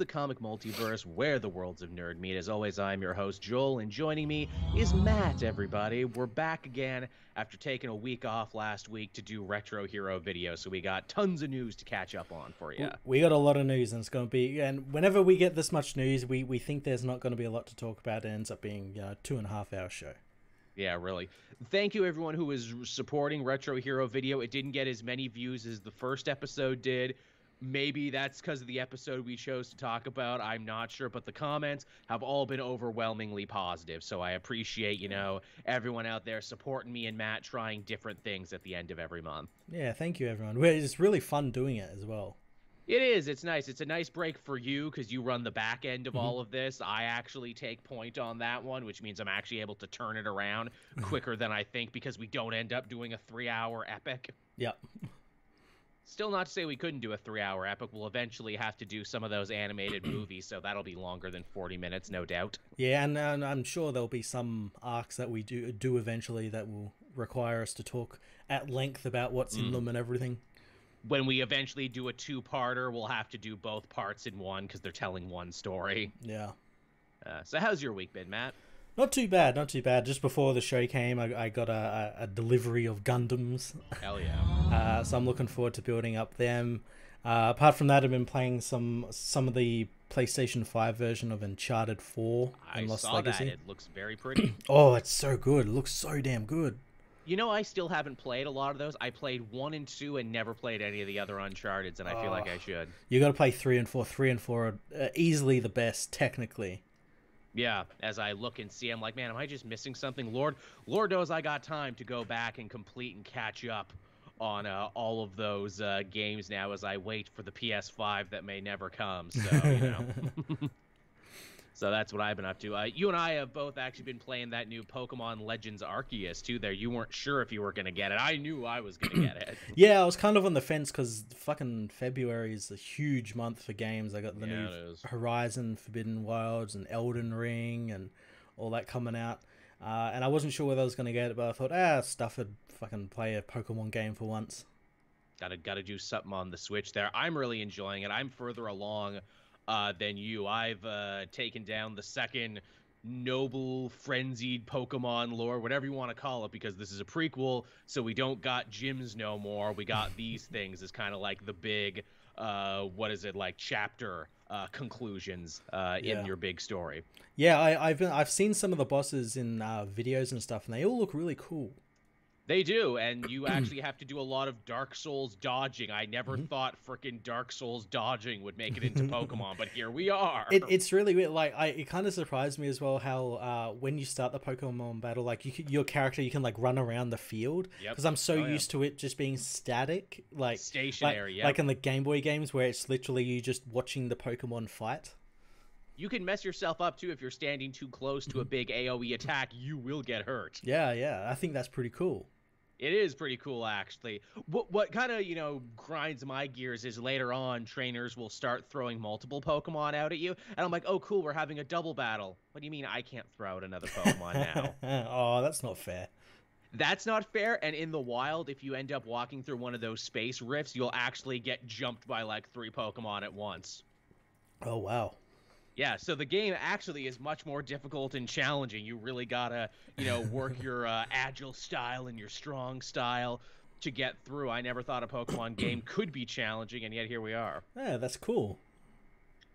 the comic multiverse where the worlds of nerd meet. As always, I'm your host, Joel, and joining me is Matt, everybody. We're back again after taking a week off last week to do Retro Hero Video, so we got tons of news to catch up on for you. We got a lot of news, and it's going to be, and whenever we get this much news, we think there's not going to be a lot to talk about. It ends up being, you know, a 2.5 hour show. Yeah, really. Thank you, everyone who is supporting Retro Hero Video. It didn't get as many views as the first episode did. Maybe that's because of the episode we chose to talk about. I'm not sure, but the comments have all been overwhelmingly positive. So I appreciate, you know, everyone out there supporting me and Matt trying different things at the end of every month. Yeah, thank you, everyone. It's really fun doing it as well. It is. It's nice. It's a nice break for you because you run the back end of all of this. I actually take point on that one, which means I'm actually able to turn it around quicker than I think because we don't end up doing a 3-hour epic. Yep. Still not to say we couldn't do a 3-hour epic. We'll eventually have to do some of those animated movies, so that'll be longer than 40 minutes, no doubt. Yeah, and I'm sure there'll be some arcs that we do eventually that will require us to talk at length about what's in them and everything. When we eventually do a two-parter, we'll have to do both parts in one because they're telling one story. Yeah. So how's your week been, Matt? Not too bad, not too bad. Just before the show came, I got a delivery of Gundams. Hell yeah. So I'm looking forward to building up them. Apart from that, I've been playing some of the PlayStation 5 version of Uncharted 4. I saw Legacy. That. It looks very pretty. Oh, it's so good. It looks so damn good. You know, I still haven't played a lot of those. I played 1 and 2 and never played any of the other Uncharteds, and I feel like I should. You got to play 3 and 4. 3 and 4 are easily the best, technically. Yeah, as I look and see, I'm like, man, am I just missing something? Lord knows I got time to go back and complete and catch up on all of those games now as I wait for the PS5 that may never come. So, you know. So that's what I've been up to. You and I have both actually been playing that new Pokemon Legends Arceus too. There, you weren't sure if you were gonna get it. I knew I was gonna get it. Yeah, I was kind of on the fence because fucking February is a huge month for games. I got the new Horizon Forbidden Wilds and Elden Ring and all that coming out, and I wasn't sure whether I was gonna get it, but I thought, stuff it, fucking play a Pokemon game for once. Gotta do something on the Switch there. I'm really enjoying it. I'm further along than you. I've taken down the second noble frenzied Pokemon lore, whatever you want to call it, because this is a prequel, so we don't got gyms no more. We got these things as kind of like the big what is it, like chapter conclusions in your big story. Yeah, I've seen some of the bosses in videos and stuff, and they all look really cool. They do, and you actually have to do a lot of Dark Souls dodging. I never thought frickin' Dark Souls dodging would make it into Pokemon, but here we are. It's really weird. Like, it kind of surprised me as well how when you start the Pokemon battle, like your character, you can like run around the field. Because I'm so used to it just being static, like stationary, like in the Game Boy games where it's literally you just watching the Pokemon fight. You can mess yourself up too if you're standing too close to a big AoE attack. You will get hurt. Yeah, yeah. I think that's pretty cool. It is pretty cool, actually. What kind of, you know, grinds my gears is later on, trainers will start throwing multiple Pokemon out at you. And I'm like, oh, cool, we're having a double battle. What do you mean I can't throw out another Pokemon now? Oh, that's not fair. That's not fair. And in the wild, if you end up walking through one of those space rifts, you'll actually get jumped by, like, 3 Pokemon at once. Oh, wow. Yeah, so the game actually is much more difficult and challenging. You really gotta, you know, work your agile style and your strong style to get through. I never thought a Pokemon game could be challenging, and yet here we are. Yeah, that's cool.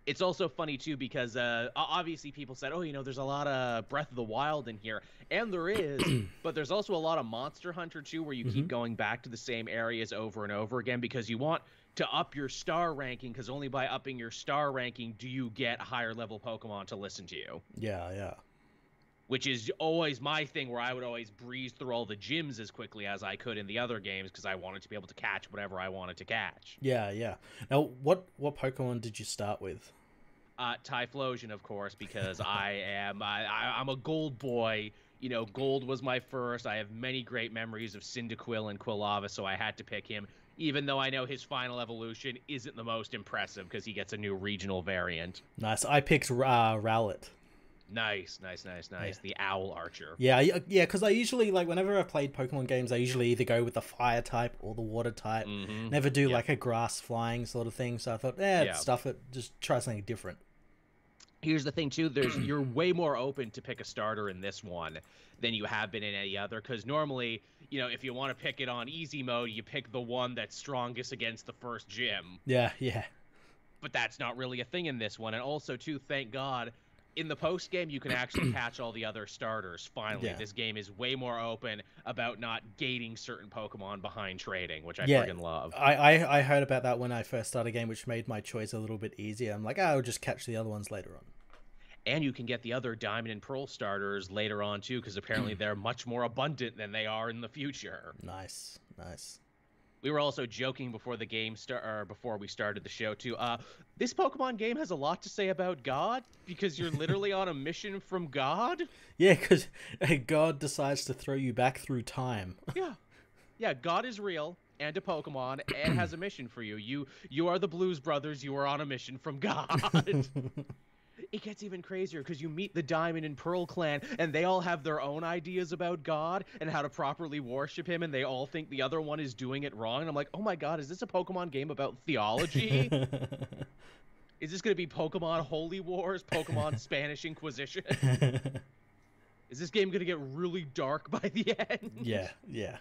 It's also funny, too, because obviously people said, oh, you know, there's a lot of Breath of the Wild in here. And there is, but there's also a lot of Monster Hunter, too, where you keep going back to the same areas over and over again because you want to up your star ranking, because only by upping your star ranking do you get higher level Pokemon to listen to you. Yeah, yeah. Which is always my thing, where I would always breeze through all the gyms as quickly as I could in the other games because I wanted to be able to catch whatever I wanted to catch. Yeah, yeah. Now, what Pokemon did you start with? Typhlosion, of course, because I'm a gold boy. You know, gold was my first. I have many great memories of Cyndaquil and Quilava, so I had to pick him, even though I know his final evolution isn't the most impressive because he gets a new regional variant. Nice. I picked Rowlet. Nice. Yeah. The owl archer. Yeah, because I usually, like, whenever I've played Pokemon games, I usually either go with the fire type or the water type. Mm-hmm. Never do, like, a grass flying sort of thing. So I thought, stuff it. Just try something different. Here's the thing, too. You're way more open to pick a starter in this one than you have been in any other. Because normally, you know, if you want to pick it on easy mode, you pick the one that's strongest against the first gym. Yeah. But that's not really a thing in this one. And also, too, thank God, in the post game, you can actually catch all the other starters. Finally, this game is way more open about not gating certain Pokemon behind trading, which I friggin' love. I heard about that when I first started a game, which made my choice a little bit easier. I'm like, I'll just catch the other ones later on. And you can get the other Diamond and Pearl starters later on, too, because apparently they're much more abundant than they are in the future. Nice. We were also joking before the game before we started the show too. This Pokemon game has a lot to say about God because you're literally on a mission from God. Yeah, because God decides to throw you back through time. Yeah. God is real and a Pokemon and has a mission for you. You are the Blues Brothers. You are on a mission from God. It gets even crazier because you meet the Diamond and Pearl clan and they all have their own ideas about God and how to properly worship him, and they all think the other one is doing it wrong. And I'm like, oh my God, is this a Pokemon game about theology? Is this going to be Pokemon Holy Wars, Pokemon Spanish Inquisition? Is this game going to get really dark by the end? Yeah.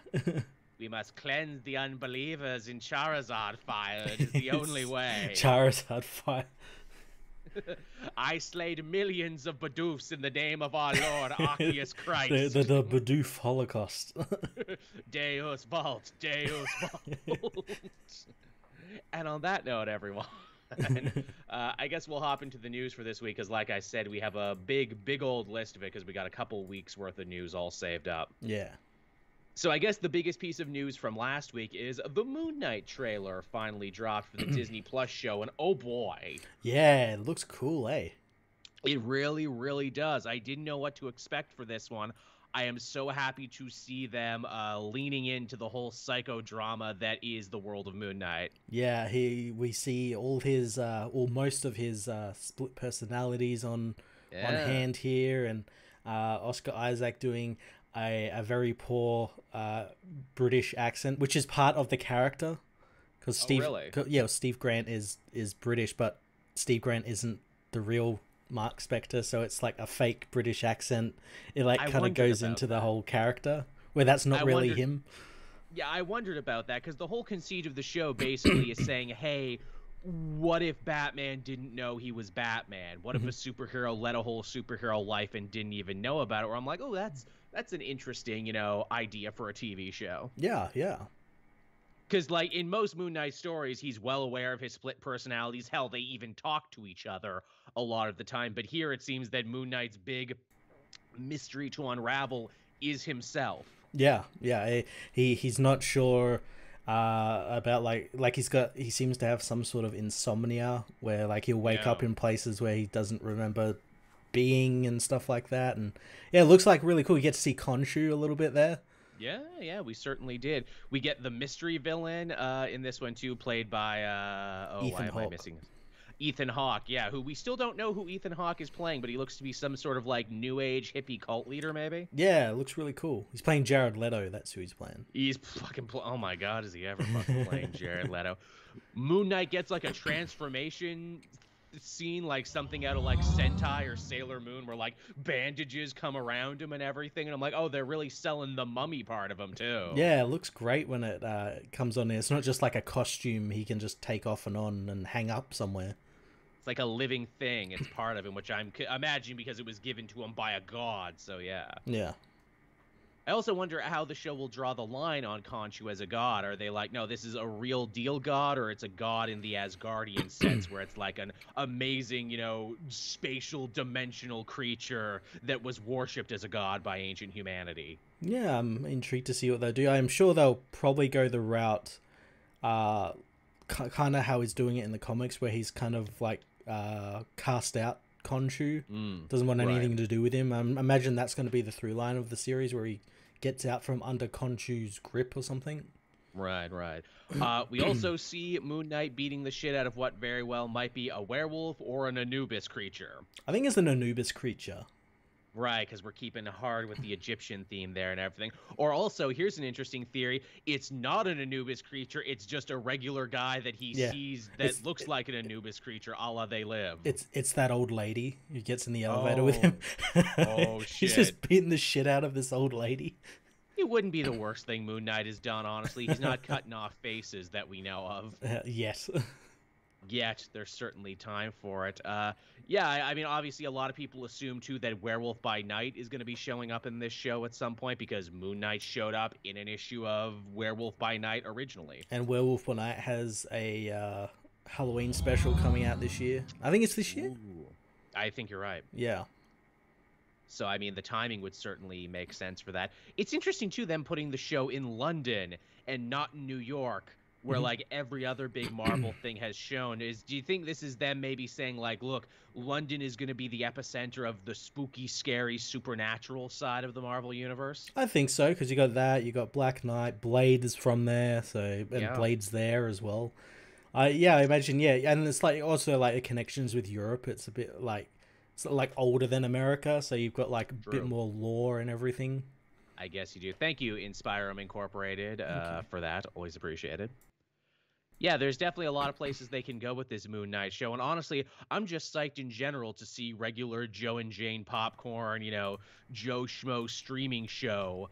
We must cleanse the unbelievers in Charizard fire. It is the only way. Charizard fire. I slayed millions of Bidoofs in the name of our Lord, Arceus Christ. The Bidoof Holocaust. Deus Vult, Deus Vult. And on that note, everyone, I guess we'll hop into the news for this week, because like I said, we have a big old list of it, because we got a couple weeks worth of news all saved up. Yeah. So I guess the biggest piece of news from last week is the Moon Knight trailer finally dropped for the Disney Plus show, and oh boy. Yeah, it looks cool, eh? It really, really does. I didn't know what to expect for this one. I am so happy to see them leaning into the whole psychodrama that is the world of Moon Knight. Yeah, we see all his, or most of his split personalities on hand here, and Oscar Isaac doing a very poor British accent, which is part of the character, because Steve Grant is British, but Steve Grant isn't the real Mark Spector, so it's like a fake British accent. It like kind of goes into the whole character where that's not really him. Yeah, I wondered about that, because the whole conceit of the show basically is saying, hey, what if Batman didn't know he was Batman? What if a superhero led a whole superhero life and didn't even know about it? Where I'm like, oh, that's an interesting, you know, idea for a TV show. Yeah. Because, like, in most Moon Knight stories, he's well aware of his split personalities. Hell, they even talk to each other a lot of the time. But here it seems that Moon Knight's big mystery to unravel is himself. Yeah. He's not sure about, like he seems to have some sort of insomnia where, like, he'll wake up in places where he doesn't remember being and stuff like that. And yeah, it looks like really cool. You get to see Khonshu a little bit there. Yeah, we certainly did. We get the mystery villain in this one too, played by Ethan Hawke, who we still don't know who Ethan Hawke is playing, but he looks to be some sort of like new age hippie cult leader, maybe. Yeah, it looks really cool. He's playing Jared Leto. That's who he's playing. He's fucking oh my God, is he ever fucking playing Jared Leto? Moon Knight gets like a transformation scene, like something out of like Sentai or Sailor Moon, where like bandages come around him and everything, and I'm like, oh, they're really selling the mummy part of him too. Yeah, it looks great when it comes on there. It's not just like a costume he can just take off and on and hang up somewhere. It's like a living thing. It's part of him, which I'm imagining because it was given to him by a god. So yeah. I also wonder how the show will draw the line on Khonshu as a god. Are they like, no, this is a real deal god, or it's a god in the Asgardian sense, where it's like an amazing, you know, spatial dimensional creature that was worshipped as a god by ancient humanity? Yeah, I'm intrigued to see what they'll do. I'm sure they'll probably go the route, kind of how he's doing it in the comics, where he's kind of like cast out Khonshu, doesn't want anything to do with him. I imagine that's going to be the through line of the series, where he gets out from under Khonshu's grip or something. Right. We also see Moon Knight beating the shit out of what very well might be a werewolf or an Anubis creature. I think it's an Anubis creature. Right, because we're keeping hard with the Egyptian theme there and everything. Or also, here's an interesting theory. It's not an Anubis creature. It's just a regular guy that he sees that looks like an Anubis creature, a la They Live. It's that old lady who gets in the elevator with him. Oh, shit. He's just beating the shit out of this old lady. It wouldn't be the worst thing Moon Knight has done, honestly. He's not cutting off faces that we know of. Yes. Yet there's certainly time for it. Yeah, I mean, obviously a lot of people assume too that Werewolf by Night is going to be showing up in this show at some point, because Moon Knight showed up in an issue of Werewolf by Night originally. And Werewolf by Night has a Halloween special coming out this year. I think it's this year. Ooh, I think you're right. Yeah. So, I mean, the timing would certainly make sense for that. It's interesting too, them putting the show in London and not in New York, where like every other big Marvel thing has shown. Is, do you think this is them maybe saying like, look, London is going to be the epicenter of the spooky, scary, supernatural side of the Marvel universe? I think so, because you got that, you got Black Knight, Blade is from there, so and Blade's there as well. Yeah, I imagine, yeah, and it's like also like the connections with Europe. It's a bit like, it's like older than America, so you've got like a bit more lore and everything. I guess you do. Thank you, Inspirum Incorporated, for that. Always appreciated. Yeah, there's definitely a lot of places they can go with this Moon Knight show. And honestly, I'm just psyched in general to see regular Joe and Jane Popcorn, you know, Joe Schmo streaming show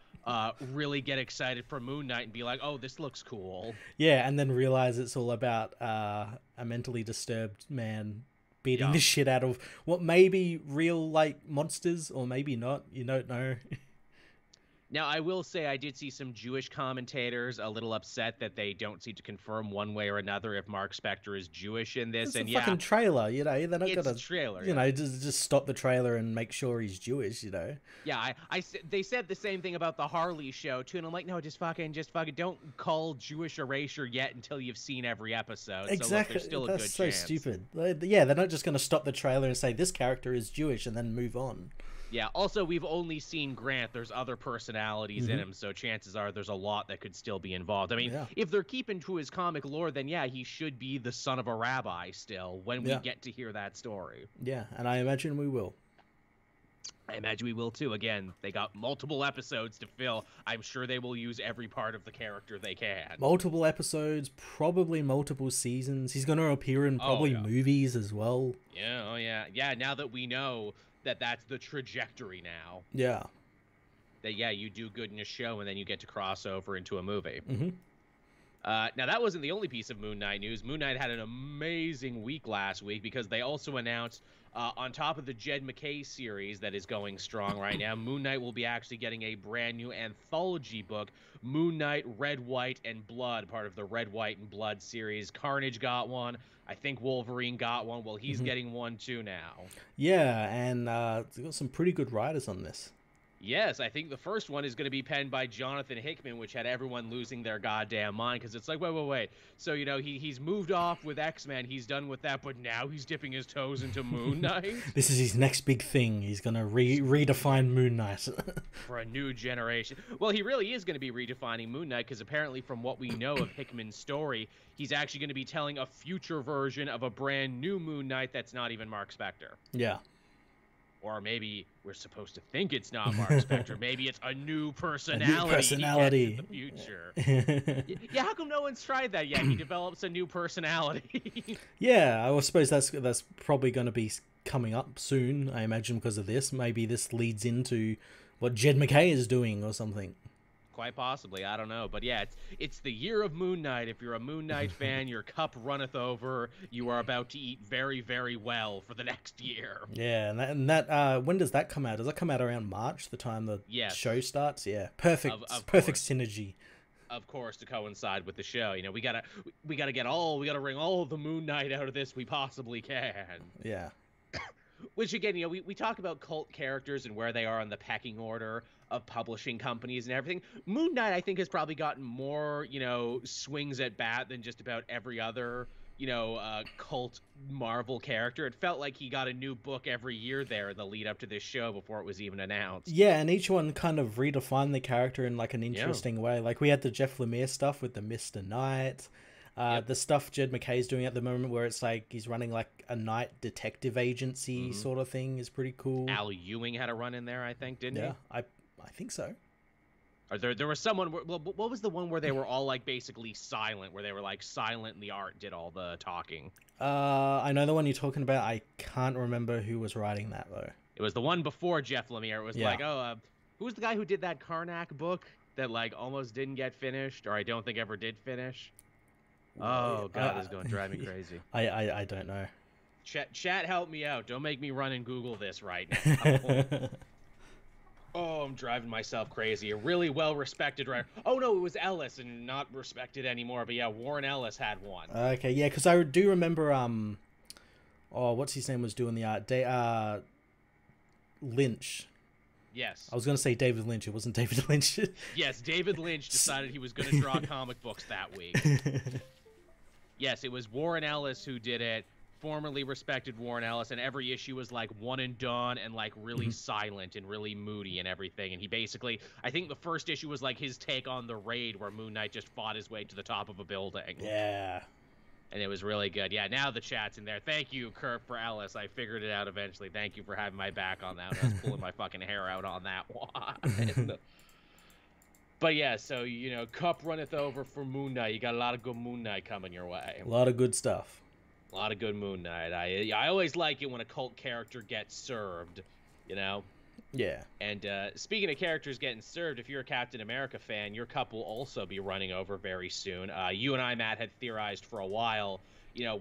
really get excited for Moon Knight and be like, oh, this looks cool. Yeah, and then realize it's all about a mentally disturbed man beating the shit out of what may be real, like, monsters, or maybe not. You don't know. Now, I will say I did see some Jewish commentators a little upset that they don't seem to confirm one way or another if Mark Spector is Jewish in this. It's and a fucking trailer, you know. They're not gonna, trailer, you know, just stop the trailer and make sure he's Jewish, you know. Yeah, they said the same thing about the Harley show too, and I'm like, no, just fucking don't call Jewish erasure yet until you've seen every episode. Exactly. So look, still that's a good so chance. Stupid. Yeah, they're not just gonna stop the trailer and say this character is Jewish and then move on. Yeah, also, we've only seen Grant. There's other personalities in him, so chances are there's a lot that could still be involved. I mean, if they're keeping to his comic lore, then yeah, he should be the son of a rabbi still when we get to hear that story. Yeah, and I imagine we will. I imagine we will, too. Again, they got multiple episodes to fill. I'm sure they will use every part of the character they can. Multiple episodes, probably multiple seasons. He's going to appear in probably movies as well. Yeah, oh yeah. Yeah, now that we know that's the trajectory now. Yeah. That, yeah, you do good in a show, and then you get to cross over into a movie. Now, that wasn't the only piece of Moon Knight news. Moon Knight had an amazing week last week, because they also announced, on top of the Jed McKay series that is going strong right now, Moon Knight will be actually getting a brand new anthology book, Moon Knight Red, White, and Blood, part of the Red, White, and Blood series. Carnage got one. I think Wolverine got one. Well, he's getting one too now. Yeah, and they've got some pretty good writers on this. Yes, I think the first one is going to be penned by Jonathan Hickman, which had everyone losing their goddamn mind, because it's like, wait. So, you know, he's moved off with X-Men. He's done with that, but now he's dipping his toes into Moon Knight? This is his next big thing. He's going to redefine Moon Knight. For a new generation. Well, he really is going to be redefining Moon Knight, because apparently from what we know of Hickman's story, he's actually going to be telling a future version of a brand new Moon Knight that's not even Mark Spector. Yeah. Or maybe we're supposed to think it's not Mark Spector. Maybe it's a new personality. A new personality. He gets in the future. Yeah, how come no one's tried that yet? He develops a new personality. Yeah, I suppose that's probably going to be coming up soon, I imagine, because of this. Maybe this leads into what Jed McKay is doing or something. Quite possibly, I don't know, but yeah, it's the year of Moon Knight. If you're a Moon Knight fan, your cup runneth over. You are about to eat very, very well for the next year. Yeah, and that when does that come out? Does that come out around March, the time the show starts? Yeah, perfect, perfect synergy. Of course, to coincide with the show. You know, we gotta wring all the Moon Knight out of this we possibly can. Yeah. Which, again, you know, we talk about cult characters and where they are on the pecking order of publishing companies and everything. Moon Knight, I think, has probably gotten more, you know, swings at bat than just about every other, you know, cult Marvel character. It felt like he got a new book every year there in the lead up to this show before it was even announced. Yeah, and each one kind of redefined the character in, like, an interesting way. Like, we had the Jeff Lemire stuff with the Mr. Knight. The stuff Jed McKay's doing at the moment where it's like he's running like a night detective agency sort of thing is pretty cool. Al Ewing had a run in there, I think, didn't he? Yeah, I think so. Or there was someone, what was the one where they were all like basically silent, where they were like silent and the art did all the talking? I know the one you're talking about. I can't remember who was writing that though. It was the one before Jeff Lemire. It was like, oh, who was the guy who did that Karnak book that like almost didn't get finished, or I don't think ever did finish? Oh, God, this is going to drive me crazy. I don't know. Chat, help me out. Don't make me run and Google this right now. Oh, I'm driving myself crazy. A really well-respected writer. Oh, no, it was Ellis and not respected anymore. But, yeah, Warren Ellis had one. Okay, yeah, because I do remember, oh, what's his name was doing the art? Lynch. Yes. I was going to say David Lynch. It wasn't David Lynch. Yes, David Lynch decided he was going to draw comic books that week. Yes, it was Warren Ellis who did it. Formerly respected Warren Ellis, and every issue was like one and done and like really silent and really moody and everything. And he basically, I think the first issue was like his take on the raid where Moon Knight just fought his way to the top of a building. Yeah. And it was really good. Yeah, now the chat's in there. Thank you, Kurt, for Ellis. I figured it out eventually. Thank you for having my back on that. I was pulling my fucking hair out on that one. But yeah, so, you know, cup runneth over for Moon Knight. You got a lot of good Moon Knight coming your way. A lot of good stuff. A lot of good Moon Knight. I always like it when a cult character gets served, you know? Yeah. And speaking of characters getting served, if you're a Captain America fan, your cup will also be running over very soon. You and I, Matt, had theorized for a while, you know,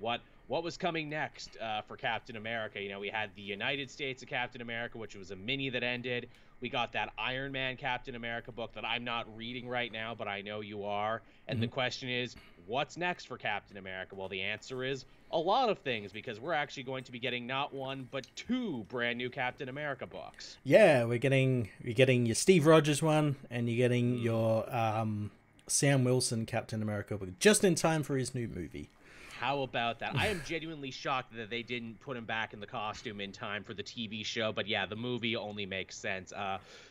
what was coming next for Captain America. You know, we had the United States of Captain America, which was a mini that ended. We got that Iron Man Captain America book that I'm not reading right now, but I know you are. And the question is, what's next for Captain America? Well, the answer is a lot of things, because we're actually going to be getting not one but two brand new Captain America books. Yeah, you're getting your Steve Rogers one, and you're getting your Sam Wilson Captain America book just in time for his new movie. How about that? I am genuinely shocked that they didn't put him back in the costume in time for the TV show. But yeah, the movie only makes sense.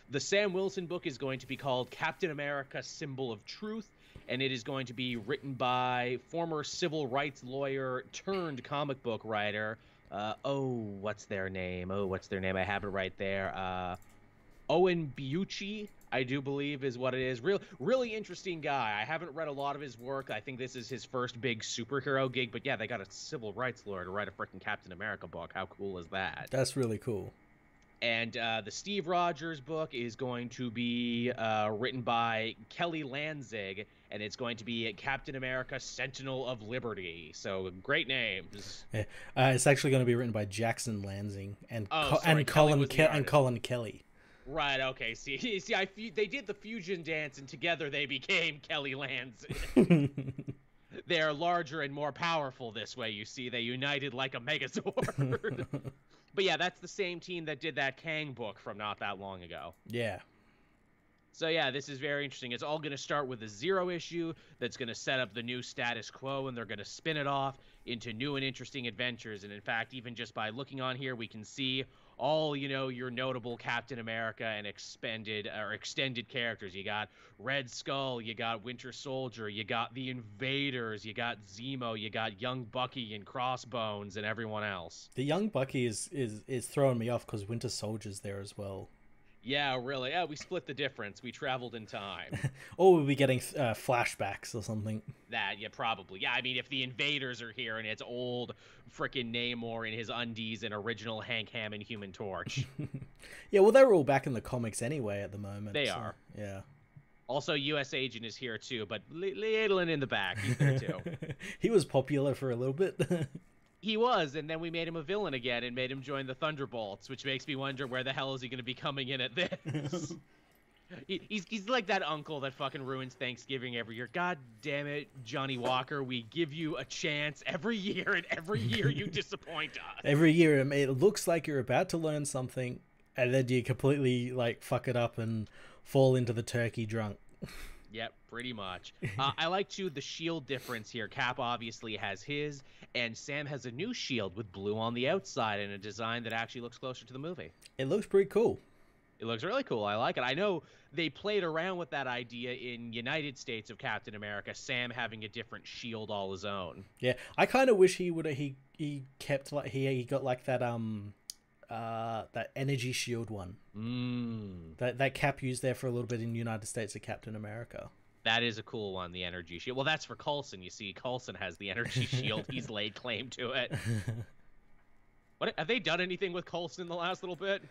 The Sam Wilson book is going to be called Captain America: Symbol of Truth. And it is going to be written by former civil rights lawyer turned comic book writer. Oh, what's their name? I have it right there. Owen Bucci, I do believe, is what it is. Really interesting guy. I haven't read a lot of his work. I think this is his first big superhero gig. But yeah, they got a civil rights lawyer to write a freaking Captain America book. How cool is that? That's really cool. And the Steve Rogers book is going to be written by Kelly Lanzig, and it's going to be Captain America: Sentinel of Liberty. So great names. Yeah. It's actually going to be written by Jackson Lansing and Colin Kelly. Right. Okay. See, they did the fusion dance, and together they became Kelly Lansing. They are larger and more powerful this way. You see, they united like a Megazord. But yeah, that's the same team that did that Kang book from not that long ago. Yeah. So yeah, this is very interesting. It's all going to start with a zero issue that's going to set up the new status quo, and they're going to spin it off into new and interesting adventures. And in fact, even just by looking on here, we can see all, you know, your notable Captain America and extended characters. You got Red Skull, you got Winter Soldier, you got the Invaders, you got Zemo, you got Young Bucky and Crossbones and everyone else. The Young Bucky is throwing me off because Winter Soldier's there as well. Yeah, really. Yeah, we split the difference. We traveled in time. Or we'll be getting flashbacks or something. That, yeah, probably. Yeah, I mean, if the Invaders are here and it's old frickin' Namor in his undies and original Hank Ham and Human Torch. Yeah, well, they're all back in the comics anyway at the moment. They are. Yeah. Also, U.S. Agent is here too, but Lidlin in the back, he's there too. He was popular for a little bit. He was, and then we made him a villain again and made him join the Thunderbolts, which makes me wonder where the hell is he going to be coming in at this? he's like that uncle that fucking ruins Thanksgiving every year. God damn it, Johnny Walker, we give you a chance every year, and every year you disappoint us. Every year, it looks like you're about to learn something, and then you completely, like, fuck it up and fall into the turkey drunk. Yep, pretty much. I like, too, the shield difference here. Cap obviously has his, and Sam has a new shield with blue on the outside and a design that actually looks closer to the movie. It looks pretty cool. It looks really cool. I like it. I know they played around with that idea in United States of Captain America, Sam having a different shield all his own. Yeah, I kind of wish he would have he got like that that energy shield one. Mm. That Cap used there for a little bit in United States of Captain America. That is a cool one, the energy shield. Well, that's for Coulson. You see, Coulson has the energy shield. He's laid claim to it. What have they done anything with Coulson in the last little bit?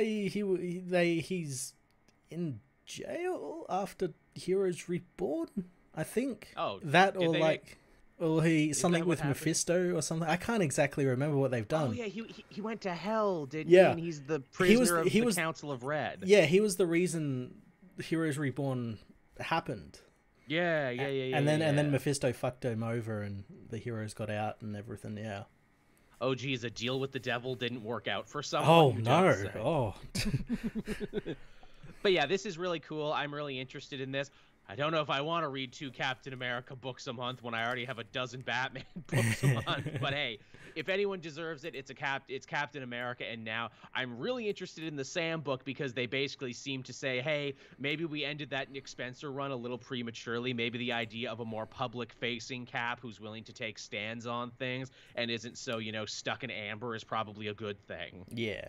He's in jail after Heroes Reborn, I think. Oh, that or like, or he something with Mephisto or something. I can't exactly remember what they've done. Oh yeah, he went to hell, didn't he? And he's the prisoner of the Council of Red. Yeah, he was the reason Heroes Reborn happened. Yeah. And then Mephisto fucked him over, and the heroes got out and everything. Yeah. Oh, geez, a deal with the devil didn't work out for someone. Oh, no. Oh. But, yeah, this is really cool. I'm really interested in this. I don't know if I want to read 2 Captain America books a month when I already have a dozen Batman books a month. But, hey, if anyone deserves it, it's Captain America. And now I'm really interested in the Sam book because they basically seem to say, hey, maybe we ended that Nick Spencer run a little prematurely. Maybe the idea of a more public-facing Cap who's willing to take stands on things and isn't so, you know, stuck in amber is probably a good thing. Yeah.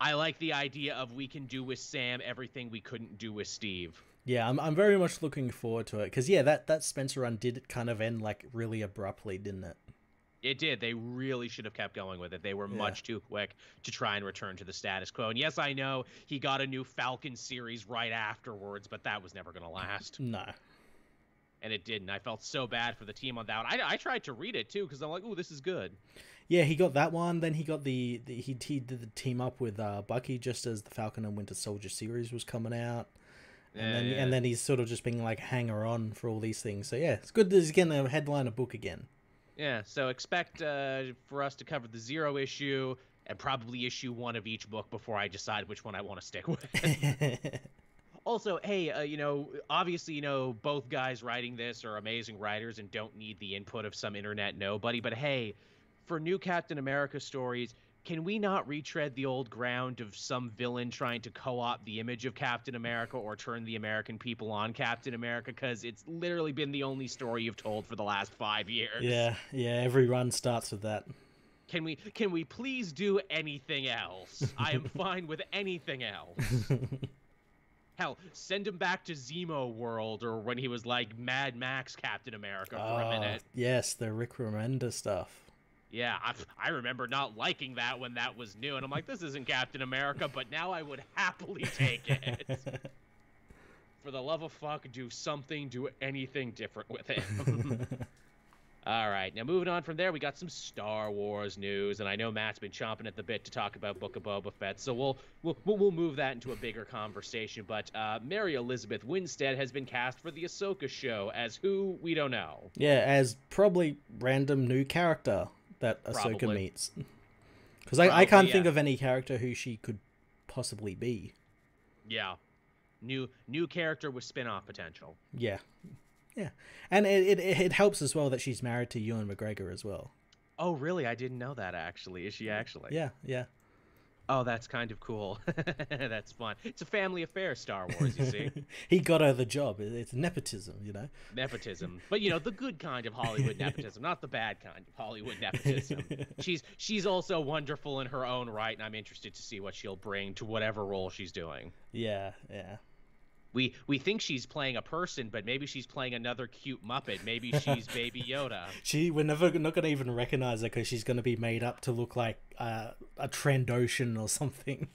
I like the idea of we can do with Sam everything we couldn't do with Steve. Yeah, I'm very much looking forward to it. Because, yeah, that Spencer run did kind of end, like, really abruptly, didn't it? It did. They really should have kept going with it. They were much too quick to try and return to the status quo. And, yes, I know he got a new Falcon series right afterwards, but that was never going to last. No. And it didn't. I felt so bad for the team on that one. I tried to read it, too, because I'm like, ooh, this is good. Yeah, he got that one. Then he got he did the team up with Bucky just as the Falcon and Winter Soldier series was coming out. And then he's sort of just being like hanger-on for all these things. So, yeah, it's good that he's getting a headline, a book again. Yeah, so expect for us to cover the Zero issue and probably issue 1 of each book before I decide which one I want to stick with. Also, hey, you know, obviously, you know, both guys writing this are amazing writers and don't need the input of some internet nobody. But, hey, for new Captain America stories, can we not retread the old ground of some villain trying to co-opt the image of Captain America or turn the American people on Captain America? Because it's literally been the only story you've told for the last 5 years. Yeah, every run starts with that. Can we please do anything else? I am fine with anything else. Hell, send him back to Zemo World or when he was like Mad Max Captain America for a minute. Yes, the Rick Remender stuff. Yeah, I remember not liking that when that was new, and I'm like, this isn't Captain America, but now I would happily take it. For the love of fuck, do something, do anything different with him. All right, now moving on from there, we got some Star Wars news, and I know Matt's been chomping at the bit to talk about Book of Boba Fett, so we'll move that into a bigger conversation, but Mary Elizabeth Winstead has been cast for the Ahsoka show as who? We don't know. Yeah, as probably random new character that Ahsoka meets. Because I can't think of any character who she could possibly be. Yeah. New character with spin-off potential. Yeah. Yeah. And it helps as well that she's married to Ewan McGregor as well. Oh, really? I didn't know that, actually. Is she actually? Yeah. Oh, that's kind of cool. That's fun. It's a family affair, Star Wars, you see. He got her the job. It's nepotism, you know. Nepotism. But, you know, the good kind of Hollywood nepotism, not the bad kind of Hollywood nepotism. She's also wonderful in her own right, and I'm interested to see what she'll bring to whatever role she's doing. Yeah. We think she's playing a person, but maybe she's playing another cute Muppet. Maybe she's Baby Yoda. We're not going to even recognize her because she's going to be made up to look like a Trandoshan or something.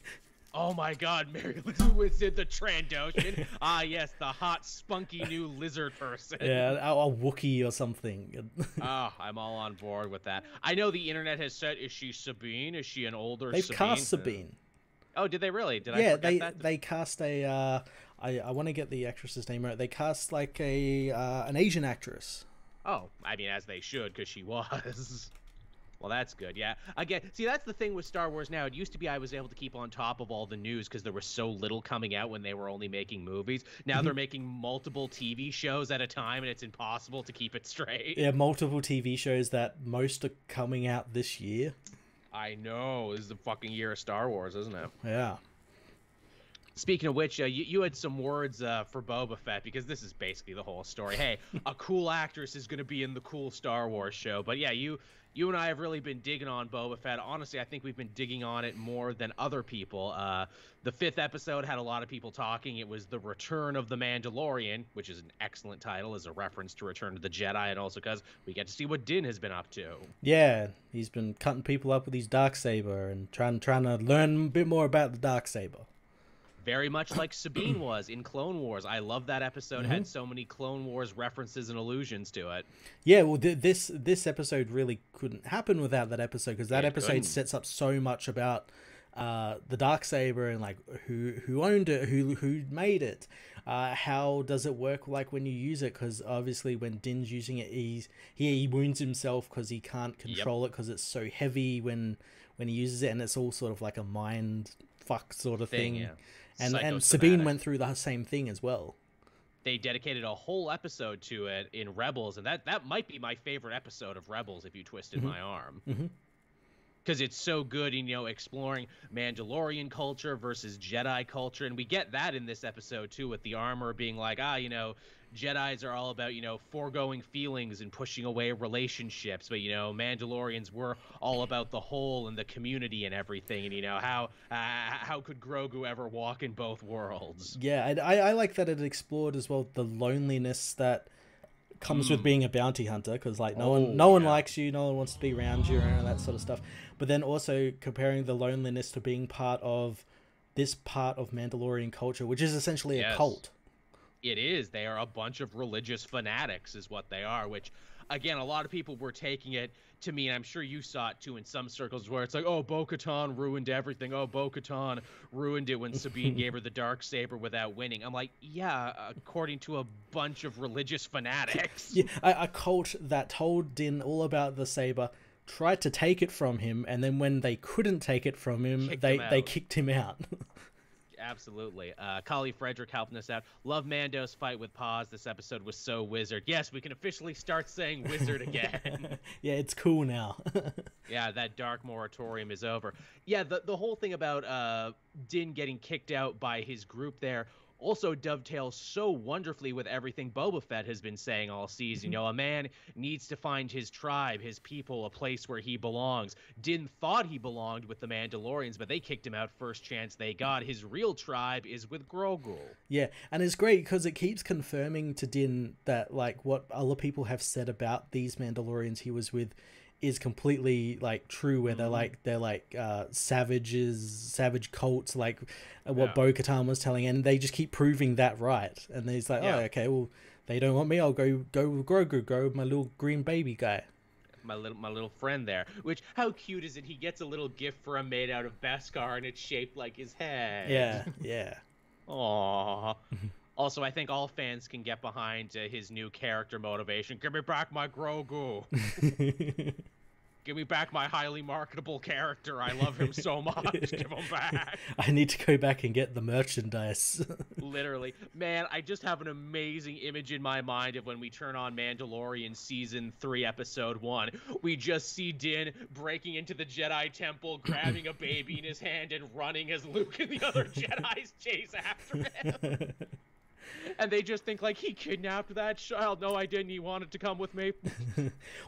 Oh my God, Mary Elizabeth, the Trandoshan. Ah, yes, the hot, spunky new lizard person. Yeah, a Wookiee or something. Oh, I'm all on board with that. I know the internet has said, is she Sabine? Is she an older Sabine? They've cast Sabine. Oh, did they really? They cast a... I want to get the actress's name right. They cast like an Asian actress. Oh, I mean, as they should, because she was. Well, that's good. Yeah. Again, see, that's the thing with Star Wars now. It used to be I was able to keep on top of all the news because there was so little coming out when they were only making movies. Now they're making multiple TV shows at a time, and it's impossible to keep it straight. Yeah, multiple TV shows that most are coming out this year. I know. This is the fucking year of Star Wars, isn't it? Yeah. Speaking of which, you had some words for Boba Fett, because this is basically the whole story. Hey, a cool actress is going to be in the cool Star Wars show. But yeah, you and I have really been digging on Boba Fett. Honestly, I think we've been digging on it more than other people. The fifth episode had a lot of people talking. It was The Return of the Mandalorian, which is an excellent title as a reference to Return of the Jedi, and also because we get to see what Din has been up to. Yeah, he's been cutting people up with his Darksaber and trying to learn a bit more about the Darksaber. Very much like Sabine was in Clone Wars. I love that episode. Had so many Clone Wars references and allusions to it. Yeah, well, this episode really couldn't happen without that episode, because that episode sets up so much about the Darksaber and like who owned it, who made it, how does it work like when you use it? Because obviously when Din's using it, he wounds himself because he can't control it because it's so heavy when he uses it, and it's all sort of like a mind fuck sort of thing. Yeah. And Sabine went through the same thing as well. They dedicated a whole episode to it in Rebels, and that might be my favorite episode of Rebels, if you twisted my arm. Because it's so good in, you know, exploring Mandalorian culture versus Jedi culture, and we get that in this episode too, with the armor being like, you know, Jedis are all about, you know, foregoing feelings and pushing away relationships, but, you know, Mandalorians were all about the whole and the community and everything, and, you know, how could Grogu ever walk in both worlds? Yeah, and I like that it explored as well the loneliness that comes with being a bounty hunter, because like no one likes you, no one wants to be around you, and all that sort of stuff. But then also comparing the loneliness to being part of this part of Mandalorian culture, which is essentially a cult. It is. They are a bunch of religious fanatics is what they are, which, again, a lot of people were taking it to mean, and I'm sure you saw it too in some circles, where it's like, oh, Bo-Katan ruined everything. Oh, Bo-Katan ruined it when Sabine gave her the Darksaber without winning. I'm like, yeah, according to a bunch of religious fanatics. Yeah, a cult that told Din all about the saber, tried to take it from him, and then when they couldn't take it from him, they kicked him out. Absolutely. Kali Frederick helping us out. Love Mando's fight with Paz. This episode was so wizard. Yes, we can officially start saying wizard again. Yeah, it's cool now. Yeah, that dark moratorium is over. Yeah, the whole thing about Din getting kicked out by his group there also dovetails so wonderfully with everything Boba Fett has been saying all season. You know, a man needs to find his tribe, his people, a place where he belongs. Din thought he belonged with the Mandalorians, but they kicked him out first chance they got. His real tribe is with Grogu. Yeah, and it's great because it keeps confirming to Din that, like, what other people have said about these Mandalorians he was with is completely like true, where they're like savage cults, like what Bo-Katan was telling, and they just keep proving that right. And he's like, oh, okay, well, they don't want me, I'll go with Grogu, go with my little green baby guy, my little friend there. Which, how cute is it? He gets a little gift for him made out of Beskar, and it's shaped like his head. Yeah. Aww. Also, I think all fans can get behind his new character motivation. Give me back my Grogu. Give me back my highly marketable character. I love him so much. Give him back. I need to go back and get the merchandise. Literally. Man, I just have an amazing image in my mind of when we turn on Mandalorian Season 3, Episode 1. We just see Din breaking into the Jedi Temple, grabbing a baby in his hand, and running as Luke and the other Jedis chase after him. And they just think, like, he kidnapped that child. No, I didn't. He wanted to come with me.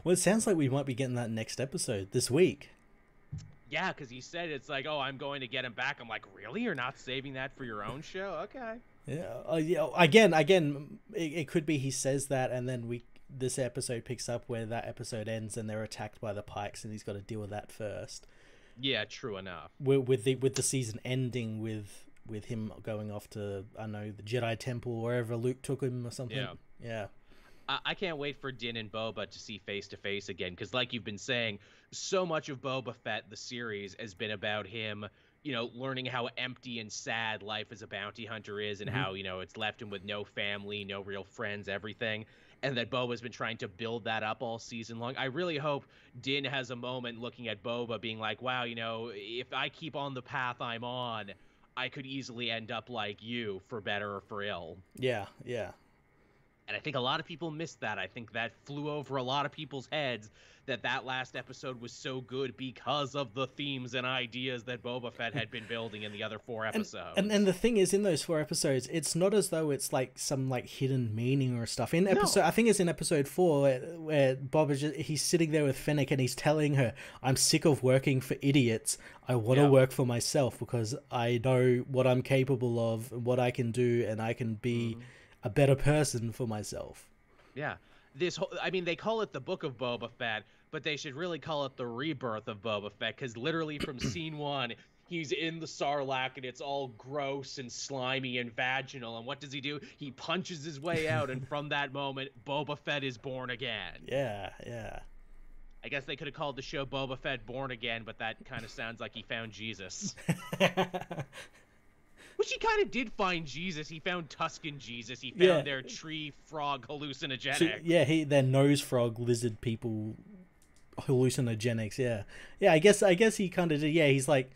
Well, it sounds like we might be getting that next episode this week. Yeah, because he said it's like, oh, I'm going to get him back. I'm like, really? You're not saving that for your own show? Okay. Yeah. Yeah. Again, it could be he says that, and then this episode picks up where that episode ends, and they're attacked by the Pikes, and he's got to deal with that first. Yeah, true enough. With the season ending with him going off to, I don't know, the Jedi Temple, wherever Luke took him or something. Yeah. I can't wait for Din and Boba to see face-to-face again, because like you've been saying, so much of Boba Fett, the series, has been about him, you know, learning how empty and sad life as a bounty hunter is, and how, you know, it's left him with no family, no real friends, everything. And that Boba's been trying to build that up all season long. I really hope Din has a moment looking at Boba being like, wow, you know, if I keep on the path I'm on, I could easily end up like you, for better or for ill. Yeah. And I think a lot of people missed that. I think that flew over a lot of people's heads, that that last episode was so good because of the themes and ideas that Boba Fett had been building in the other four episodes. And the thing is, in those four episodes, it's not as though it's like some like hidden meaning or stuff. In episode, I think it's in episode 4 where Bob is just, he's sitting there with Fennec and he's telling her, "I'm sick of working for idiots. I want to work for myself because I know what I'm capable of, what I can do, and I can be a better person for myself." Yeah. This whole, I mean, they call it the Book of Boba Fett, but they should really call it the Rebirth of Boba Fett, because literally from scene 1, he's in the Sarlacc and it's all gross and slimy and vaginal. And what does he do? He punches his way out. And from that moment, Boba Fett is born again. Yeah, yeah. I guess they could have called the show Boba Fett Born Again, but that kind of sounds like he found Jesus. Which he kind of did find Jesus. He found Tuscan Jesus. He found their tree frog hallucinogenics. So, yeah, their nose frog lizard people hallucinogenics. Yeah, yeah. I guess he kind of did. Yeah, he's like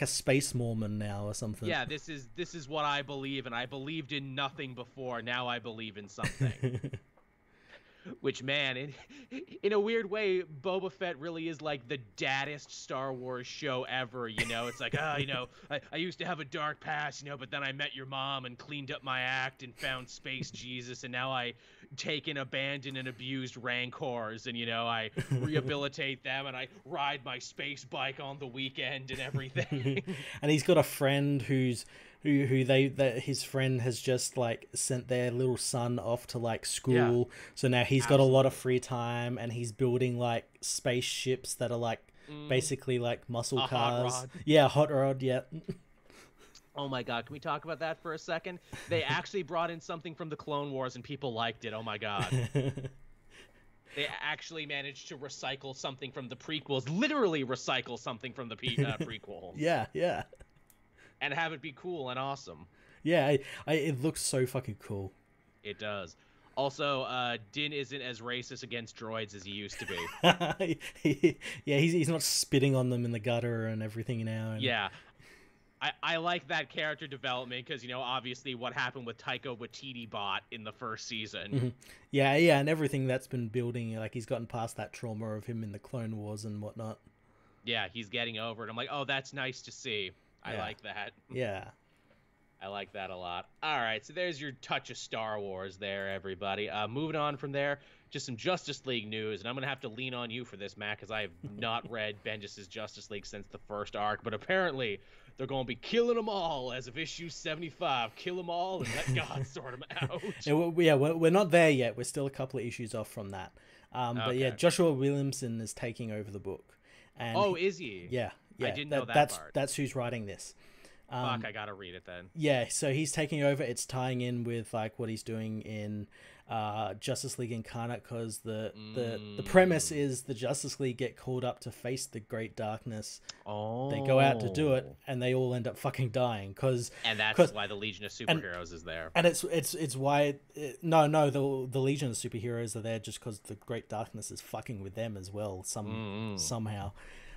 a space Mormon now or something. Yeah, this is what I believe, and I believed in nothing before. Now I believe in something. Which, man, in a weird way, Boba Fett really is like the daddest Star Wars show ever, you know? It's like, oh, you know, I used to have a dark past, you know, but then I met your mom and cleaned up my act and found space Jesus, and now I take and abandon and abused rancors, and, you know, I rehabilitate them, and I ride my space bike on the weekend and everything. And he's got a friend who his friend has just like sent their little son off to like school, so now he's got a lot of free time, and he's building like spaceships that are like basically like muscle cars. Hot rod. Yeah. Oh my god, can we talk about that for a second? They actually brought in something from the Clone Wars and people liked it. Oh my god. They actually managed to recycle something from the prequels, literally recycle something from the prequels. yeah And have it be cool and awesome. Yeah, it looks so fucking cool. It does. Also, Din isn't as racist against droids as he used to be. He's not spitting on them in the gutter and everything now. And... yeah. I like that character development because, you know, obviously what happened with Taika Waititi bot in the first season. Mm-hmm. Yeah, and everything that's been building, like he's gotten past that trauma of him in the Clone Wars and whatnot. Yeah, he's getting over it. I'm like, oh, that's nice to see. I like that. Yeah. I like that a lot. All right, so there's your touch of Star Wars there, everybody. Moving on from there, just some Justice League news, and I'm going to have to lean on you for this, Matt, because I have not read Bendis' Justice League since the first arc, but apparently they're going to be killing them all as of issue 75. Kill them all and let God sort them out. Yeah, we're not there yet. We're still a couple of issues off from that. But yeah, Joshua Williamson is taking over the book. And is he? Yeah. Yeah, I didn't know that part. That's who's writing this. Fuck, I gotta read it then. Yeah, so he's taking over. It's tying in with like what he's doing in Justice League Incarnate, because the premise is the Justice League get called up to face the Great Darkness. Oh, they go out to do it, and they all end up fucking dying. And that's why the Legion of Superheroes is there. And it's why the Legion of Superheroes are there just because the Great Darkness is fucking with them as well somehow.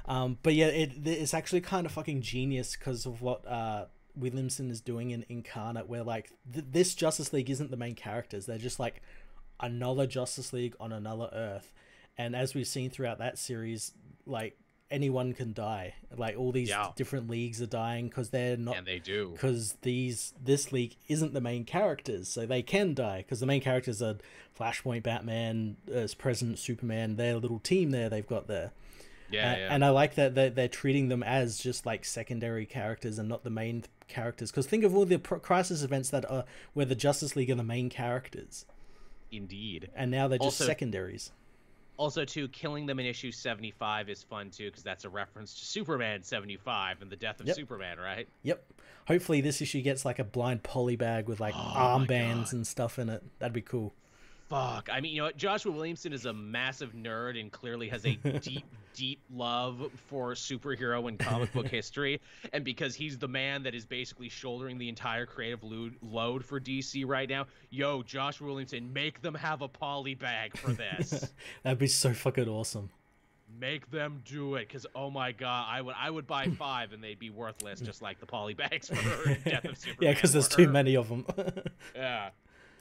But yeah, it's actually kind of fucking genius because of what Williamson is doing in Incarnate, where like this Justice League isn't the main characters. They're just like another Justice League on another Earth. And as we've seen throughout that series, like anyone can die. Like all these different leagues are dying because they're not. And they do. Because this league isn't the main characters, so they can die because the main characters are Flashpoint, Batman, President Superman, their little team there they've got there. And I like that they're treating them as just like secondary characters and not the main characters, because think of all the crisis events that are where the Justice League are the main characters. Indeed. And now they're just secondaries. Also, too, killing them in issue 75 is fun too, because that's a reference to Superman 75 and the death of Superman, right? Yep. Hopefully this issue gets like a blind poly bag with like armbands and stuff in it. That'd be cool. Fuck. I mean, you know what? Joshua Williamson is a massive nerd and clearly has a deep, deep love for superhero and comic book history. And because he's the man that is basically shouldering the entire creative load for DC right now, yo, Joshua Williamson, make them have a poly bag for this. That'd be so fucking awesome. Make them do it, because oh my god, I would buy 5 and they'd be worthless, just like the poly bags for Death of Superman. Yeah, because there's too many of them. Yeah.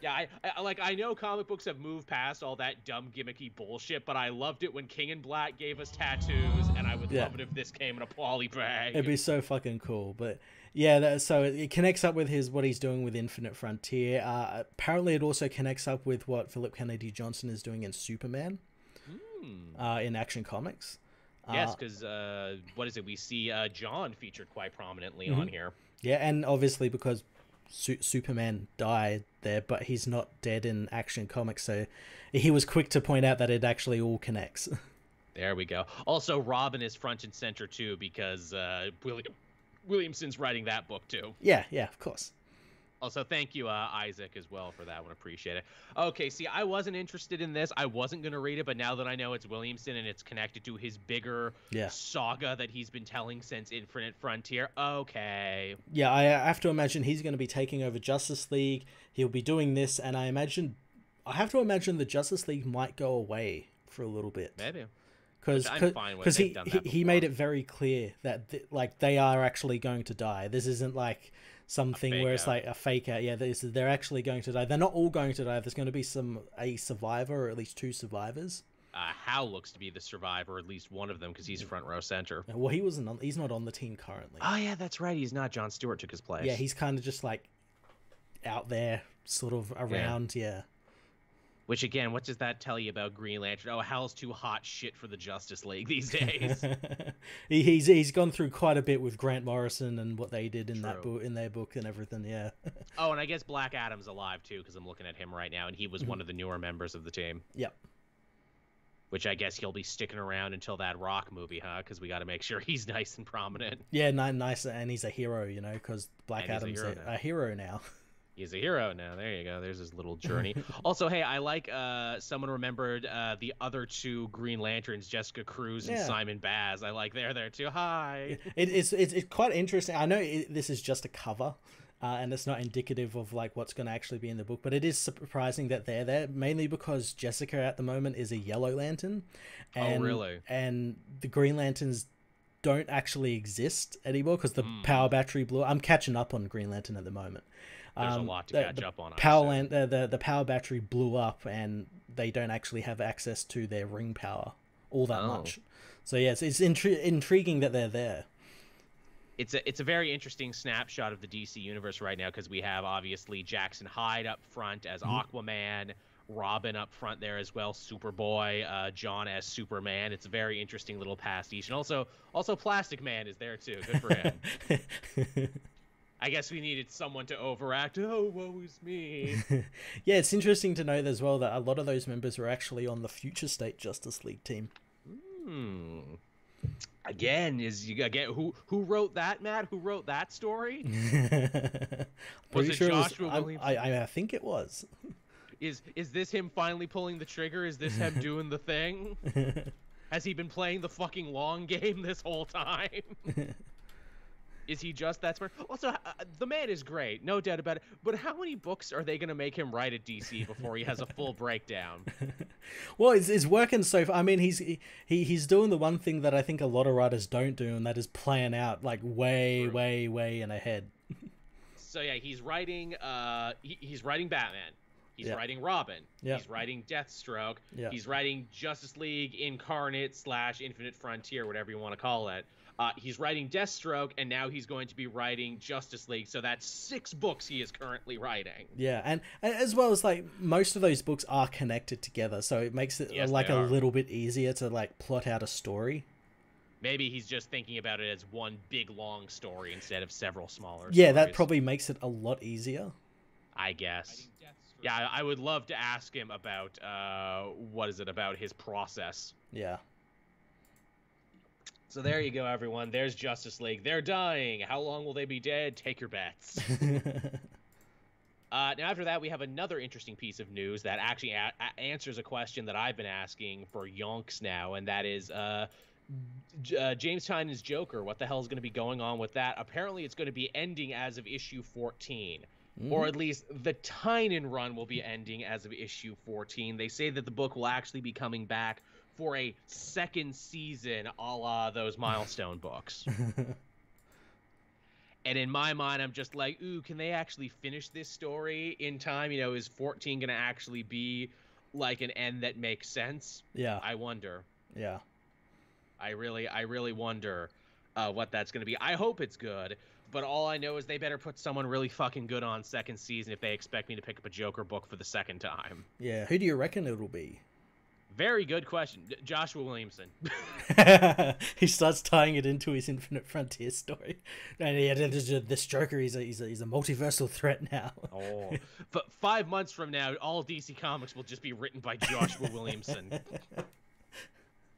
Yeah, I know comic books have moved past all that dumb gimmicky bullshit, but I loved it when King in Black gave us tattoos, and I would love it if this came in a poly bag. It'd be so fucking cool. But yeah, so it connects up with what he's doing with Infinite Frontier. Apparently, it also connects up with what Philip Kennedy Johnson is doing in Superman, in Action Comics. Yes, because what is it? We see John featured quite prominently on here. Yeah, and obviously because Superman died there, but he's not dead in Action Comics, so he was quick to point out that it actually all connects. There we go. Also, Robin is front and center too, because Williamson's writing that book too. Yeah, of course. Also, thank you, Isaac, as well for that one. Appreciate it. Okay, see, I wasn't interested in this. I wasn't going to read it, but now that I know it's Williamson and it's connected to his bigger saga that he's been telling since Infinite Frontier, okay. Yeah, I have to imagine he's going to be taking over Justice League. He'll be doing this, and I have to imagine the Justice League might go away for a little bit. Maybe. Because he made it very clear that they are actually going to die. This isn't like something where it's like a fake out. Yeah, they're actually going to die. They're not all going to die. There's going to be a survivor, or at least two survivors. Hal looks to be the survivor, at least one of them, because he's front row center. Well, he's not on the team currently. Oh yeah, that's right. He's not. Jon Stewart took his place. Yeah, he's kind of just like out there, sort of around. Yeah. Which, again, what does that tell you about Green Lantern? Oh, Hal's too hot shit for the Justice League these days. he's gone through quite a bit with Grant Morrison and what they did in that book, in their book and everything, yeah. Oh, and I guess Black Adam's alive, too, because I'm looking at him right now, and he was one of the newer members of the team. Yep. Which I guess he'll be sticking around until that Rock movie, huh? Because we got to make sure he's nice and prominent. Yeah, nice, and he's a hero, you know, because Black Adam's a hero now. He's a hero now. There you go. There's his little journey. Also, hey, I like someone remembered the other two Green Lanterns, Jessica Cruz and Simon Baz. I like they're there too. Hi. It's quite interesting. I know this is just a cover and it's not indicative of like what's going to actually be in the book, but it is surprising that they're there, mainly because Jessica at the moment is a Yellow Lantern. And, oh, really? And the Green Lanterns don't actually exist anymore because the power battery blew. I'm catching up on Green Lantern at the moment. There's a lot to catch up on. The power battery blew up, and they don't actually have access to their ring power all that much. So yeah, it's intriguing that they're there. It's a very interesting snapshot of the DC universe right now, because we have obviously Jackson Hyde up front as Aquaman, Robin up front there as well, Superboy, John as Superman. It's a very interesting little pastiche, and also Plastic Man is there too. Good for him. I guess we needed someone to overact. Oh, woe is me. Yeah, it's interesting to note as well that a lot of those members were actually on the Future State Justice League team. Again, who wrote that, Matt? Who wrote that story? Was it Joshua Williams? I think it was. Is this him finally pulling the trigger? Is this him doing the thing? Has he been playing the fucking long game this whole time? Is he just that smart? Also, the man is great, no doubt about it. But how many books are they going to make him write at DC before he has a full breakdown? Well, it's working so far. I mean, he's doing the one thing that I think a lot of writers don't do, and that is plan out like way in ahead. So yeah, he's writing. He's writing Batman. He's writing Robin. He's writing Deathstroke. He's writing Justice League Incarnate / Infinite Frontier, whatever you want to call it. He's writing Deathstroke, and now he's going to be writing Justice League. So that's 6 books he is currently writing. Yeah, and as well as like most of those books are connected together, so it makes it like a little bit easier to like plot out a story. Maybe he's just thinking about it as one big long story instead of several smaller. Yeah, that probably makes it a lot easier, I guess. Yeah, I would love to ask him about about his process. Yeah. So there you go, everyone. There's Justice League. They're dying. How long will they be dead? Take your bets. Now, after that, we have another interesting piece of news that actually answers a question that I've been asking for yonks now, and that is James Tynion's Joker. What the hell is going to be going on with that? Apparently, it's going to be ending as of issue 14. Or at least the Tynion run will be ending as of issue 14. They say that the book will actually be coming back for a second season, a la those Milestone books. And in my mind, I'm just like, ooh, can they actually finish this story in time? You know, is 14 going to actually be like an end that makes sense? Yeah. I wonder. Yeah. I really wonder what that's going to be. I hope it's good, but all I know is they better put someone really fucking good on second season if they expect me to pick up a Joker book for the second time. Yeah. Who do you reckon it'll be? Very good question. Joshua Williamson. He starts tying it into his Infinite Frontier story. And yeah, this Joker, he's a multiversal threat now. Oh, but 5 months from now, all DC Comics will just be written by Joshua Williamson.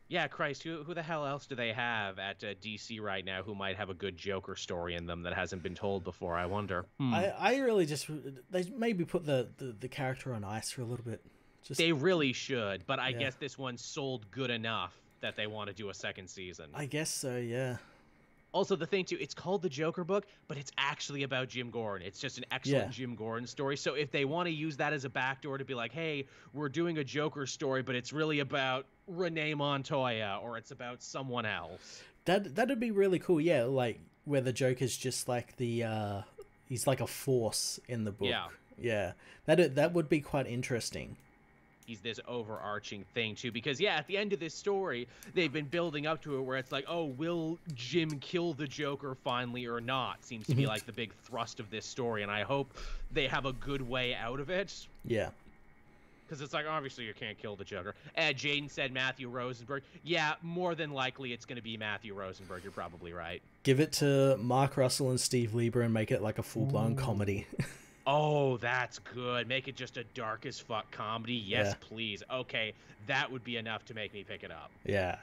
Yeah, Christ, who the hell else do they have at DC right now who might have a good Joker story in them that hasn't been told before? I wonder. I really just... They maybe put the character on ice for a little bit. Just, they really should, but I guess this one sold good enough that they want to do a second season. I guess so, yeah. Also, the thing, too, it's called the Joker book, but it's actually about Jim Gordon. It's just an excellent Jim Gordon story. So if they want to use that as a backdoor to be like, hey, we're doing a Joker story, but it's really about Renee Montoya or it's about someone else. That'd be really cool, yeah, like where the Joker's just like the... he's like a force in the book. Yeah. Yeah, that would be quite interesting. He's this overarching thing too, because yeah, at the end of this story they've been building up to it where it's like, oh, will Jim kill the Joker finally or not, seems to be like the big thrust of this story, and I hope they have a good way out of it. Yeah, because it's like, obviously you can't kill the Joker. Jaden said Matthew Rosenberg. Yeah, more than likely it's going to be Matthew Rosenberg. You're probably right. Give it to Mark Russell and Steve Lieber and make it like a full-blown comedy. Oh, that's good. Make it just a dark as fuck comedy. Yes, please. Okay, that would be enough to make me pick it up. Yeah.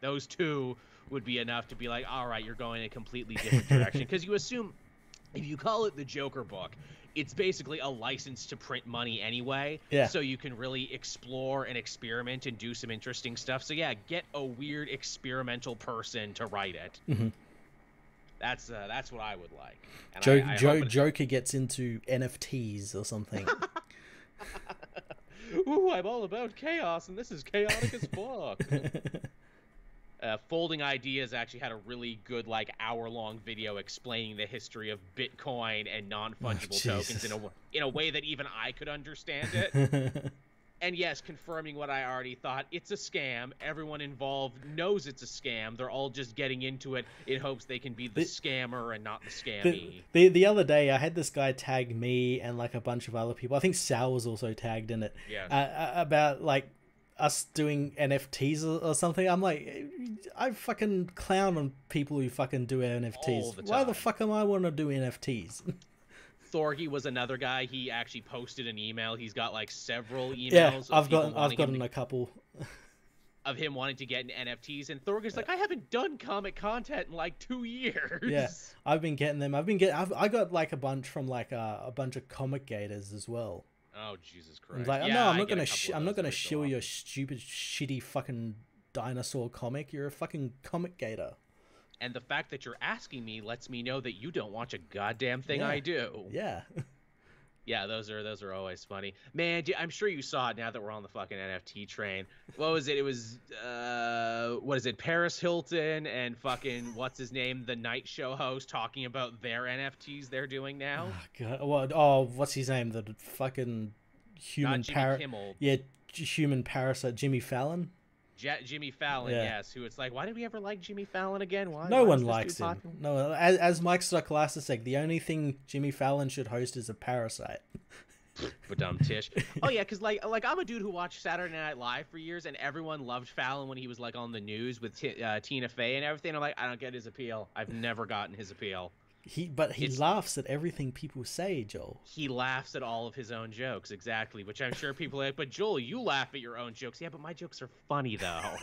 Those two would be enough to be like, all right, you're going in a completely different direction. Because you assume if you call it the Joker book, it's basically a license to print money anyway. Yeah. So you can really explore and experiment and do some interesting stuff. So yeah, get a weird experimental person to write it. Mm-hmm. That's what I would like. And Joker gets into NFTs or something. Ooh, I'm all about chaos, and this is chaotic as fuck. Folding Ideas actually had a really good like hour-long video explaining the history of Bitcoin and non-fungible tokens in a way that even I could understand it. And yes, confirming what I already thought, it's a scam. Everyone involved knows it's a scam. They're all just getting into it in hopes they can be the scammer and not the scammy. The other day, I had this guy tag me and like a bunch of other people. I think Sal was also tagged in it. Yeah. About like us doing NFTs or something. I'm like, I fucking clown on people who fucking do NFTs. All the time. Why the fuck am I want to do NFTs? Thorgy was another guy. He actually posted an email. He's got like several emails. Yeah, I've gotten a couple of him wanting to get in NFTs, and Thorgy's like, I haven't done comic content in like 2 years. Yeah, I've been getting them. I got like a bunch from like a bunch of comic gators as well. Oh Jesus Christ! Like, yeah, no, I'm not gonna shill your stupid, shitty fucking dinosaur comic. You're a fucking comic gator. And the fact that you're asking me lets me know that you don't watch a goddamn thing I do. Yeah. Yeah, those are always funny. Man, I'm sure you saw it now that we're on the fucking NFT train. What was it? It was, what is it? Paris Hilton and fucking, what's his name? The night show host talking about their NFTs they're doing now. Oh, God. Well, oh, what's his name? The fucking human parasite. Yeah, human parasite. Jimmy Fallon. Jimmy Fallon, yes, who it's like, why did we ever like Jimmy Fallon again? Why? No one likes him. No, as Mike Stoklasa said, the only thing Jimmy Fallon should host is a parasite. Badum-tish. Oh yeah, because like I'm a dude who watched Saturday Night Live for years, and everyone loved Fallon when he was like on the news with Tina Fey and everything. I'm like, I don't get his appeal. I've never gotten his appeal. But he laughs at everything people say, Joel. He laughs at all of his own jokes, exactly, which I'm sure people are like, but Joel, you laugh at your own jokes. Yeah, but my jokes are funny, though.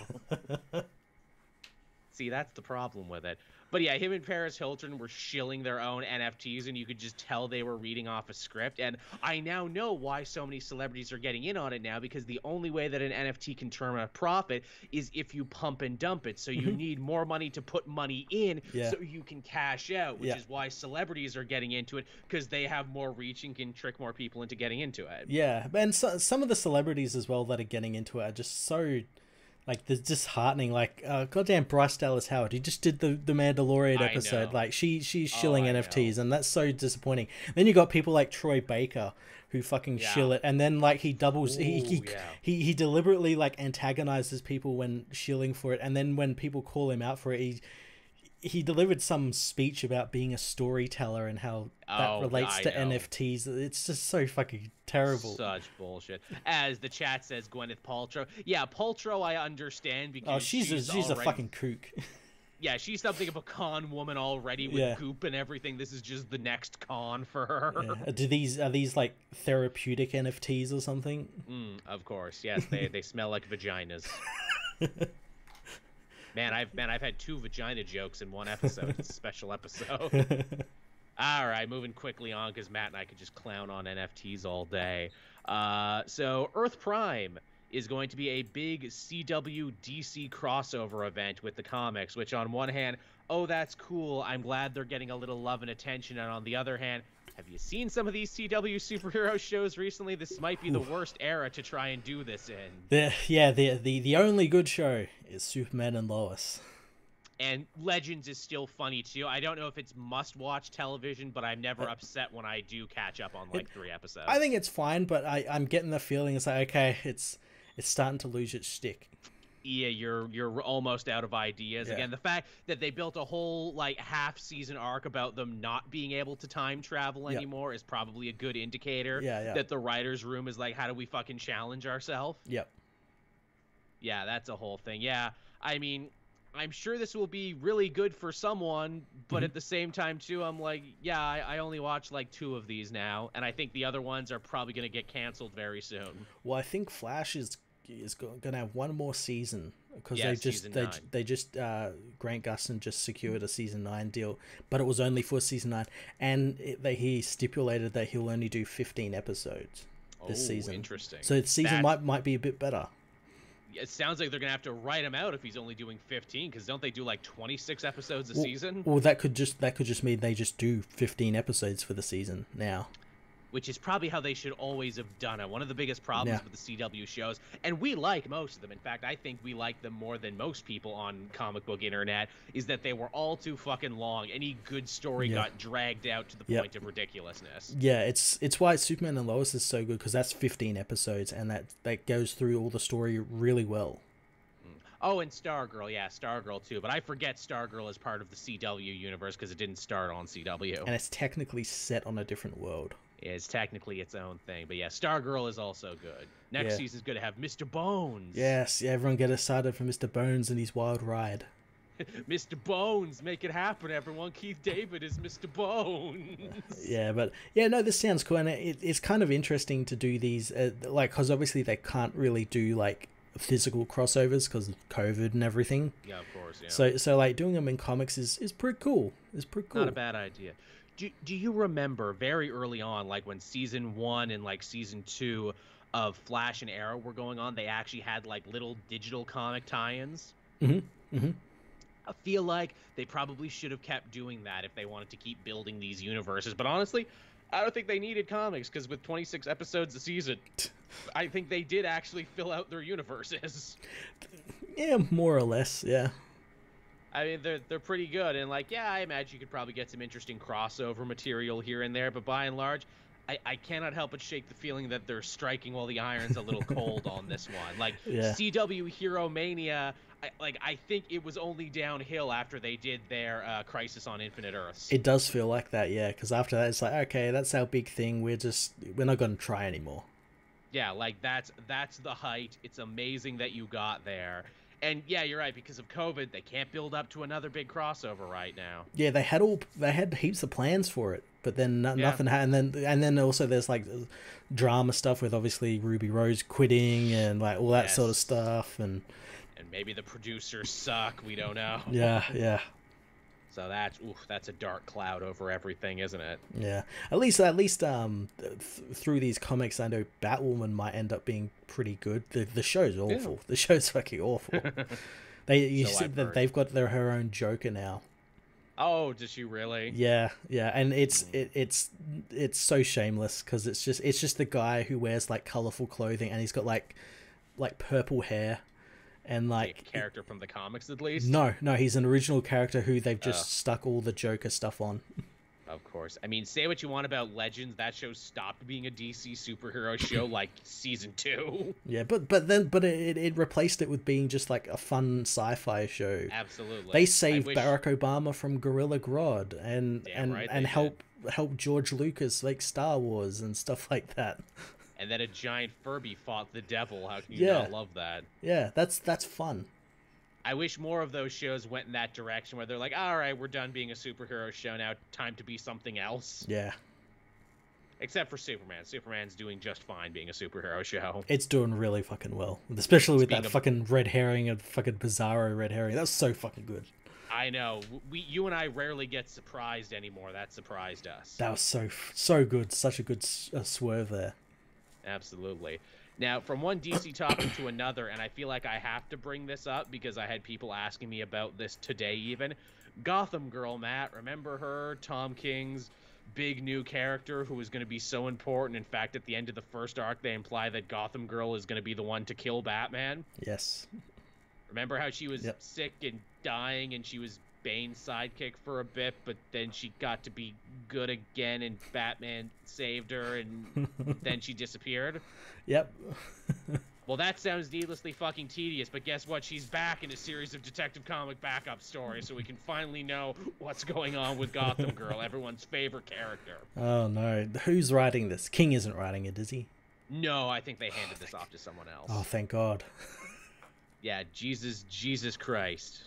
See, that's the problem with it. But yeah, him and Paris Hilton were shilling their own NFTs, and you could just tell they were reading off a script. And I now know why so many celebrities are getting in on it now, because the only way that an NFT can turn a profit is if you pump and dump it. So you need more money to put money in so you can cash out, which is why celebrities are getting into it, because they have more reach and can trick more people into getting into it. Yeah, and so, some of the celebrities as well that are getting into it are just so... like there's disheartening, like goddamn Bryce Dallas Howard, he just did the Mandalorian episode, like she's shilling NFTs, and that's so disappointing. Then you got people like Troy Baker who fucking shill it, and then like he doubles, he deliberately like antagonizes people when shilling for it, and then when people call him out for it, he delivered some speech about being a storyteller and how that relates to NFTs. It's just so fucking terrible. Such bullshit. As the chat says, Gwyneth Paltrow. Yeah, Paltrow I understand because she's already... a fucking kook. Yeah, she's something of a con woman already with goop and everything. This is just the next con for her. Yeah. Are these like therapeutic NFTs or something? Of course, yes. They smell like vaginas. Man, I've had 2 vagina jokes in 1 episode. It's a special episode. All right, moving quickly on because Matt and I could just clown on NFTs all day. So Earth Prime is going to be a big CW-DC crossover event with the comics, which on one hand, oh, that's cool. I'm glad they're getting a little love and attention. And on the other hand, have you seen some of these CW superhero shows recently? This might be the worst era to try and do this in. The only good show is Superman and Lois. And Legends is still funny, too. I don't know if it's must-watch television, but I'm never upset when I do catch up on, like, 3 episodes. I think it's fine, but I'm getting the feeling it's like, okay, it's starting to lose its shtick. Yeah, you're almost out of ideas. Again, the fact that they built a whole like half-season arc about them not being able to time travel anymore is probably a good indicator that the writer's room is like, how do we fucking challenge ourselves? Yep. Yeah, that's a whole thing. Yeah, I mean, I'm sure this will be really good for someone, but at the same time, too, I'm like, yeah, I only watch like 2 of these now, and I think the other ones are probably going to get canceled very soon. Well, I think Flash is going to have 1 more season because they just Grant Gustin just secured a season 9 deal, but it was only for season 9, and he stipulated that he'll only do 15 episodes this season. Interesting. So the season might be a bit better. It sounds like they're gonna have to write him out if he's only doing 15, because don't they do like 26 episodes a season? Well, that could just mean they just do 15 episodes for the season now, which is probably how they should always have done it. One of the biggest problems with the CW shows, and we like most of them, in fact I think we like them more than most people on comic book internet, is that they were all too fucking long. Any good story got dragged out to the point of ridiculousness. Yeah, it's why Superman and Lois is so good, because that's 15 episodes and that goes through all the story really well. Oh, and Stargirl, yeah, Stargirl too. But I forget Stargirl is part of the CW universe because it didn't start on CW. And it's technically set on a different world. It's technically its own thing. But yeah, Stargirl is also good. Next season's going to have Mr. Bones. Yes, everyone get excited for Mr. Bones and his wild ride. Mr. Bones, make it happen, everyone. Keith David is Mr. Bones. Yeah, but yeah, no, this sounds cool. And it's kind of interesting to do these, like, because obviously they can't really do, like, physical crossovers because of COVID and everything. Yeah, of course. Yeah. So like doing them in comics is pretty cool. It's pretty cool. Not a bad idea. Do you remember very early on, like when season 1 and like season 2 of Flash and Arrow were going on, they actually had like little digital comic tie-ins? I feel like they probably should have kept doing that if they wanted to keep building these universes. But honestly, I don't think they needed comics, because with 26 episodes a season, I think they did actually fill out their universes. Yeah, more or less, yeah. I mean, they're pretty good, and like, yeah, I imagine you could probably get some interesting crossover material here and there, but by and large, I cannot help but shake the feeling that they're striking while the iron's a little cold on this one. Like, CW Hero Mania... I think it was only downhill after they did their Crisis on Infinite Earths. It does feel like that, yeah, because after that it's like, okay, that's our big thing, we're not going to try anymore. Yeah, like that's the height. It's amazing that you got there. And yeah, you're right, because of COVID they can't build up to another big crossover right now. Yeah, they had heaps of plans for it, but then nothing happened. And then also there's like drama stuff with obviously Ruby Rose quitting and like all that sort of stuff, and maybe the producers suck, we don't know. Yeah. So that's a dark cloud over everything, isn't it? Yeah. At least through these comics, I know Batwoman might end up being pretty good. The show's awful. The show's fucking awful. They've got her own Joker now. Oh, does she really? Yeah, and it's so shameless, because it's just the guy who wears like colorful clothing and he's got like purple hair. and like a character from the comics at least. No, he's an original character who they've just stuck all the Joker stuff on. Of course. I mean, say what you want about Legends. That show stopped being a DC superhero show like season 2. Yeah, but then it replaced it with being just like a fun sci-fi show. Absolutely. They saved Barack Obama from Gorilla Grodd and helped George Lucas make Star Wars and stuff like that. And then a giant Furby fought the devil. How can you not love that? Yeah, that's fun. I wish more of those shows went in that direction where they're like, all right, we're done being a superhero show now. Time to be something else. Yeah. Except for Superman. Superman's doing just fine being a superhero show. It's doing really fucking well. Especially with that fucking red herring and fucking Bizarro red herring. That was so fucking good. I know. You and I rarely get surprised anymore. That surprised us. That was so good. Such a good swerve there. Absolutely. Now, from one DC topic to another, and I feel like I have to bring this up because I had people asking me about this today even. Gotham Girl, Matt, remember her? Tom King's big new character who is going to be so important. In fact, at the end of the first arc, they imply that Gotham Girl is going to be the one to kill Batman. Yes. Remember how she was sick and dying and she was Bane's sidekick for a bit, but then she got to be good again and Batman saved her and then she disappeared? Yep. Well, that sounds needlessly fucking tedious, but guess what? She's back in a series of Detective Comic backup stories, so we can finally know what's going on with Gotham Girl, everyone's favorite character. Oh, no. Who's writing this? King isn't writing it, is he? No, I think they handed this off to someone else. Oh, thank God. Yeah, Jesus Christ.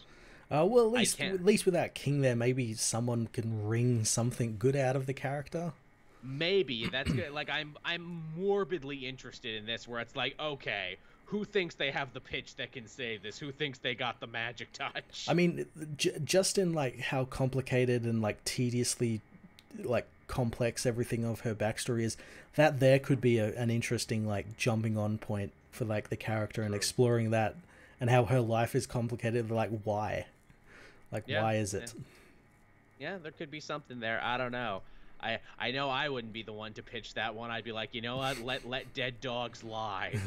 Well, at least without King there, maybe someone can wring something good out of the character. Maybe. That's good. Like, I'm morbidly interested in this, where it's like, okay, who thinks they have the pitch that can save this? Who thinks they got the magic touch? I mean, just in, like, how complicated and, like, tediously, like, complex everything of her backstory is, that there could be an interesting, like, jumping-on point for, like, the character and exploring that and how her life is complicated. Like, why? Like, why is it? Yeah, there could be something there. I don't know. I know I wouldn't be the one to pitch that one. I'd be like, you know what? Let dead dogs lie.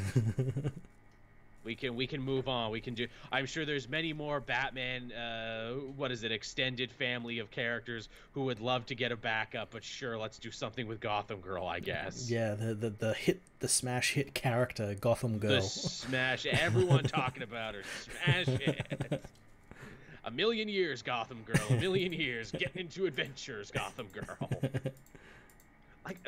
We can move on. We can do. I'm sure there's many more Batman. What is it? Extended family of characters who would love to get a backup. But sure, let's do something with Gotham Girl, I guess. Yeah, the smash hit character, Gotham Girl. The smash. Everyone talking about her. Smash hit. A million years, Gotham Girl. A million years, getting into adventures, Gotham Girl.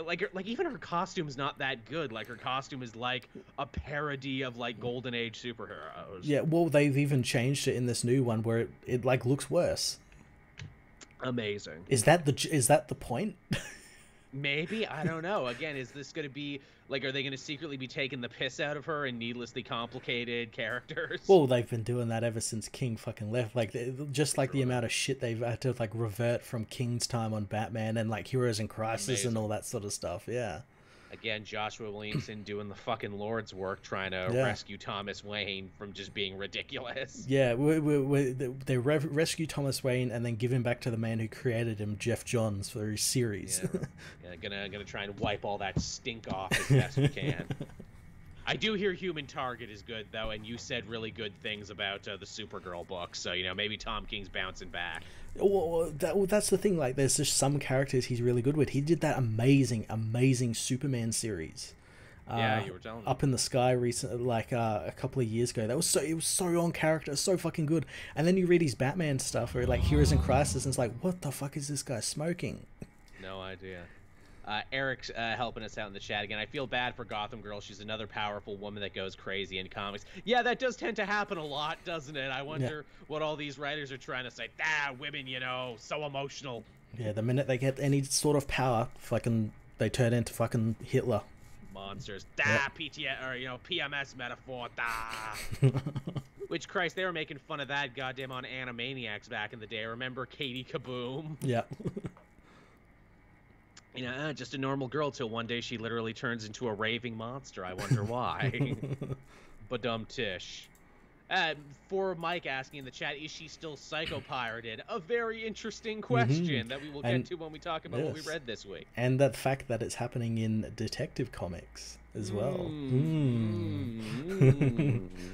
Like even her costume's not that good. Like, her costume is like a parody of, like, Golden Age superheroes. Yeah, well, they've even changed it in this new one where it like looks worse. Amazing. Is that the point? Maybe, I don't know. Again, is this going to be, like, are they going to secretly be taking the piss out of her and needlessly complicated characters? Well, they've been doing that ever since King fucking left. Like, just like the amount of shit they've had to, like, revert from King's time on Batman and, like, Heroes in Crisis and all that sort of stuff. Yeah. Again, Joshua Williamson doing the fucking Lord's work, trying to rescue Thomas Wayne from just being ridiculous. Yeah, they rescue Thomas Wayne and then give him back to the man who created him, Jeff Johns, for his series. Yeah, gonna try and wipe all that stink off as best we can. I do hear Human Target is good, though, and you said really good things about the Supergirl book, so, you know, maybe Tom King's bouncing back. Well, that's the thing, like, there's just some characters he's really good with. He did that amazing Superman series. Yeah, you were telling me. Up in the Sky recently, like, a couple of years ago. It was so on character, so fucking good. And then you read his Batman stuff, where, like, Heroes in Crisis, and it's like, what the fuck is this guy smoking? No idea. Eric's helping us out in the chat again. I feel bad for Gotham Girl. She's another powerful woman that goes crazy in comics. Yeah, that does tend to happen a lot, doesn't it? I wonder what all these writers are trying to say. Women, you know, so emotional. Yeah, the minute they get any sort of power, fucking, they turn into fucking Hitler. Monsters. PTS, or, you know, PMS metaphor. Which, Christ, they were making fun of that goddamn on Animaniacs back in the day. Remember Katie Kaboom? Yeah. You know, just a normal girl till one day she literally turns into a raving monster. I wonder why. Badum tish. For Mike asking in the chat, is she still psychopirated? A very interesting question that we will get to when we talk about what we read this week. And the fact that it's happening in detective comics as well.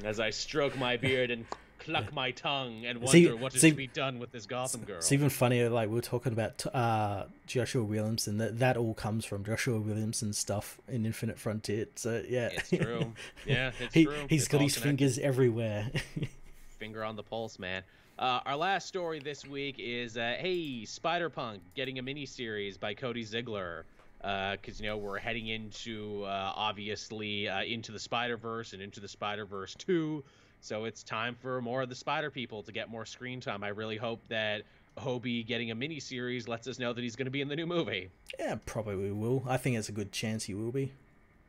As I stroke my beard and cluck my tongue and wonder what is to be done with this Gotham girl. It's even funnier, like we were talking about Joshua Williamson, that all comes from Joshua Williamson's stuff in Infinite Frontier. So yeah, it's true. Yeah, it's true. He's got his fingers everywhere. Finger on the pulse, man. Our last story this week is hey, Spider-Punk getting a miniseries by Cody Ziegler. Because, you know, we're heading into, obviously, Into the Spider-Verse and Into the Spider-Verse 2. So it's time for more of the Spider people to get more screen time. I really hope that Hobie getting a miniseries lets us know that he's going to be in the new movie. Yeah, probably will. I think it's a good chance he will be.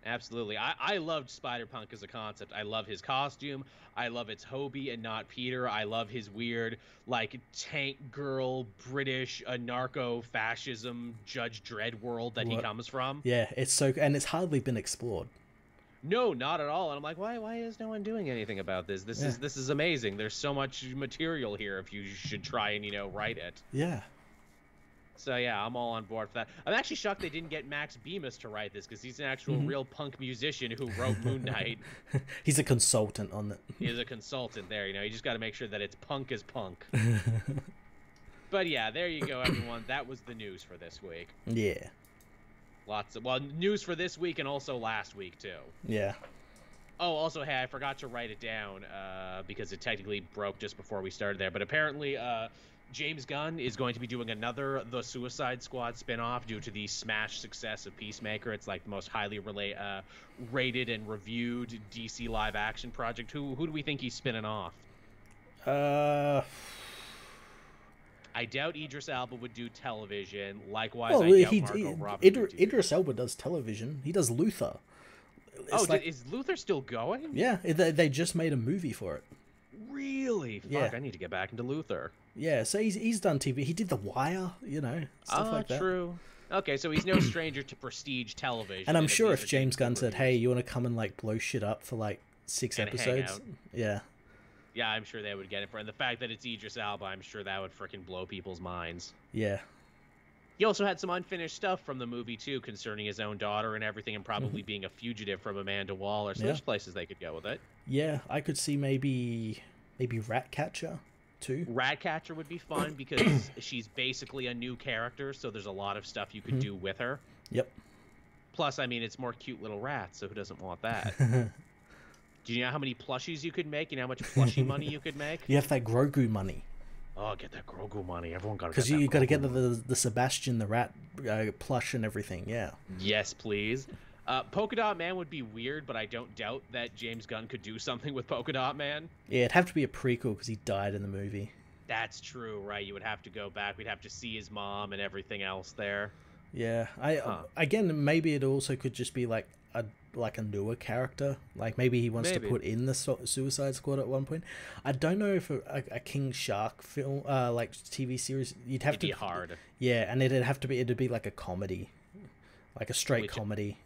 Absolutely. I loved Spider-Punk as a concept. I love his costume. I love it's Hobie and not Peter. I love his weird, like, tank girl, British, anarcho-fascism, Judge Dredd world that he comes from. Yeah, it's so... And it's hardly been explored. No, not at all. And I'm like, why is no one doing anything about this? This is amazing. There's so much material here if you should try and, you know, write it. Yeah. So, yeah, I'm all on board for that. I'm actually shocked they didn't get Max Bemis to write this, because he's an actual real punk musician who wrote Moon Knight. He's a consultant on that. He's a consultant there, you know. You just got to make sure that it's punk as punk. But, yeah, there you go, everyone. That was the news for this week. Yeah. Lots of, well, news for this week and also last week, too. Yeah. Oh, also, hey, I forgot to write it down because it technically broke just before we started there. But apparently... James Gunn is going to be doing another The Suicide Squad spinoff due to the smash success of Peacemaker. It's like the most highly rated and reviewed DC live action project. Who do we think he's spinning off? I doubt Idris Elba would do television. Likewise, I doubt Margot Robbie would do Idris Elba does television. He does Luther. Is Luther still going? Yeah, they just made a movie for it. Really? Fuck, yeah. I need to get back into Luther. Yeah, so he's done TV. He did The Wire, you know, stuff like that. True. Okay, so he's no stranger to prestige television. And I'm sure if James Gunn said, hey, you want to come and, like, blow shit up for, like, 6 episodes? Yeah. Yeah, I'm sure they would get it. And the fact that it's Idris Elba, I'm sure that would freaking blow people's minds. Yeah. He also had some unfinished stuff from the movie, too, concerning his own daughter and everything, and probably being a fugitive from Amanda Waller. So there's places they could go with it. Yeah, I could see maybe Ratcatcher, too. Ratcatcher would be fun because she's basically a new character, so there's a lot of stuff you could do with her. Yep. Plus, I mean, it's more cute little rats, so who doesn't want that? Do you know how many plushies you could make and how much plushie money you could make? You have that Grogu money. Oh, get that Grogu money. Everyone got to get that. Because you got to get the Sebastian the Rat plush and everything, yeah. Yes, please. Polka Dot Man would be weird, but I don't doubt that James Gunn could do something with Polka Dot Man. Yeah, it'd have to be a prequel because he died in the movie. That's true, right? You would have to go back. We'd have to see his mom and everything else there. Yeah. Again, maybe it also could just be like a newer character. Like maybe he wants to put in the Suicide Squad at one point. I don't know if a King Shark film, like TV series, you'd have it'd be hard. Yeah, and it'd be like a comedy, like a straight comedy.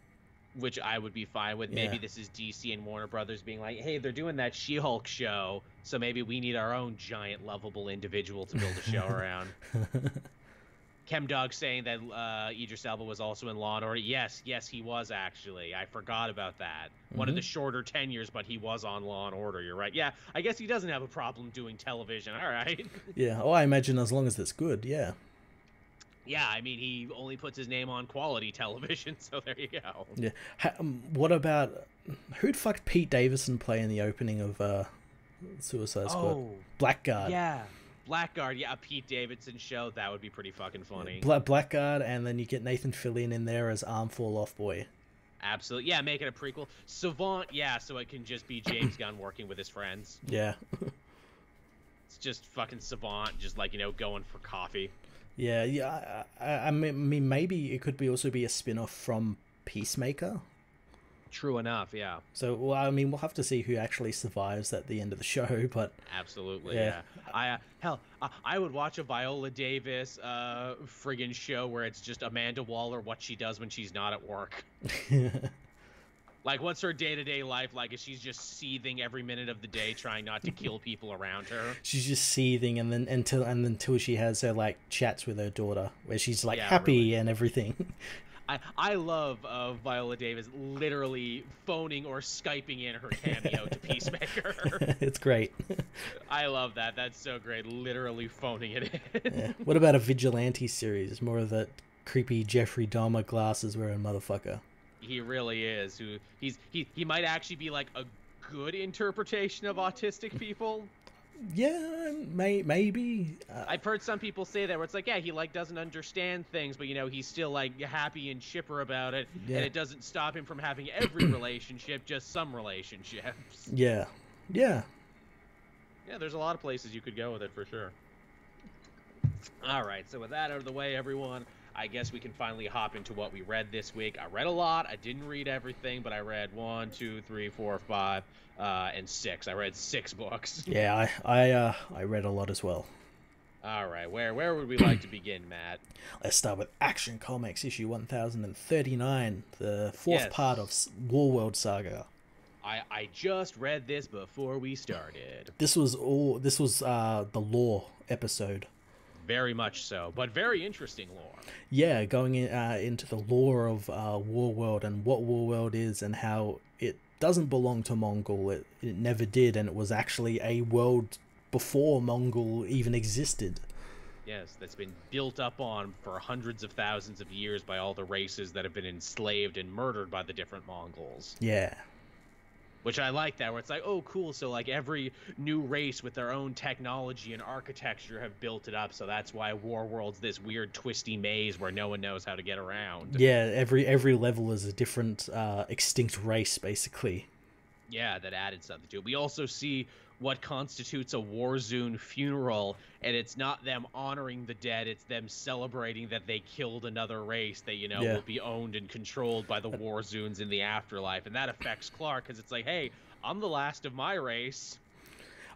Which I would be fine with. Maybe this is DC and Warner Brothers being like, hey, they're doing that She-Hulk show, so maybe we need our own giant, lovable individual to build a show around. ChemDog saying that Idris Elba was also in Law & Order. Yes, he was, actually. I forgot about that. One of the shorter tenures, but he was on Law & Order. You're right. Yeah, I guess he doesn't have a problem doing television. All right. Yeah, I imagine as long as it's good, yeah. Yeah, I mean, he only puts his name on quality television, so there you go. Yeah. What about... Who'd fuck Pete Davidson play in the opening of Suicide Squad? Oh, Blackguard. Yeah. Blackguard, yeah, a Pete Davidson show. That would be pretty fucking funny. Blackguard, and then you get Nathan Fillion in there as Arm Fall Off Boy. Absolutely. Yeah, make it a prequel. Savant, yeah, so it can just be James Gunn working with his friends. Yeah. It's just fucking Savant, just like, you know, going for coffee. Yeah. I mean, maybe it could be also be a spin-off from Peacemaker. True enough, yeah. So, well, I mean, we'll have to see who actually survives at the end of the show, but... Absolutely, yeah. I would watch a Viola Davis friggin' show where it's just Amanda Waller, what she does when she's not at work. Like, what's her day-to-day life like? Is she just seething every minute of the day, trying not to kill people around her? She's just seething, and then until she has her like chats with her daughter, where she's like happy and everything. I love Viola Davis literally phoning or Skyping in her cameo to Peacemaker. It's great. I love that. That's so great. Literally phoning it in. Yeah. What about a vigilante series? More of that creepy Jeffrey Dahmer glasses wearing motherfucker. He really is. He might actually be like a good interpretation of autistic people. Yeah, maybe. I've heard some people say that, where it's like, yeah, he like doesn't understand things, but you know, he's still like happy and chipper about it, and it doesn't stop him from having every relationship, just some relationships. Yeah, yeah, yeah. There's a lot of places you could go with it for sure. All right, so with that out of the way, everyone, I guess we can finally hop into what we read this week. I read a lot. I didn't read everything, but I read 1, 2, 3, 4, 5, and 6. I read 6 books. Yeah, I read a lot as well. All right, where would we like to begin, Matt? Let's start with Action Comics issue 1039, the fourth part of Warworld Saga. I just read this before we started. This was all. This was the lore episode. Very much so, but very interesting lore. Yeah, going in, into the lore of Warworld and what Warworld is and how it doesn't belong to Mongol. It never did, and it was actually a world before Mongol even existed. Yes, that's been built up on for hundreds of thousands of years by all the races that have been enslaved and murdered by the different Mongols. Yeah. Which I like that, where it's like, oh, cool. So like every new race with their own technology and architecture have built it up. So that's why Warworld's this weird twisty maze where no one knows how to get around. Yeah, every level is a different extinct race, basically. Yeah, that added something to it. We also see what constitutes a Warzune funeral, and it's not them honoring the dead. It's them celebrating that they killed another race that, you know, will be owned and controlled by the Warzunes in the afterlife. And that affects Clark because it's like, hey, I'm the last of my race.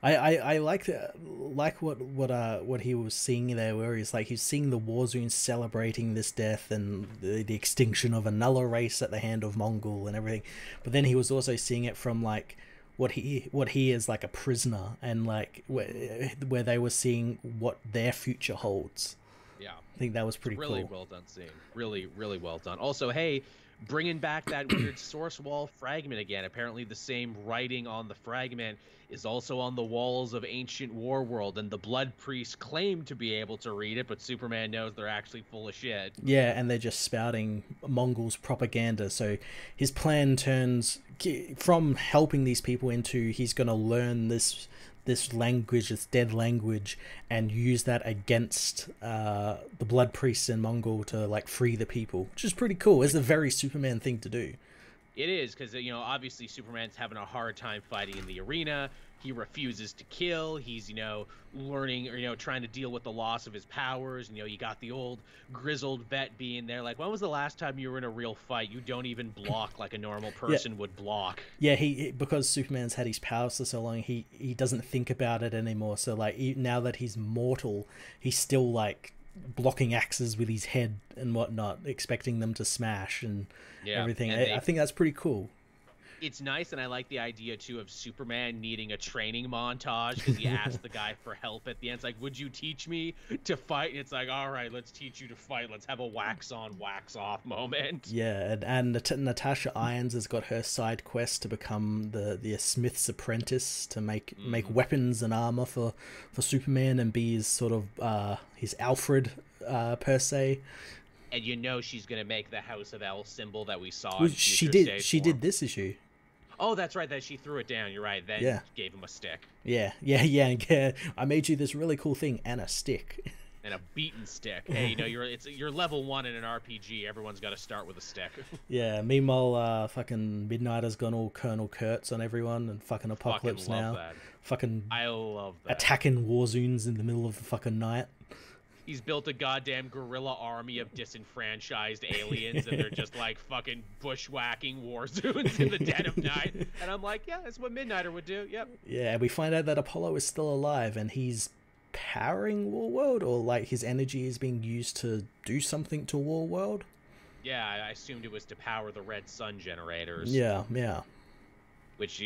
I like the, what he was seeing there, where he's like he's seeing the Warzones celebrating this death and the extinction of another race at the hand of Mongol and everything, but then he was also seeing it from like what he is like a prisoner and like where they were seeing what their future holds. Yeah, I think that was pretty really cool. Well done scene. Really well done. Also, hey, bringing back that weird source wall fragment again. Apparently the same writing on the fragment is also on the walls of ancient Warworld, and the Blood Priests claim to be able to read it, but Superman knows they're actually full of shit. Yeah, and they're just spouting Mongols propaganda. So his plan turns from helping these people into he's going to learn this language, this dead language, and use that against the Blood Priests in Mongol to like free the people, which is pretty cool. It's a very Superman thing to do. It is, because you know, obviously Superman's having a hard time fighting in the arena. He refuses to kill. He's, you know, learning, or, you know, trying to deal with the loss of his powers. You know, you got the old grizzled vet being there like, when was the last time you were in a real fight? You don't even block like a normal person would block. Yeah, he, because Superman's had his powers for so long, he doesn't think about it anymore. So like now that he's mortal, he's still like blocking axes with his head and whatnot, expecting them to smash and everything. And I think that's pretty cool. It's nice, and I like the idea, too, of Superman needing a training montage because he asked the guy for help at the end. It's like, would you teach me to fight? And it's like, all right, let's teach you to fight. Let's have a wax-on, wax-off moment. Yeah, and Natasha Irons has got her side quest to become the smith's apprentice to make weapons and armor for Superman and be his sort of his Alfred, per se. And you know she's going to make the House of El symbol that we saw. Well, she did this issue. Oh, that's right. That she threw it down. You're right. Then gave him a stick. Yeah. I made you this really cool thing and a stick. And a beaten stick. Hey, you know, you're level 1 in an RPG. Everyone's got to start with a stick. Yeah. Meanwhile, fucking Midnight has gone all Colonel Kurtz on everyone and fucking Apocalypse fucking love now. That. Fucking I love that. Attacking Warzones in the middle of the fucking night. He's built a goddamn guerrilla army of disenfranchised aliens, and they're just like fucking bushwhacking Warzones in the dead of night. And I'm like, yeah, that's what Midnighter would do. Yep. Yeah, we find out that Apollo is still alive, and he's powering Warworld, or like his energy is being used to do something to Warworld. Yeah, I assumed it was to power the red sun generators. Yeah, yeah. Which,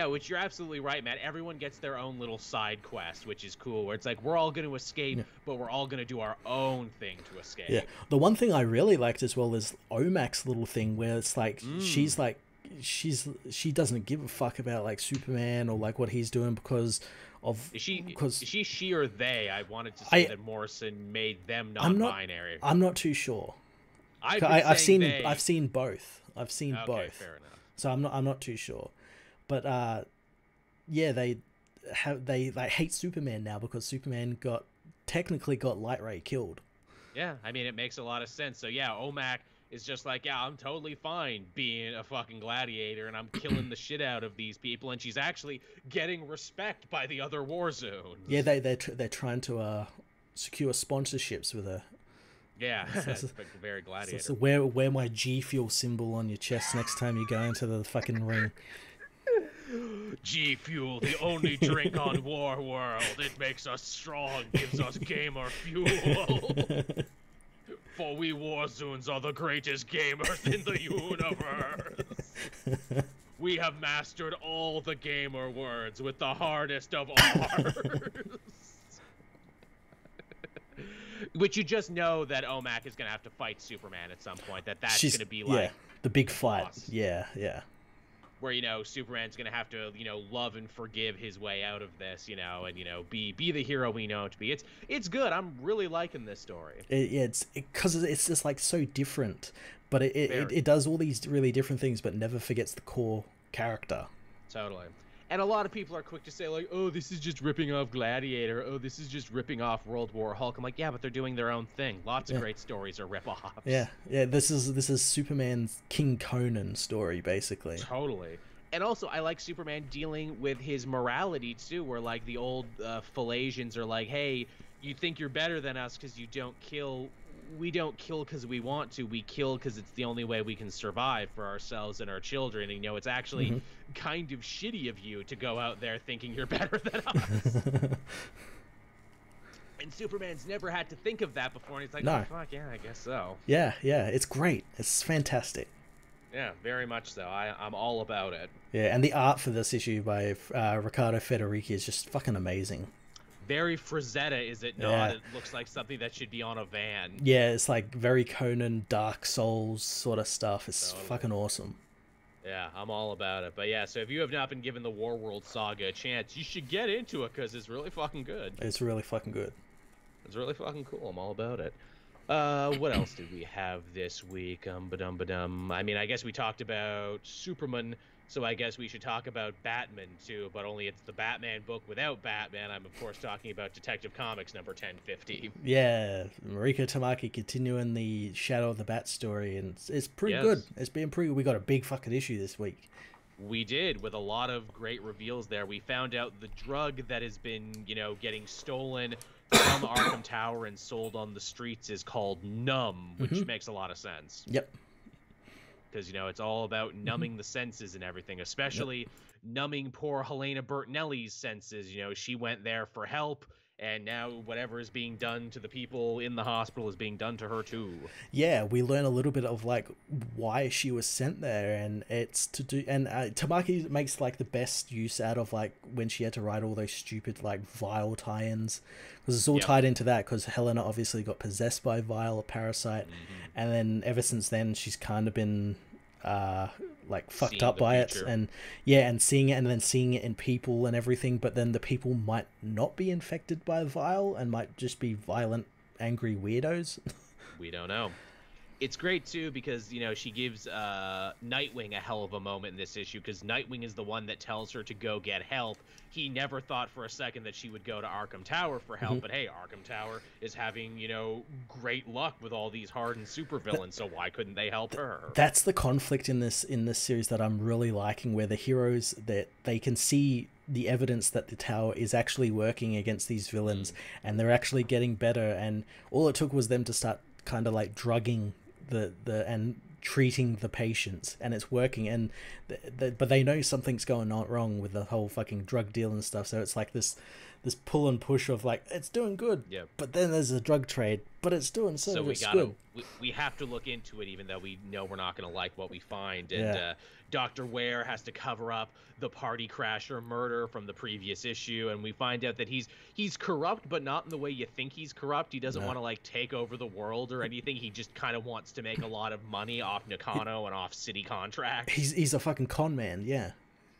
which you're absolutely right, Matt. Everyone gets their own little side quest, which is cool, where it's like, we're all going to escape, but we're all going to do our own thing to escape. Yeah. The one thing I really liked as well is Omak's little thing, where it's like, she's like, she doesn't give a fuck about, like, Superman or, like, what he's doing because... Is she or they? I wanted to say that Morrison made them non-binary. I'm not too sure. I've seen both. I've seen both. Fair enough. So I'm not too sure, but yeah, they hate Superman now because Superman technically got Light Ray killed. Yeah, I mean, it makes a lot of sense. So yeah, Omak is just like, yeah, I'm totally fine being a fucking gladiator, and I'm killing the shit out of these people, and she's actually getting respect by the other war zones. Yeah, they're trying to secure sponsorships with her. Yeah, so very gladiator. So wear my G Fuel symbol on your chest next time you go into the fucking ring. G Fuel, the only drink on War World. It makes us strong, gives us gamer fuel. For we Warzoons are the greatest gamers in the universe. We have mastered all the gamer words with the hardest of ours. Which you just know that Omak is going to have to fight Superman at some point. That's going to be like... Yeah, the big fight. Boss. Yeah, yeah. Where, you know, Superman's going to have to, you know, love and forgive his way out of this, you know, and, you know, be the hero we know him to be. It's good. I'm really liking this story. Because it's just, like, so different. But it does all these really different things, but never forgets the core character. Totally. And a lot of people are quick to say, like, oh, this is just ripping off Gladiator. Oh, this is just ripping off World War Hulk. I'm like, yeah, but they're doing their own thing. Lots of great stories are rip-offs. Yeah, yeah, this is Superman's King Conan story, basically. Totally. And also, I like Superman dealing with his morality, too, where, like, the old Phalasians are like, hey, you think you're better than us because you don't kill... We don't kill because we want to. We kill because it's the only way we can survive for ourselves and our children. And, you know, it's actually kind of shitty of you to go out there thinking you're better than us. And Superman's never had to think of that before. And he's like, oh, fuck, yeah, I guess so. Yeah, yeah, it's great. It's fantastic. Yeah, very much so. I'm all about it. Yeah, and the art for this issue by Riccardo Federici is just fucking amazing. Very Frazetta, is it not? Yeah. It looks like something that should be on a van. Yeah, it's like very Conan, Dark Souls sort of stuff. It's fucking awesome. Yeah, I'm all about it. But yeah, so if you have not been given the Warworld Saga a chance, you should get into it because it's really fucking good. It's really fucking good. It's really fucking cool. I'm all about it. What else did we have this week? I mean, I guess we talked about Superman... So I guess we should talk about Batman, too, but only it's the Batman book without Batman. I'm, of course, talking about Detective Comics number 1050. Yeah, Mariko Tamaki continuing the Shadow of the Bat story, and it's pretty good. It's been pretty good. We got a big fucking issue this week. We did, with a lot of great reveals there. We found out the drug that has been, you know, getting stolen from Arkham Tower and sold on the streets is called Numb, which makes a lot of sense. Yep. Because, you know, it's all about numbing the senses and everything, especially numbing poor Helena Bertinelli's senses. You know, she went there for help, and now whatever is being done to the people in the hospital is being done to her, too. Yeah, we learn a little bit of, like, why she was sent there, and it's to do... And Tamaki makes, like, the best use out of, like, when she had to write all those stupid, like, Vile tie-ins. Because it's all tied into that, because Helena obviously got possessed by Vile, a parasite, and then ever since then, she's kind of been... like fucked up by it, and and seeing it, and then seeing it in people and everything, but then the people might not be infected by Vile and might just be violent, angry weirdos. We don't know. It's great too because, you know, she gives Nightwing a hell of a moment in this issue because Nightwing is the one that tells her to go get help. He never thought for a second that she would go to Arkham Tower for help, but hey, Arkham Tower is having, you know, great luck with all these hardened supervillains, so why couldn't they help her? That's the conflict in this series that I'm really liking, where the heroes, that they can see the evidence that the tower is actually working against these villains, and they're actually getting better, and all it took was them to start kind of like drugging the and treating the patients, and it's working, and but they know something's going on wrong with the whole fucking drug deal and stuff, so it's like this pull and push of like, it's doing good, yeah, but then there's a drug trade, but it's doing so good. We have to look into it, even though we know we're not going to like what we find. And yeah. Dr. Ware has to cover up the party crasher murder from the previous issue, and we find out that he's corrupt, but not in the way you think he's corrupt. He doesn't want to like take over the world or anything. He just kind of wants to make a lot of money off Nakano and off city contracts. He's a fucking con man, yeah.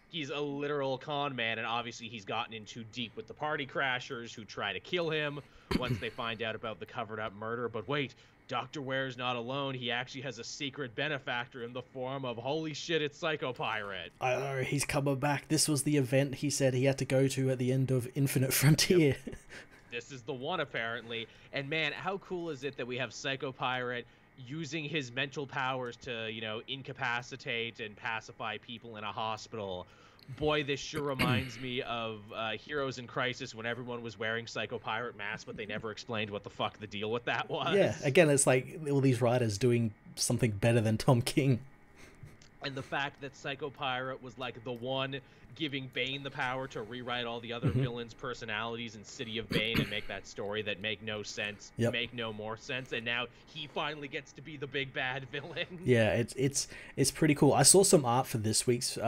He's a literal con man, and obviously he's gotten in too deep with the party crashers who try to kill him once they find out about the covered-up murder. But wait, Dr. Ware's not alone. He actually has a secret benefactor in the form of, holy shit, it's Psycho Pirate. I know, he's coming back. This was the event he said he had to go to at the end of Infinite Frontier. Yep. This is the one, apparently. And man, how cool is it that we have Psycho Pirate using his mental powers to, you know, incapacitate and pacify people in a hospital. Boy, this sure reminds me of Heroes in Crisis, when everyone was wearing Psycho Pirate masks, but they never explained what the fuck the deal with that was. Yeah, again, it's like all these writers doing something better than Tom King. And the fact that Psycho Pirate was like the one giving Bane the power to rewrite all the other villains' personalities in City of Bane and make that story that make no sense, make no more sense, and now he finally gets to be the big bad villain. Yeah, it's pretty cool. I saw some art for this week's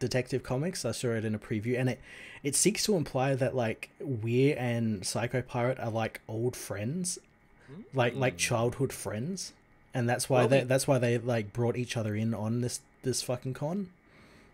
Detective Comics. I saw it in a preview, and it seeks to imply that like Weir and Psycho Pirate are like old friends, like childhood friends, and that's why they like brought each other in on this fucking con.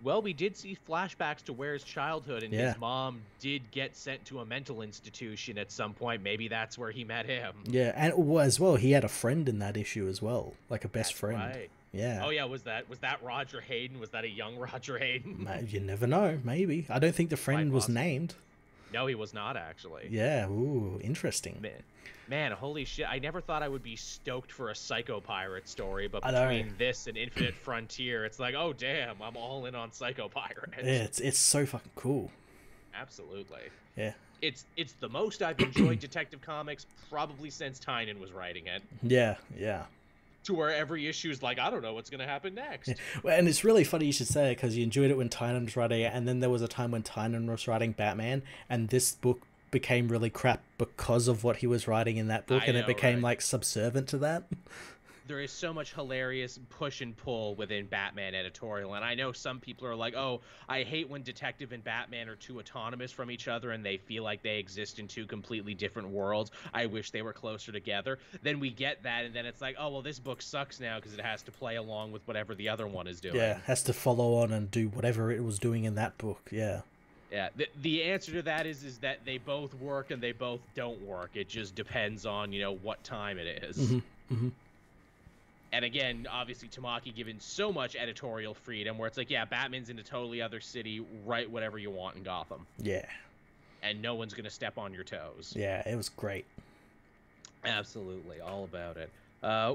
Well, we did see flashbacks to Ware's childhood, and his mom did get sent to a mental institution at some point. Maybe that's where he met him. Yeah, and as well, he had a friend in that issue as well, like a best friend. Right. Yeah. Oh yeah, was that Roger Hayden? Was that a young Roger Hayden? You never know. Maybe. I don't think the friend was named. No, he was not, actually. Yeah. Ooh, interesting. Man, holy shit! I never thought I would be stoked for a Psycho Pirate story, but between this and Infinite Frontier, it's like, oh damn, I'm all in on Psycho Pirate. Yeah, it's so fucking cool. Absolutely. Yeah. It's the most I've enjoyed Detective Comics probably since Tynan was writing it. Yeah. Yeah. To where every issue is like, I don't know what's going to happen next. Yeah. Well, and it's really funny you should say it, because you enjoyed it when Tynan was writing it, and then there was a time when Tynan was writing Batman, and this book became really crap because of what he was writing in that book, and it became like subservient to that. There is so much hilarious push and pull within Batman editorial, and I know some people are like, oh, I hate when Detective and Batman are too autonomous from each other and they feel like they exist in two completely different worlds. I wish they were closer together. Then we get that, and then it's like, oh, well, this book sucks now because it has to play along with whatever the other one is doing. Yeah, has to follow on and do whatever it was doing in that book, yeah. Yeah, the answer to that is that they both work and they both don't work. It just depends on, you know, what time it is. And again, obviously, Tamaki given so much editorial freedom where it's like, yeah, Batman's in a totally other city. Write whatever you want in Gotham. Yeah. And no one's going to step on your toes. Yeah, it was great. Absolutely. All about it.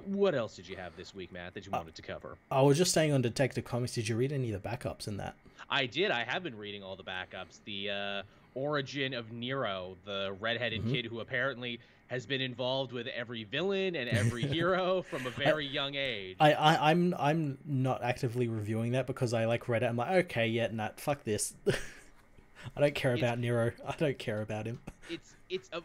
What else did you have this week, Matt, that you wanted to cover? I was just saying on Detective Comics, did you read any of the backups in that? I did. I have been reading all the backups. The origin of Nero, the redheaded kid who apparently has been involved with every villain and every hero from a very young age. I'm not actively reviewing that because I like read it. I'm like, okay, yeah, nah, fuck this. I don't care about Nero. I don't care about him.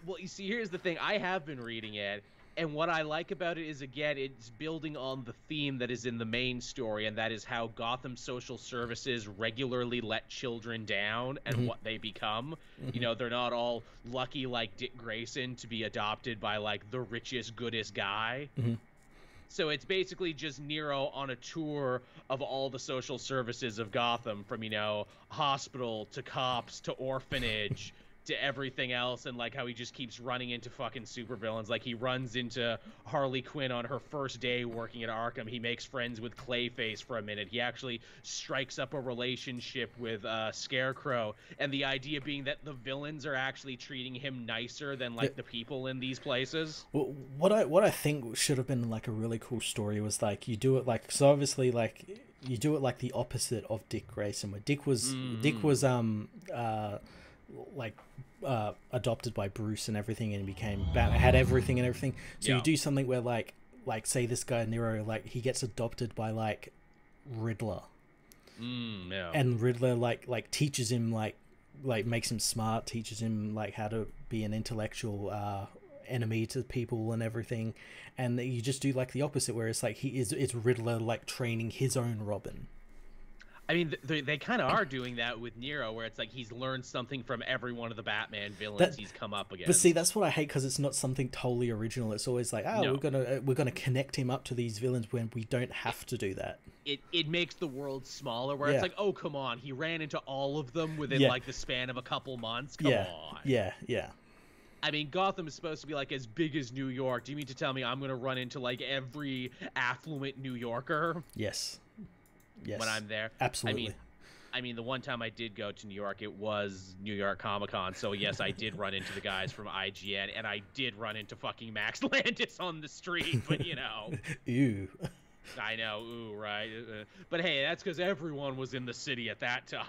Well, you see, here's the thing. I have been reading it. And what I like about it is, again, it's building on the theme that is in the main story, and that is how Gotham social services regularly let children down and what they become. You know, they're not all lucky like Dick Grayson to be adopted by, like, the richest, goodest guy. So it's basically just Nero on a tour of all the social services of Gotham, from, you know, hospital to cops to orphanage to everything else, and like how he just keeps running into fucking supervillains. Like, he runs into Harley Quinn on her first day working at Arkham. He makes friends with Clayface for a minute. He actually strikes up a relationship with Scarecrow, and the idea being that the villains are actually treating him nicer than like the people in these places. Well, what I think should have been like a really cool story was like, you do it like, so obviously like you do it like the opposite of Dick Grayson, where Dick was adopted by Bruce and everything, and became Batman, had everything and everything. So you do something where like like, say this guy Nero, like, he gets adopted by, like, Riddler. Mm, yeah. And Riddler, like teaches him, like makes him smart, teaches him, like, how to be an intellectual enemy to people and everything. And you just do, like, the opposite, where it's like it's Riddler, like, training his own Robin. I mean, they kind of are doing that with Nero, where it's like he's learned something from every one of the Batman villains he's come up against. But see, that's what I hate, because it's not something totally original. It's always like, oh, no, we're gonna connect him up to these villains when we don't have to do that. It makes the world smaller, where it's like, oh, come on, he ran into all of them within like the span of a couple months. Come on. Yeah, yeah. I mean, Gotham is supposed to be, like, as big as New York. Do you mean to tell me I'm gonna run into, like, every affluent New Yorker? Yes. Yes, when I'm there. Absolutely. I mean, the one time I did go to New York, it was New York Comic Con. So, yes, I did run into the guys from IGN, and I did run into fucking Max Landis on the street. But, you know. Ew. I know. Ooh, right. But, hey, that's because everyone was in the city at that time.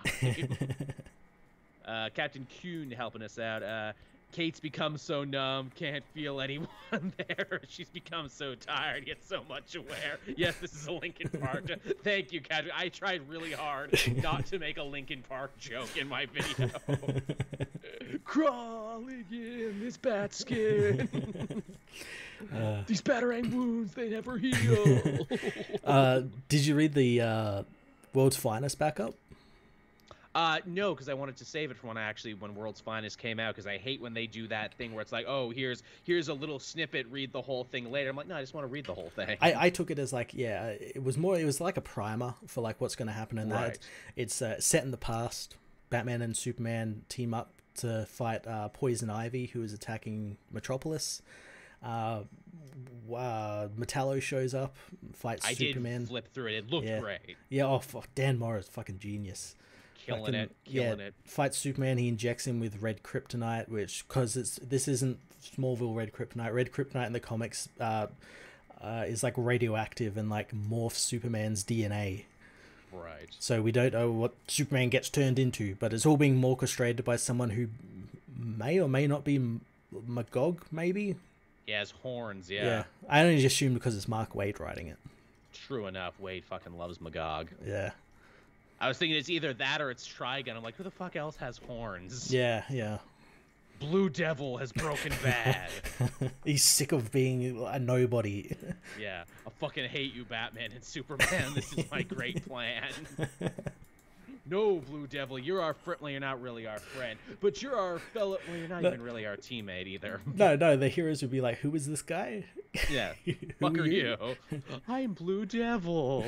Captain Kuhn helping us out. Kate's become so numb, can't feel anyone there. She's become so tired, yet so much aware. Yes, this is a Linkin Park joke. Thank you, Kat. I tried really hard not to make a Linkin Park joke in my video. Crawling in this bat skin. These batarang wounds, they never heal. Did you read the World's Finest backup? No, because I wanted to save it for when World's Finest came out, because I hate when they do that thing where it's like, oh, here's a little snippet, read the whole thing later. I'm like, no, I just want to read the whole thing. I took it as like, yeah, it was like a primer for like what's going to happen in that. It's set in the past. Batman and Superman team up to fight Poison Ivy, who is attacking Metropolis. Metallo shows up, fights Superman. I did flip through it. It looked great. Yeah, oh, fuck. Dan Morrow's fucking genius. Killing it. Fights Superman. He injects him with red kryptonite, which, because this isn't Smallville red kryptonite. Red kryptonite in the comics is like radioactive and like morphs Superman's DNA. Right. So we don't know what Superman gets turned into, but it's all being orchestrated by someone who may or may not be Magog, maybe. He has horns. Yeah. Yeah. I only assumed because it's Mark Waid writing it. True enough. Waid fucking loves Magog. Yeah. I was thinking it's either that or it's Trigun. I'm like, who the fuck else has horns? Yeah, yeah. Blue Devil has broken bad. He's sick of being a nobody. Yeah, I fucking hate you, Batman and Superman. This is my great plan. No, Blue Devil, you're our friend. Well, you're not really our friend, but you're our fellow. Well, you're not even really our teammate either. No, the heroes would be like, who is this guy? Yeah, fuck are you? I'm Blue Devil.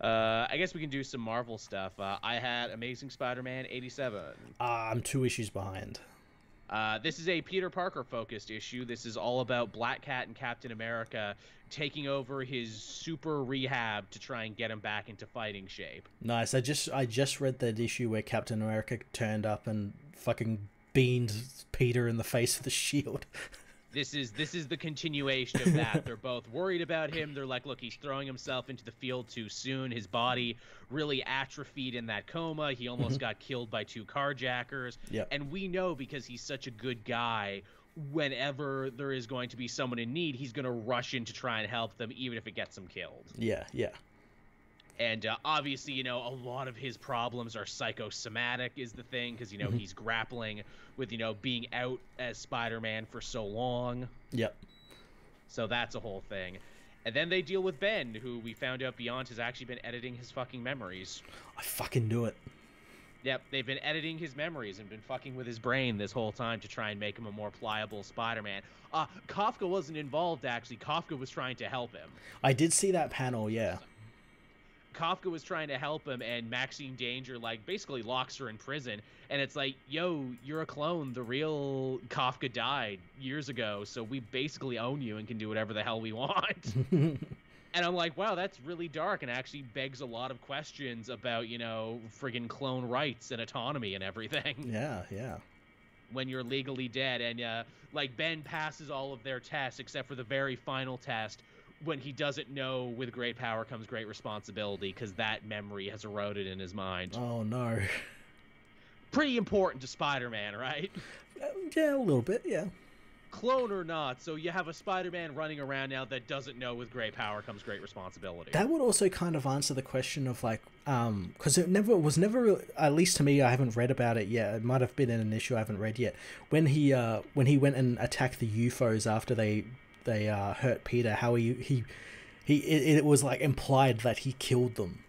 I guess we can do some Marvel stuff. I had Amazing Spider-Man 87. I'm 2 issues behind. This is a Peter Parker focused issue. This is all about Black Cat and Captain America taking over his super rehab to try and get him back into fighting shape. Nice. I just read that issue where Captain America turned up and fucking beamed Peter in the face with the shield. This is the continuation of that. They're both worried about him. They're like, look, he's throwing himself into the field too soon. His body really atrophied in that coma. He almost got killed by 2 carjackers. Yep. And we know, because he's such a good guy, whenever there is going to be someone in need, he's going to rush in to try and help them, even if it gets them killed. Yeah, yeah. And obviously, you know, a lot of his problems are psychosomatic is the thing, because, you know, he's grappling with, you know, being out as Spider-Man for so long. Yep. So that's a whole thing. And then they deal with Ben, who we found out Beyond has actually been editing his fucking memories. I fucking knew it. Yep, they've been editing his memories and been fucking with his brain this whole time to try and make him a more pliable Spider-Man. Kafka wasn't involved, actually. Kafka was trying to help him. I did see that panel, yeah. Kafka was trying to help him, and Maxine Danger, like, basically locks her in prison. And it's like, yo, you're a clone. The real Kafka died years ago, so we basically own you and can do whatever the hell we want. And I'm like, wow, that's really dark, and actually begs a lot of questions about, you know, friggin' clone rights and autonomy and everything. Yeah, yeah. When you're legally dead, and, like, Ben passes all of their tests except for the very final test, when he doesn't know with great power comes great responsibility, because that memory has eroded in his mind. Oh, no. Pretty important to Spider-Man, right? Yeah, a little bit, yeah. clone or not. So you have a Spider-Man running around now that doesn't know with great power comes great responsibility. That would also kind of answer the question of like, because it was never, at least to me, I haven't read about it yet. It might have been in an issue I haven't read yet. When he went and attacked the UFOs after they hurt Peter, how it was like implied that he killed them.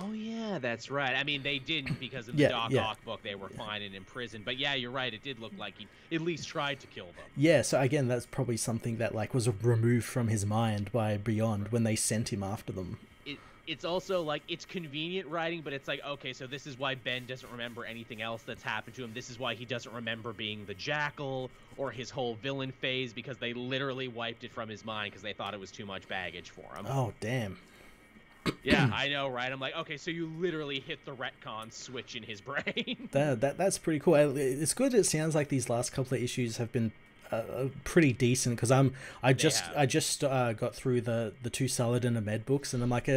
Oh yeah, that's right. I mean, they didn't, because in the Doc Ock book they were fine and in prison. But yeah, you're right. It did look like he at least tried to kill them. Yeah. So again, that's probably something that like was removed from his mind by Beyond when they sent him after them. It's also like, it's convenient writing, but it's like, okay, so this is why Ben doesn't remember anything else that's happened to him. This is why he doesn't remember being the Jackal or his whole villain phase, because they literally wiped it from his mind because they thought it was too much baggage for him. Oh damn. Yeah, I know, right? I'm like, okay, so you literally hit the retcon switch in his brain. That's pretty cool. It's good. It sounds like these last couple of issues have been pretty decent, because I just got through the two Salad and Ahmed books, and I'm like,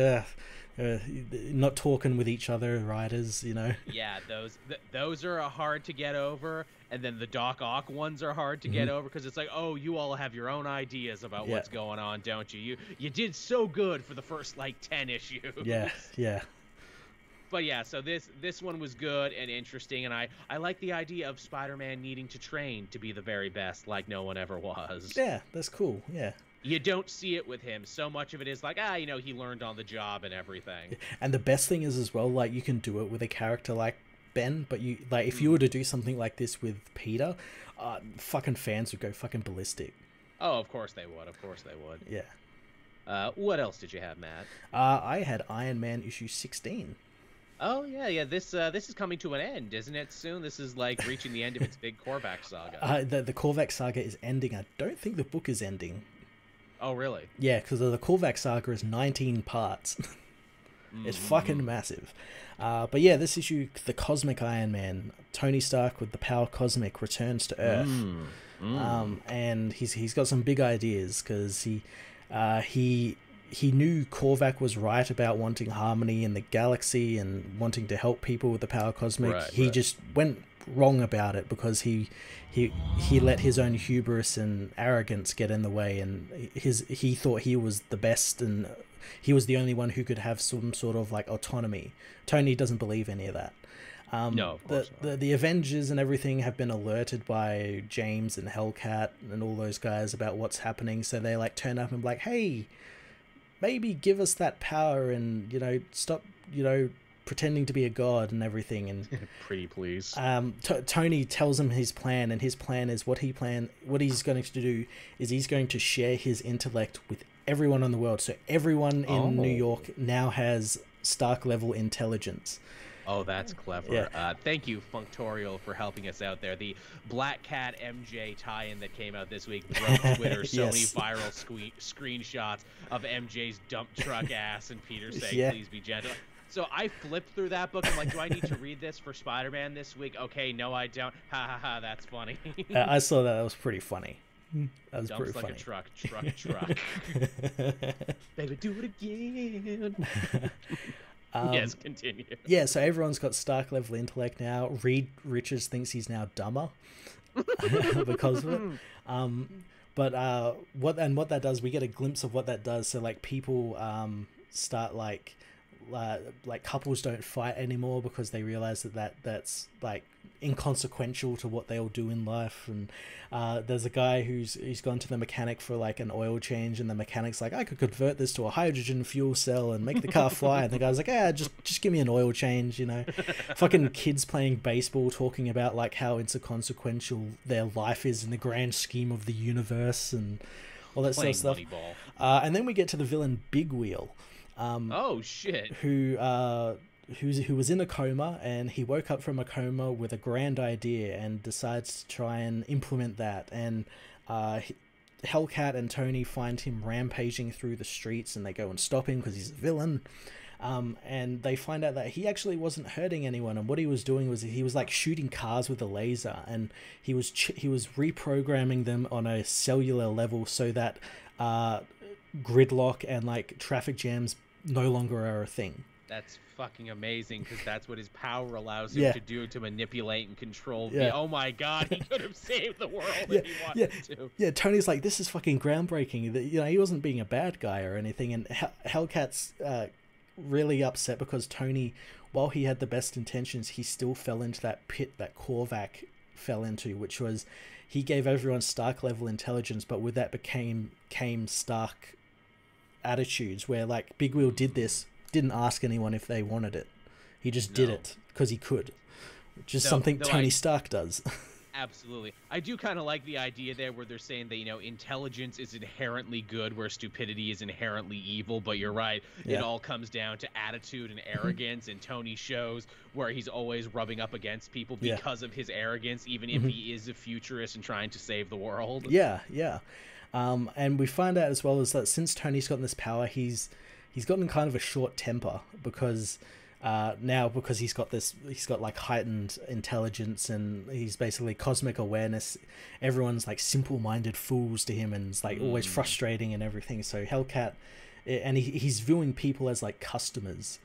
not talking with each other, writers, you know. Yeah, those are hard to get over, and then the Doc Ock ones are hard to get over, because it's like, oh, you all have your own ideas about what's going on, don't you? You did so good for the first like 10 issues. Yeah. But yeah, so this one was good and interesting, and I like the idea of Spider-Man needing to train to be the very best, like no one ever was. Yeah, that's cool. Yeah. You don't see it with him. So much of it is like, you know, he learned on the job and everything. And the best thing is as well, like, you can do it with a character like Ben, but you, like, if you were to do something like this with Peter, fucking fans would go fucking ballistic. Oh, of course they would. Of course they would. Yeah. What else did you have, Matt? I had Iron Man issue 16. Oh yeah. This is coming to an end, isn't it? Soon. This is like reaching the end of its big Korvac saga. The Korvac saga is ending. I don't think the book is ending. Oh really? Yeah, because the Korvac saga is 19 parts. It's fucking massive. But yeah, this issue, the Cosmic Iron Man, Tony Stark with the power cosmic returns to Earth, and he's got some big ideas, because he knew Korvac was right about wanting harmony in the galaxy and wanting to help people with the power cosmic. He just went wrong about it, because he let his own hubris and arrogance get in the way, and he thought he was the best and he was the only one who could have some sort of like autonomy. Tony doesn't believe any of that. No, of course not. The Avengers and everything have been alerted by James and Hellcat and all those guys about what's happening, so they like turn up and be like, hey, maybe give us that power and, you know, stop, you know, pretending to be a god and everything. And pretty please. Tony tells him his plan, and his plan is what he's going to do is he's going to share his intellect with everyone in the world. So everyone in New York now has Stark level intelligence. Oh, that's clever. Yeah. Thank you, Functorial, for helping us out there. The Black Cat MJ tie-in that came out this week broke Twitter. So many viral screenshots of MJ's dump truck ass and Peter saying, please be gentle. So I flipped through that book. I'm like, do I need to read this for Spider-Man this week? Okay, no, I don't. Ha ha ha, that's funny. I saw that. That was pretty funny. That was dumps pretty like funny. A truck. Baby, do it again. Yes, continue. Yeah, so everyone's got Stark level intellect now. Reed Richards thinks he's now dumber because of it. But what that does, we get a glimpse of what that does. So like people start like couples don't fight anymore, because they realize that's like inconsequential to what they all do in life. And there's a guy who's gone to the mechanic for like an oil change, and the mechanic's like, I could convert this to a hydrogen fuel cell and make the car fly. And the guy's like, just give me an oil change, you know. Fucking kids playing baseball talking about like how inconsequential their life is in the grand scheme of the universe and all that sort of stuff. And then we get to the villain Big Wheel. Oh shit! Who was in a coma, and he woke up from a coma with a grand idea and decides to try and implement that. And Hellcat and Tony find him rampaging through the streets, and they go and stop him because he's a villain. And they find out that he actually wasn't hurting anyone, and what he was doing was he was like shooting cars with a laser, and he was reprogramming them on a cellular level so that gridlock and like traffic jams no longer are a thing. That's fucking amazing, because that's what his power allows him to do, to manipulate and control. Oh my God, he could have saved the world if he wanted to. Yeah, Tony's like, this is fucking groundbreaking. You know, he wasn't being a bad guy or anything. And Hellcat's really upset because Tony, while he had the best intentions, he still fell into that pit that Korvac fell into, which was he gave everyone Stark level intelligence, but with that came Stark attitudes where, like, Big Wheel did this. Didn't ask anyone if they wanted it. He just did it because he could. Just something Tony Stark does. Absolutely. I do kind of like the idea there where they're saying that, you know, intelligence is inherently good where stupidity is inherently evil, but you're right. Yeah. It all comes down to attitude and arrogance, and Tony shows where he's always rubbing up against people because of his arrogance, even if he is a futurist and trying to save the world. Yeah, yeah. And we find out as well is that since Tony's gotten this power, he's gotten kind of a short temper because now, because he's got like heightened intelligence and he's basically cosmic awareness. Everyone's like simple-minded fools to him, and it's like always frustrating and everything. So Hellcat, and he's viewing people as like customers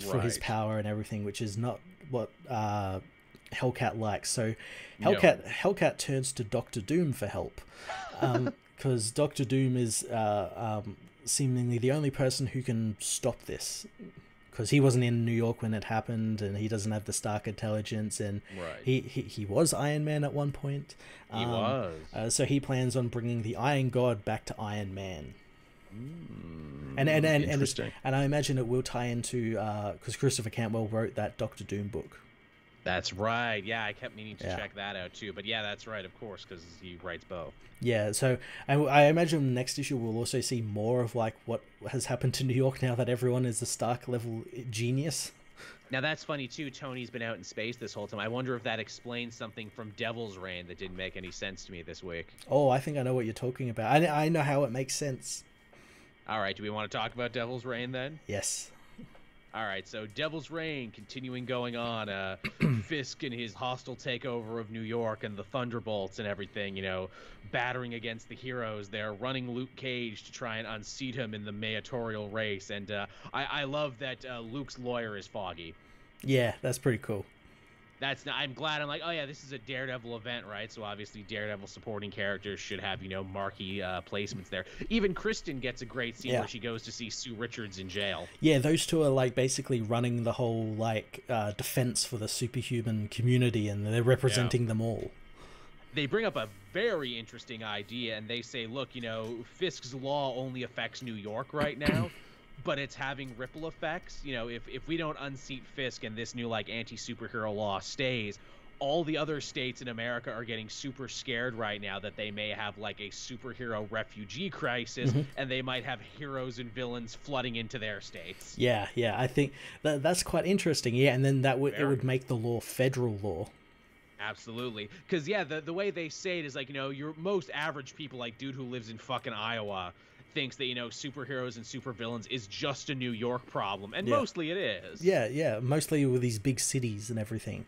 for his power and everything, which is not what Hellcat likes. So Hellcat turns to Doctor Doom for help, because Doctor Doom is seemingly the only person who can stop this, because he wasn't in New York when it happened, and he doesn't have the Stark intelligence, and he was Iron Man at one point. He was. So he plans on bringing the Iron God back to Iron Man. And I imagine it will tie into, because Christopher Cantwell wrote that Doctor Doom book. That's right. Yeah, I kept meaning to check that out too. But yeah, that's right, of course, because he writes Bo. Yeah, so I imagine next issue we'll also see more of like what has happened to New York now that everyone is a Stark level genius. Now that's funny too. Tony's been out in space this whole time. I wonder if that explains something from Devil's Reign that didn't make any sense to me this week. Oh, I think I know what you're talking about. I know how it makes sense. All right, do we want to talk about Devil's Reign then? Yes. All right, so Devil's Reign continuing going on. Fisk and his hostile takeover of New York and the Thunderbolts and everything, you know, battering against the heroes. They're running Luke Cage to try and unseat him in the mayoral race. And I love that Luke's lawyer is Foggy. Yeah, that's pretty cool. I'm glad. I'm like, oh yeah, this is a Daredevil event, right? So obviously Daredevil supporting characters should have, you know, marquee placements there. Even Kristen gets a great scene where she goes to see Sue Richards in jail. Yeah, those two are like basically running the whole like defense for the superhuman community, and they're representing them all. They bring up a very interesting idea, and they say, look, you know, Fisk's law only affects New York right now. But it's having ripple effects. You know, if we don't unseat Fisk and this new, like, anti-superhero law stays, all the other states in America are getting super scared right now that they may have, like, a superhero refugee crisis, and they might have heroes and villains flooding into their states. Yeah, yeah, I think that's quite interesting. Yeah, and then it would make the law federal law. Absolutely, because, yeah, the way they say it is, like, you know, your most average people, like, dude who lives in fucking Iowa thinks that, you know, superheroes and supervillains is just a New York problem, and mostly it is. Yeah, yeah, mostly with these big cities and everything.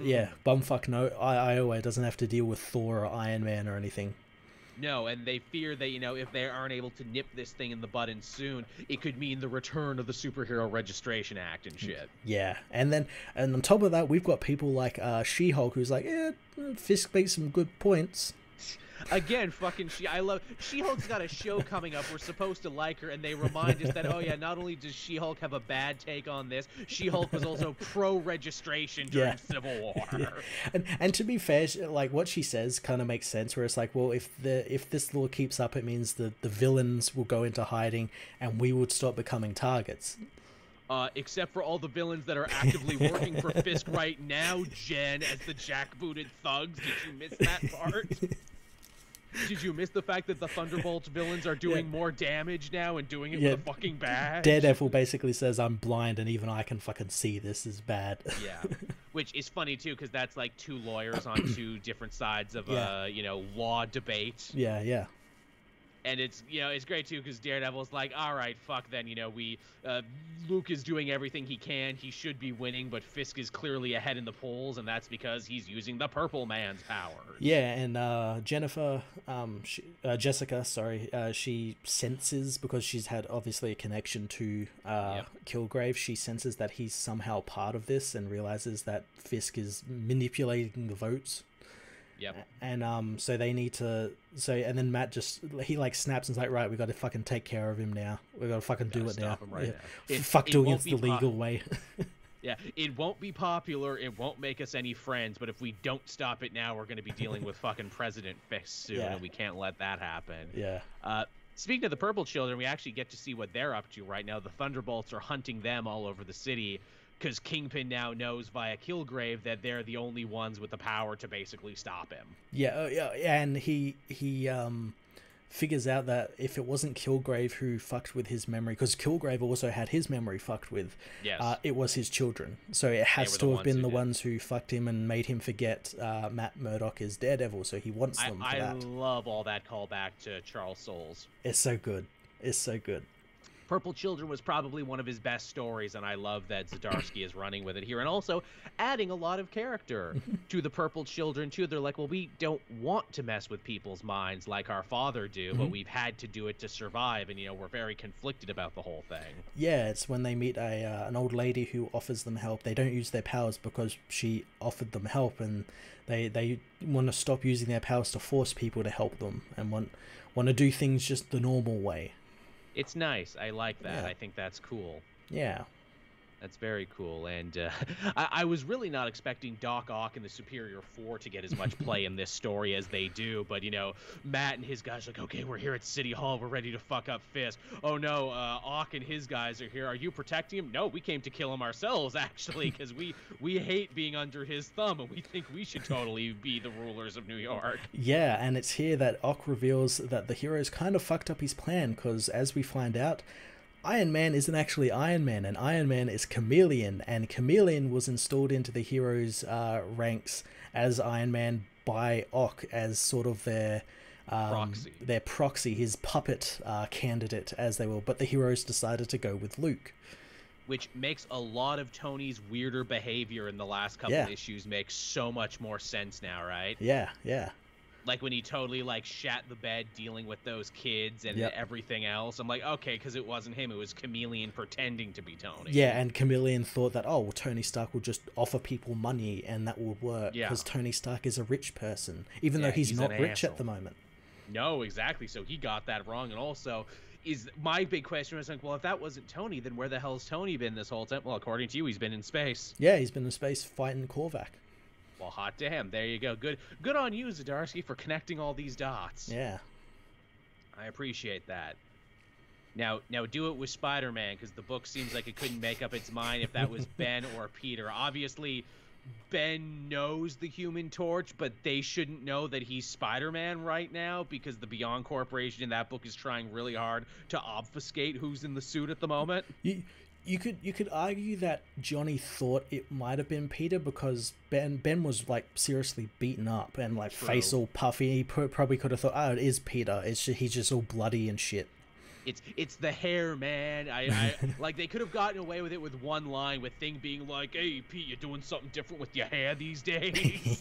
Yeah, bumfuck no, Iowa doesn't have to deal with Thor or Iron Man or anything. No, and they fear that, you know, if they aren't able to nip this thing in the bud and soon, it could mean the return of the Superhero Registration Act and shit. Yeah, and then, and on top of that, we've got people like She-Hulk, who's like, yeah, Fisk makes some good points. Again, fucking She-Hulk's got a show coming up. We're supposed to like her, and they remind us that, oh yeah, not only does She-Hulk have a bad take on this, She-Hulk was also pro-registration during Civil War. Yeah. And to be fair, like what she says kind of makes sense, where it's like, well, if this law keeps up, it means that the villains will go into hiding, and we would stop becoming targets. Except for all the villains that are actively working for Fisk right now, Jen, as the jackbooted thugs. Did you miss that part? Did you miss the fact that the Thunderbolt villains are doing more damage now and doing it with a fucking badge? Daredevil basically says, I'm blind and even I can fucking see this is bad. Yeah, which is funny too, because that's like two lawyers on two different sides of a, you know, law debate. Yeah, yeah. And it's, you know, it's great too, because Daredevil's like, all right, fuck then, you know, we, Luke is doing everything he can. He should be winning, but Fisk is clearly ahead in the polls, and that's because he's using the purple man's powers. Yeah, and Jessica, she senses, because she's had obviously a connection to Kilgrave, she senses that he's somehow part of this and realizes that Fisk is manipulating the votes. Yep. And so they need to, and then Matt just, he like snaps and's like, right, we got to fucking take care of him now. We got to fucking do it now. Fuck doing it the legal way. Yeah, it won't be popular. It won't make us any friends. But if we don't stop it now, we're going to be dealing with fucking President Fisk soon, and we can't let that happen. Yeah. Speaking of the Purple Children, we actually get to see what they're up to right now. The Thunderbolts are hunting them all over the city, because Kingpin now knows via Kilgrave that they're the only ones with the power to basically stop him. Yeah, and he figures out that if it wasn't Kilgrave who fucked with his memory, because Kilgrave also had his memory fucked with, it was his children. So it has to have been the ones who fucked him and made him forget Matt Murdock is Daredevil, so he wants them for that. I love all that callback to Charles Soules. It's so good. It's so good. Purple Children was probably one of his best stories, and I love that Zdarsky is running with it here, and also adding a lot of character to the Purple Children too. They're like, well, we don't want to mess with people's minds like our father do, but we've had to do it to survive, and, you know, we're very conflicted about the whole thing. Yeah, it's when they meet a an old lady who offers them help. They don't use their powers because she offered them help, and they want to stop using their powers to force people to help them, and want to do things just the normal way. It's nice. I like that. Yeah. I think that's cool. Yeah. That's very cool. And I was really not expecting Doc Ock and the Superior Four to get as much play in this story as they do. But, you know, Matt and his guys are like, okay, we're here at City Hall. We're ready to fuck up Fisk. Oh, no, Ock and his guys are here. Are you protecting him? No, we came to kill him ourselves, actually, because we hate being under his thumb, and we think we should totally be the rulers of New York. Yeah, and it's here that Ock reveals that the heroes kind of fucked up his plan, because as we find out, Iron Man isn't actually Iron Man, and Iron Man is Chameleon, and Chameleon was installed into the heroes' ranks as Iron Man by Ock as sort of their proxy, his puppet candidate, as they will. But the heroes decided to go with Luke, which makes a lot of Tony's weirder behavior in the last couple issues make so much more sense now, right? Yeah, yeah. Like when he totally like shat the bed dealing with those kids and everything else. I'm like, okay, because it wasn't him. It was Chameleon pretending to be Tony. Yeah, and Chameleon thought that, oh, well, Tony Stark will just offer people money and that will work, because Tony Stark is a rich person, even though he's not rich at the moment. No, exactly. So he got that wrong. And also, is my big question was like, well, if that wasn't Tony, then where the hell's Tony been this whole time? Well, according to you, he's been in space. Yeah, he's been in space fighting Korvac. Well, hot damn. There you go. Good on you, Zdarsky, for connecting all these dots. Yeah. I appreciate that. Now do it with Spider-Man, because the book seems like it couldn't make up its mind if that was Ben or Peter. Obviously, Ben knows the Human Torch, but they shouldn't know that he's Spider-Man right now, because the Beyond Corporation in that book is trying really hard to obfuscate who's in the suit at the moment. You could argue that Johnny thought it might have been Peter, because Ben was like seriously beaten up and like face all puffy. He probably could have thought, oh, it is Peter. He's just all bloody and shit. It's the hair, man. I like, they could have gotten away with it with one line, with Thing being like, hey, Pete, you're doing something different with your hair these days.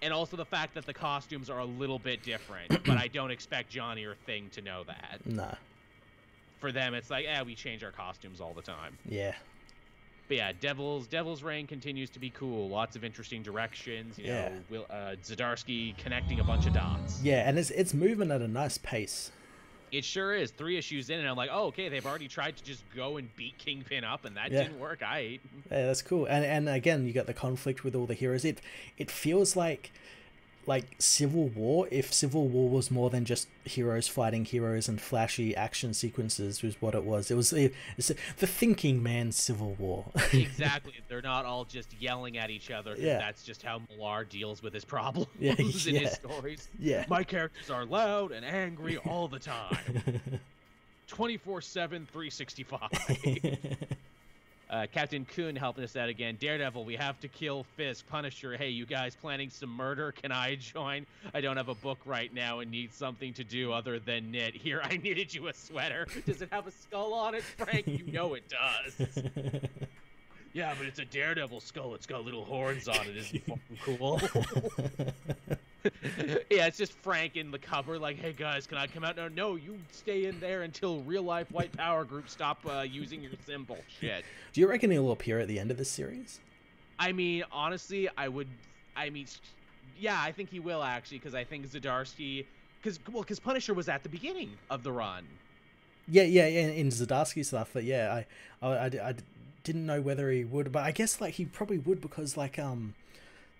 And also the fact that the costumes are a little bit different, but I don't expect Johnny or Thing to know that. Nah. For them, it's like, we change our costumes all the time. Yeah. But yeah, Devil's Reign continues to be cool. Lots of interesting directions. You know, Zdarsky connecting a bunch of dots. Yeah, and it's moving at a nice pace. It sure is. 3 issues in, and I'm like, oh, okay, they've already tried to just go and beat Kingpin up, and that didn't work. Yeah, that's cool. And again, you got the conflict with all the heroes. It feels like Civil War, if Civil War was more than just heroes fighting heroes and flashy action sequences, was what it was. It's the thinking man's Civil War. Exactly. They're not all just yelling at each other. Yeah. That's just how Millar deals with his problems in his stories. Yeah. My characters are loud and angry all the time. 24/7, 365. Captain Kuhn helping us out again. Daredevil, we have to kill Fisk. Punisher, hey, you guys planning some murder? Can I join? I don't have a book right now and need something to do other than knit. Here, I knitted you a sweater. Does it have a skull on it, Frank? You know it does. Yeah, but it's a Daredevil skull. It's got little horns on it. Isn't fucking cool? Yeah, it's just Frank in the cover, like, hey guys, can I come out? No, no, you stay in there until real life white power group stop using your symbol. Shit. Do you reckon he'll appear at the end of this series? I mean, honestly, I would. I mean, yeah, I think he will actually, because I think Zdarsky, because Punisher was at the beginning of the run. Yeah, in Zdarsky stuff. But yeah, I didn't know whether he would, but I guess like he probably would, because like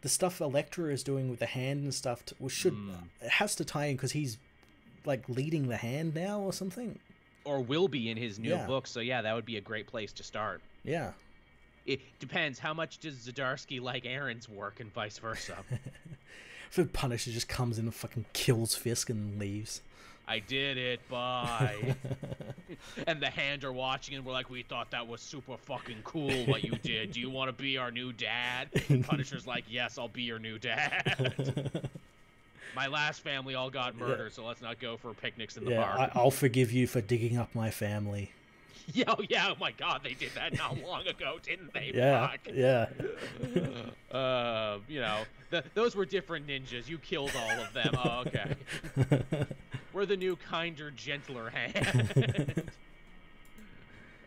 the stuff Elektra is doing with the hand and stuff it has to tie in, because he's like leading the hand now or something, or will be in his new book. So yeah, that would be a great place to start. Yeah, it depends how much does Zdarsky like Aaron's work and vice versa. If Punisher just comes in and fucking kills Fisk and leaves, I did it, bye. And the hand are watching and we're like, we thought that was super fucking cool what you did. Do you want to be our new dad? And Punisher's like, yes, I'll be your new dad. My last family all got murdered, so let's not go for picnics in the park. I'll forgive you for digging up my family. Yo, yeah, oh my god, they did that not long ago, didn't they? Yeah, fuck. Yeah. You know, those were different ninjas. You killed all of them. Oh, okay. We're the new, kinder, gentler hand.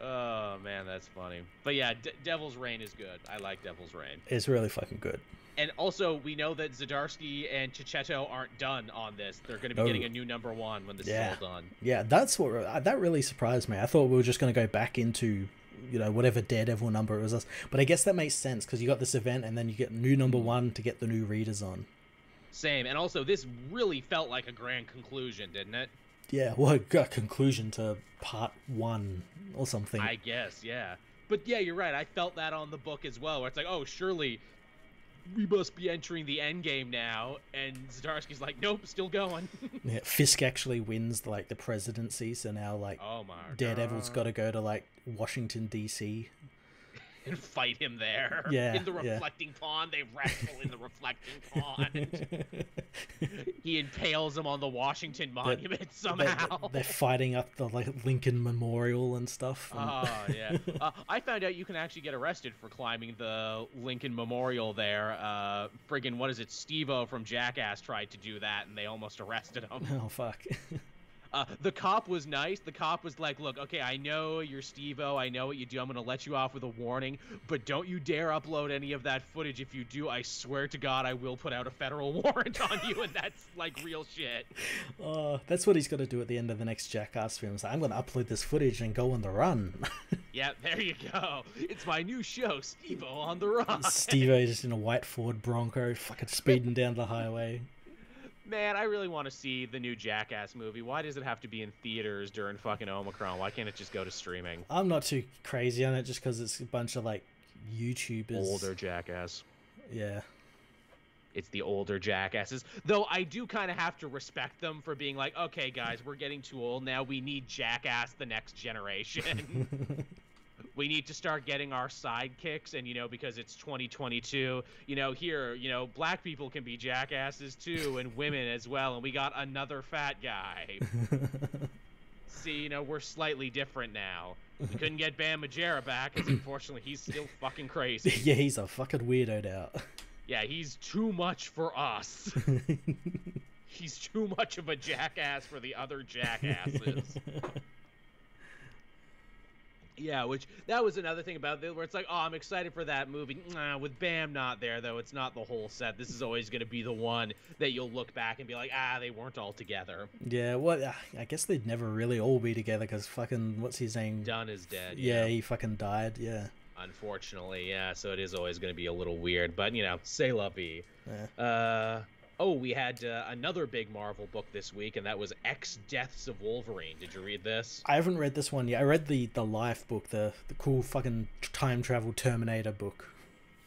Oh, man, that's funny. But yeah, Devil's Reign is good. I like Devil's Reign. It's really fucking good. And also, we know that Zdarsky and Chicheto aren't done on this. They're going to be getting a new #1 when this is all done. Yeah, that's what that really surprised me. I thought we were just going to go back into, you know, whatever Daredevil number it was. But I guess that makes sense, because you got this event and then you get new #1 to get the new readers on. Same. And also, this really felt like a grand conclusion, didn't it? Yeah, well, it got a conclusion to part 1 or something. I guess, yeah. But yeah, you're right. I felt that on the book as well, where it's like, oh, surely we must be entering the end game now, and Zdarsky's like, nope, still going. Yeah, Fisk actually wins like the presidency, so now like, oh my Daredevil's got to go to like Washington DC and fight him there. Yeah, in the reflecting pond. They wrestle in the reflecting pond. He impales him on the Washington Monument somehow. They're fighting up the like Lincoln Memorial and stuff. And... oh yeah. I found out you can actually get arrested for climbing the Lincoln Memorial there. Friggin' what is it? Steve-O from Jackass tried to do that and they almost arrested him. Oh fuck. The cop was nice. The cop was like, look, okay, I know you're Steve-O. I know what you do. I'm going to let you off with a warning, but don't you dare upload any of that footage. If you do, I swear to God, I will put out a federal warrant on you, and that's, like, real shit. That's what he's going to do at the end of the next Jackass film. So I'm going to upload this footage and go on the run. Yeah, there you go. It's my new show, Steve-O on the Run. Steve-O just in a white Ford Bronco, fucking speeding down the highway. Man, I really want to see the new Jackass movie. Why does it have to be in theaters during fucking Omicron? Why can't it just go to streaming? I'm not too crazy on it just because it's a bunch of, like, YouTubers. Older Jackass. Yeah. It's the older Jackasses. Though I do kind of have to respect them for being like, okay, guys, we're getting too old now. We need Jackass the next generation. We need to start getting our sidekicks, and, you know, because it's 2022, you know, here, you know, black people can be jackasses too, and women as well, and we got another fat guy. See, you know, we're slightly different now. We couldn't get Bam Majera back, because unfortunately he's still fucking crazy. Yeah, he's a fucking weirdo now. Yeah, he's too much for us. He's too much of a jackass for the other jackasses. Yeah, which that was another thing about it, where it's like, oh, I'm excited for that movie. Nah, with Bam not there, though, it's not the whole set. This is always going to be the one that you'll look back and be like, ah, they weren't all together. Yeah, well, I guess they'd never really all be together because fucking, what's his name? Dunn is dead. Yeah, he fucking died, yeah. Unfortunately, yeah, so it is always going to be a little weird. But, you know, c'est la vie. Yeah. Oh, we had another big Marvel book this week, and that was X Deaths of Wolverine. Did you read this? I haven't read this one yet. I read the Life book, the cool fucking time travel Terminator book.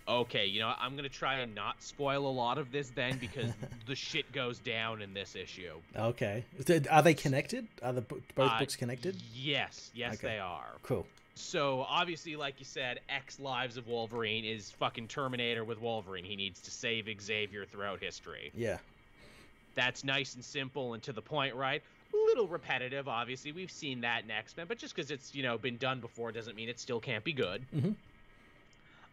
Okay, you know, I'm going to try and not spoil a lot of this then, because the shit goes down in this issue. Okay. Are they connected? Are both books connected? Yes. Yes, okay. They are. Cool. So obviously, like you said, X Lives of Wolverine is fucking Terminator with Wolverine. He needs to save Xavier throughout history. Yeah. That's nice and simple and to the point, right? A little repetitive, obviously. We've seen that in X-Men, but just because it's, you know, been done before doesn't mean it still can't be good. Mm-hmm.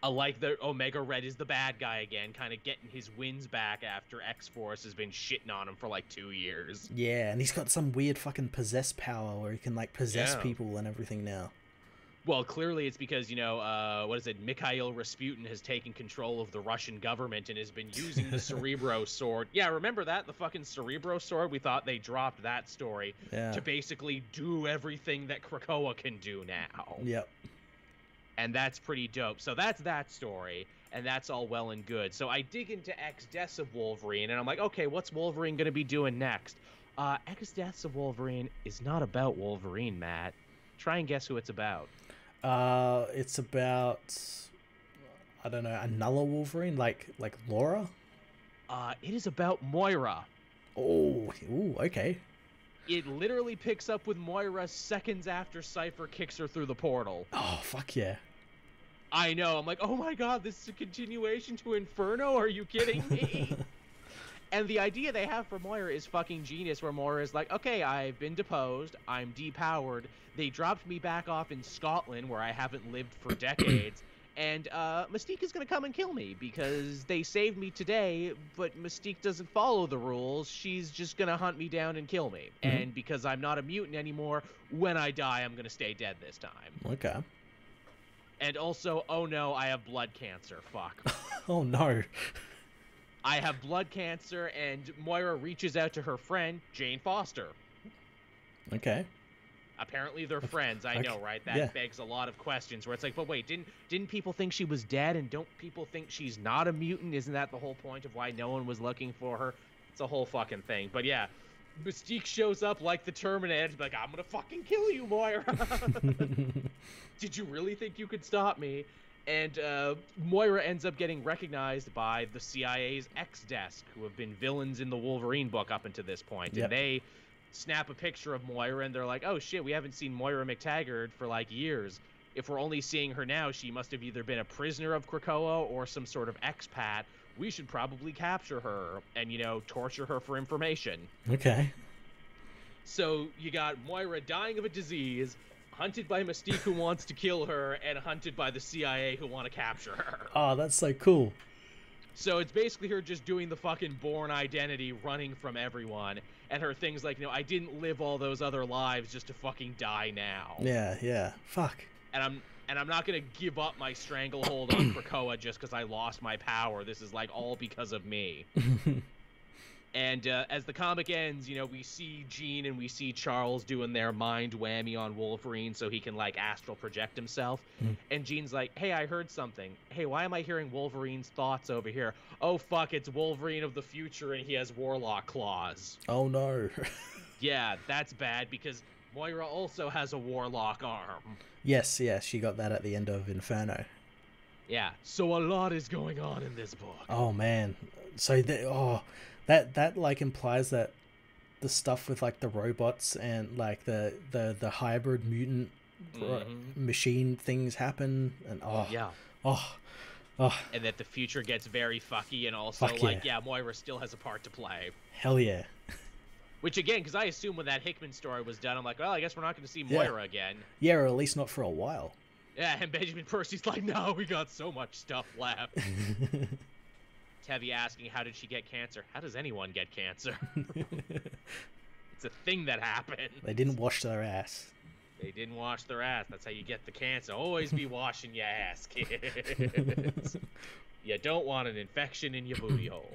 I like the Omega Red is the bad guy again, kind of getting his wins back after X-Force has been shitting on him for like 2 years. Yeah, and he's got some weird fucking possess power where he can like possess people and everything now. Well, clearly it's because, you know, what is it? Mikhail Rasputin has taken control of the Russian government and has been using the Cerebro sword. Yeah, remember that? The fucking Cerebro sword? We thought they dropped that story to basically do everything that Krakoa can do now. Yep. And that's pretty dope. So that's that story, and that's all well and good. So I dig into X-Deaths of Wolverine, and I'm like, okay, what's Wolverine going to be doing next? X-Deaths of Wolverine is not about Wolverine, Matt. Try and guess who it's about. It's about, I don't know, another Wolverine, like Laura? It is about Moira. Oh, ooh, okay. It literally picks up with Moira seconds after Cypher kicks her through the portal. Oh, fuck yeah. I know, I'm like, oh my god, this is a continuation to Inferno? Are you kidding me? And the idea they have for Moira is fucking genius, where Moira is like, okay, I've been deposed, I'm depowered, they dropped me back off in Scotland, where I haven't lived for decades, and Mystique is gonna come and kill me, because they saved me today, but Mystique doesn't follow the rules, she's just gonna hunt me down and kill me, mm-hmm. and because I'm not a mutant anymore, when I die, I'm gonna stay dead this time. Okay. And also, oh no, I have blood cancer, fuck. Oh no. I have blood cancer, and Moira reaches out to her friend, Jane Foster. Okay. Apparently they're friends, I know, right? That begs a lot of questions, where it's like, but wait, didn't people think she was dead, and don't people think she's not a mutant? Isn't that the whole point of why no one was looking for her? It's a whole fucking thing. But yeah, Mystique shows up like the Terminator, like, I'm gonna fucking kill you, Moira! Did you really think you could stop me? And Moira ends up getting recognized by the CIA's X-Desk, who have been villains in the Wolverine book up until this point. Yep. And they snap a picture of Moira, and they're like, oh, shit, we haven't seen Moira McTaggart for, like, years. If we're only seeing her now, she must have either been a prisoner of Krakoa or some sort of expat. We should probably capture her and, you know, torture her for information. Okay. So you got Moira dying of a disease, hunted by Mystique who wants to kill her, and hunted by the CIA who want to capture her. Oh, that's so cool. So it's basically her just doing the fucking Bourne Identity, running from everyone, and her things like, you know, I didn't live all those other lives just to fucking die now. Yeah, yeah. Fuck. And I'm not gonna give up my stranglehold on Krakoa just because I lost my power. This is like all because of me. And as the comic ends, you know, we see Jean and we see Charles doing their mind whammy on Wolverine so he can, like, astral project himself. Mm. And Jean's like, hey, I heard something. Hey, why am I hearing Wolverine's thoughts over here? Oh, fuck, it's Wolverine of the future and he has warlock claws. Oh, no. Yeah, that's bad because Moira also has a warlock arm. Yes, yes, she got that at the end of Inferno. Yeah, so a lot is going on in this book. Oh, man. So, That like implies that the stuff with like the robots and like the hybrid mutant machine things happen, and and that the future gets very fucky, and also Moira still has a part to play. Hell yeah. Which again, because I assume when that Hickman story was done, I'm like, well, I guess we're not going to see Moira again. Yeah, or at least not for a while. Yeah, and Benjamin Percy's like, no, we got so much stuff left. Heavy asking, how did she get cancer? How does anyone get cancer? It's a thing that happened. They didn't wash their ass. They didn't wash their ass. That's how you get the cancer. Always be washing your ass, kids. You don't want an infection in your booty hole,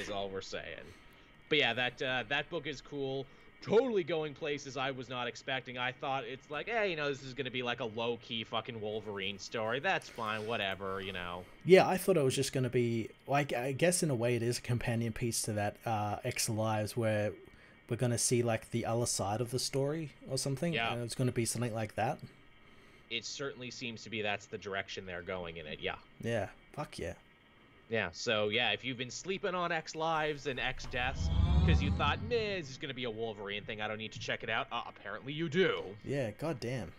is all we're saying. But yeah, that book is cool. Totally going places I was not expecting. I thought it's like, hey, you know, this is going to be like a low-key fucking Wolverine story. That's fine, whatever, you know. Yeah, I thought it was just going to be, like, I guess in a way it is a companion piece to that X Lives, where we're going to see, like, the other side of the story or something. Yeah. And it's going to be something like that. It certainly seems to be that's the direction they're going in it, yeah. Yeah, fuck yeah. Yeah, so yeah, if you've been sleeping on X Lives and X Deaths because you thought, nah, this is going to be a Wolverine thing, I don't need to check it out. Apparently you do. Yeah, goddamn.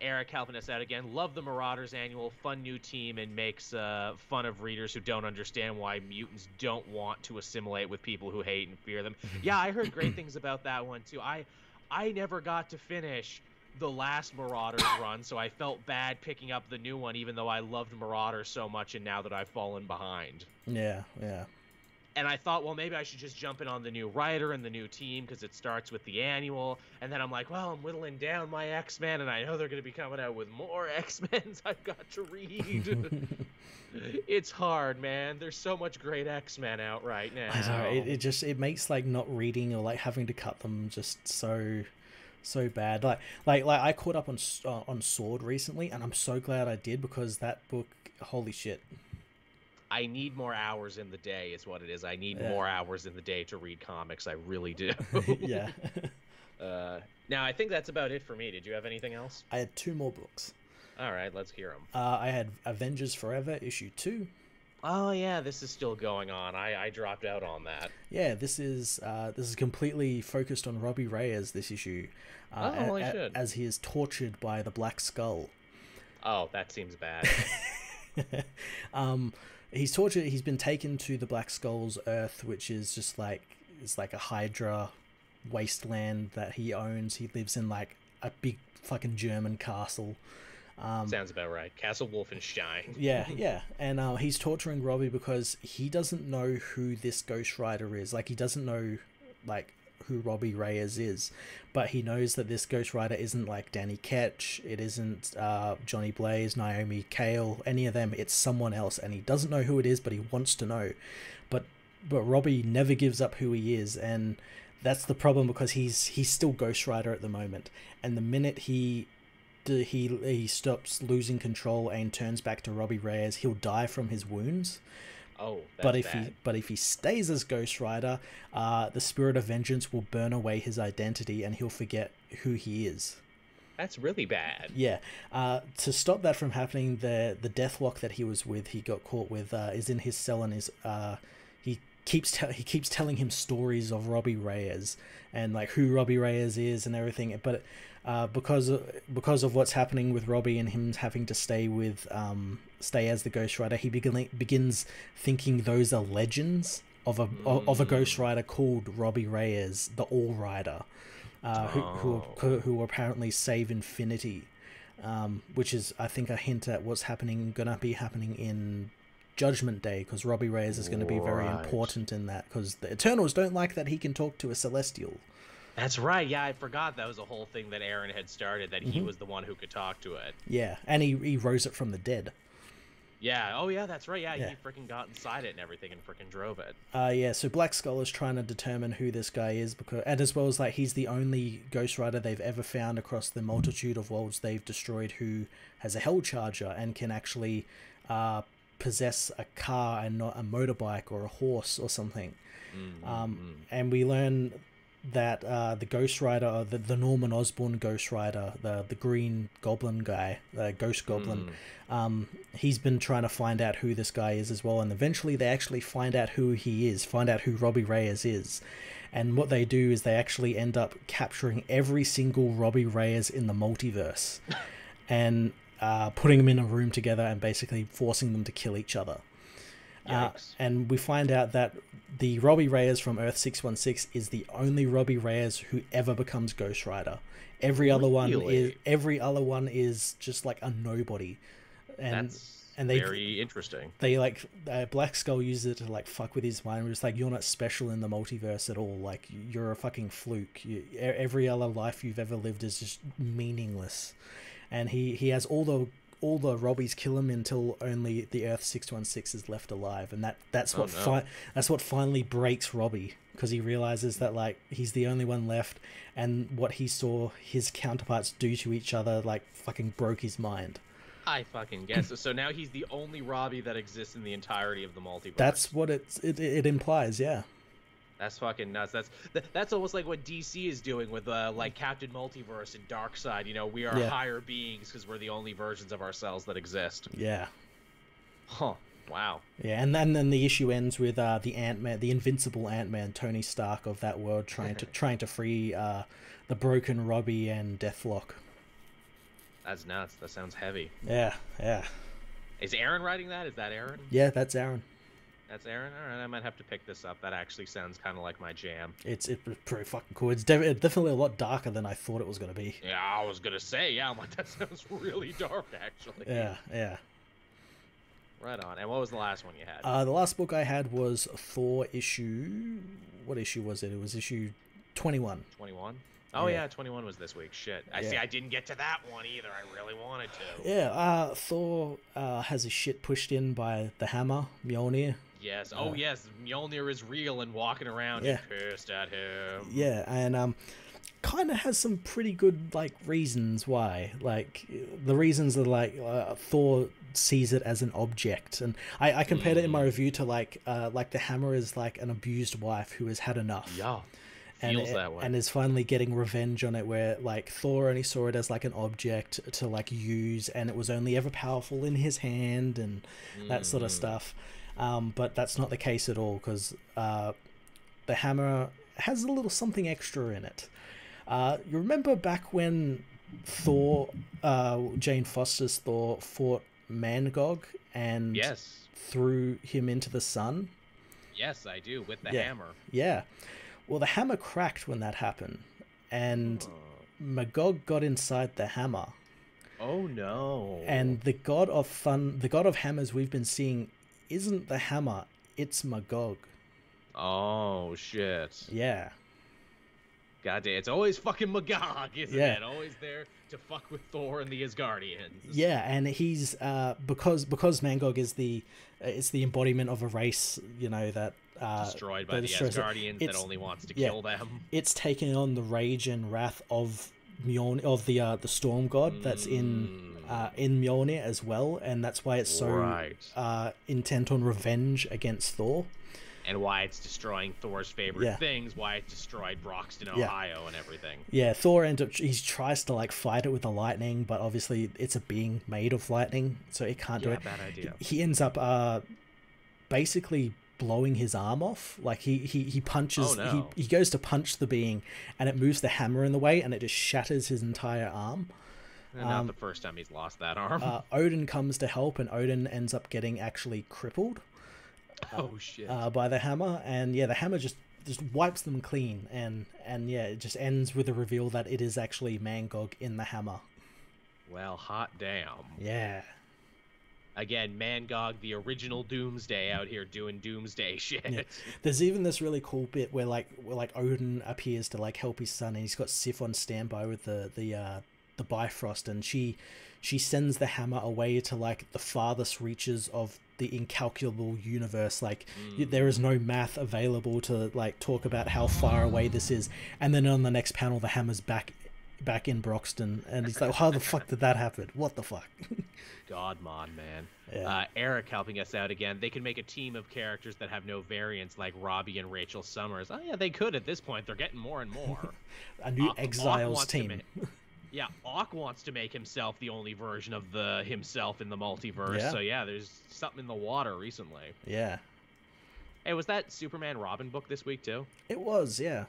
Eric helping us out again. Love the Marauders annual. Fun new team, and makes fun of readers who don't understand why mutants don't want to assimilate with people who hate and fear them. Yeah, I heard great things about that one, too. I never got to finish the last Marauders run, so I felt bad picking up the new one, even though I loved Marauders so much, and now that I've fallen behind. Yeah, yeah. And I thought, well, maybe I should just jump in on the new writer and the new team because it starts with the annual. And then I'm like, well, I'm whittling down my X-Men, and I know they're going to be coming out with more X-Men I've got to read. It's hard, man. There's so much great X-Men out right now. I know. It just, it makes like not reading or like having to cut them just so bad. Like I caught up on Sword recently, and I'm so glad I did, because that book, holy shit. I need more hours in the day is what it is. I need more hours in the day to read comics. I really do. Yeah. Now, I think that's about it for me. Did you have anything else? I had two more books. All right, let's hear them. I had Avengers Forever, issue 2. Oh, yeah, this is still going on. I dropped out on that. Yeah, this is completely focused on Robbie Reyes, this issue. As he is tortured by the Black Skull. Oh, that seems bad. He's tortured. He's been taken to the Black Skull's Earth, which is just like, it's like a Hydra wasteland that he owns. He lives in like a big fucking German castle. Sounds about right. Castle Wolfenstein. Yeah, yeah. And he's torturing Robbie because he doesn't know who this Ghost Rider is. Like, he doesn't know like who Robbie Reyes is, but he knows that this Ghost Rider isn't like Danny Ketch, it isn't Johnny Blaze, Naomi Kale, any of them. It's someone else, and he doesn't know who it is, but he wants to know. But Robbie never gives up who he is, and that's the problem, because he's still Ghost Rider at the moment, and the minute he stops losing control and turns back to Robbie Reyes, he'll die from his wounds. Oh, but if he stays as Ghost Rider, the spirit of vengeance will burn away his identity, and he'll forget who he is. That's really bad. Yeah. To stop that from happening, the Deathlock that he was with, he got caught with, is in his cell, and is he keeps telling him stories of Robbie Reyes and like who Robbie Reyes is and everything. But because of what's happening with Robbie and him having to stay with stay as the Ghost Rider, he begins thinking those are legends of a Ghost Rider called Robbie Reyes, the All Rider, who apparently save Infinity, which is, I think, a hint at what's gonna be happening in Judgment Day, because Robbie Reyes is going to be very important in that, because the Eternals don't like that he can talk to a Celestial. That's right. Yeah, I forgot that was a whole thing that Aaron had started, that he was the one who could talk to it. Yeah, and he rose it from the dead. Yeah. Oh, yeah, that's right. Yeah, yeah. He freaking got inside it and everything and freaking drove it. Yeah, so Black Skull is trying to determine who this guy is, because, and as well as like, he's the only Ghost Rider they've ever found across the multitude of worlds they've destroyed who has a Hell Charger and can actually possess a car and not a motorbike or a horse or something. And we learn that the Ghost Rider, the Norman Osborn Ghost Rider, the Green Goblin guy, the Ghost Goblin, he's been trying to find out who this guy is as well, and eventually they actually find out who he is, find out who Robbie Reyes is. And what they do is they actually end up capturing every single Robbie Reyes in the multiverse and putting them in a room together and basically forcing them to kill each other. And we find out that the Robbie Reyes from Earth 616 is the only Robbie Reyes who ever becomes Ghost Rider. Every other one is just like a nobody. And that's very interesting. They like Black Skull uses it to like fuck with his mind. We're just like, you're not special in the multiverse at all. Like, you're a fucking fluke. Every other life you've ever lived is just meaningless. And he has all the Robbies kill him until only the Earth 616 is left alive, and that's what finally breaks Robbie, because he realizes that like he's the only one left, and what he saw his counterparts do to each other like fucking broke his mind. I fucking guess. So now he's the only Robbie that exists in the entirety of the multiverse. That's what it implies, yeah. That's fucking nuts. That's almost like what DC is doing with like Captain Multiverse and Darkseid. You know, we are higher beings because we're the only versions of ourselves that exist. Yeah. Huh. Wow. Yeah, and then the issue ends with the Ant-Man, the invincible Ant-Man, Tony Stark of that world, trying to free the broken Robbie and Deathlock. That's nuts. That sounds heavy. Yeah, yeah. Is Aaron writing that? Is that Aaron? Yeah, that's Aaron. That's Aaron? All right, I might have to pick this up. That actually sounds kind of like my jam. It's pretty fucking cool. It's definitely a lot darker than I thought it was going to be. Yeah, I was going to say, yeah. I'm like, that sounds really dark, actually. Yeah, yeah. Right on. And what was the last one you had? The last book I had was Thor issue... What issue was it? It was issue 21. 21? Oh, yeah, 21 was this week. Shit. I see I didn't get to that one either. I really wanted to. Yeah, Thor has his shit pushed in by the hammer, Mjolnir. Yes. Oh, yes. Mjolnir is real and walking around and cursed at him. Yeah, and kind of has some pretty good, like, reasons why. Like, the reasons that, like, Thor sees it as an object. And I compared it in my review to, like the hammer is, like, an abused wife who has had enough. Yeah. And is finally getting revenge on it, where like Thor only saw it as like an object to like use, and it was only ever powerful in his hand and that sort of stuff. But that's not the case at all, because the hammer has a little something extra in it. You remember back when Thor, Jane Foster's Thor, fought Mangog and threw him into the sun? Yes, I do, with the hammer. Yeah. Well, the hammer cracked when that happened, and Magog got inside the hammer. Oh no! And the god of the god of hammers we've been seeing, isn't the hammer? It's Magog. Oh shit! Yeah. Goddamn! It's always fucking Magog, isn't it? Always there to fuck with Thor and the Asgardians. Yeah, and he's because Mangog is the it's the embodiment of a race, you know, that. Destroyed by the Asgardians that only wants to kill them. It's taking on the rage and wrath of Mjolnir, of the storm god that's in Mjolnir as well, and that's why it's so intent on revenge against Thor. And why it's destroying Thor's favorite things, why it destroyed Broxton, Ohio, and everything. Yeah, Thor ends up, he tries to like fight it with the lightning, but obviously it's a being made of lightning, so it can't do it. Bad idea. He ends up basically blowing his arm off. Like he punches, he goes to punch the being, and it moves the hammer in the way, and it just shatters his entire arm. And not the first time he's lost that arm. Odin comes to help, and Odin ends up getting actually crippled. Oh shit! By the hammer, and yeah, the hammer just wipes them clean, and yeah, it just ends with a reveal that it is actually Mangog in the hammer. Well, hot damn. Yeah. Again, Mangog, the original Doomsday, out here doing Doomsday shit. Yeah. There's even this really cool bit where like Odin appears to like help his son, and he's got Sif on standby with the Bifrost, and she sends the hammer away to like the farthest reaches of the incalculable universe. Like there is no math available to like talk about how far away this is. And then on the next panel, the hammer's back in Broxton, and he's like, how the fuck did that happen? What the fuck? Godmon, man. Yeah. Eric helping us out again. They can make a team of characters that have no variants, like Robbie and Rachel Summers. Oh yeah, they could at this point. They're getting more and more. A new Exiles team. Yeah, Awk wants to make himself the only version of the himself in the multiverse. Yeah. So yeah, there's something in the water recently. Yeah. Hey, was that Superman Robin book this week too? It was, yeah.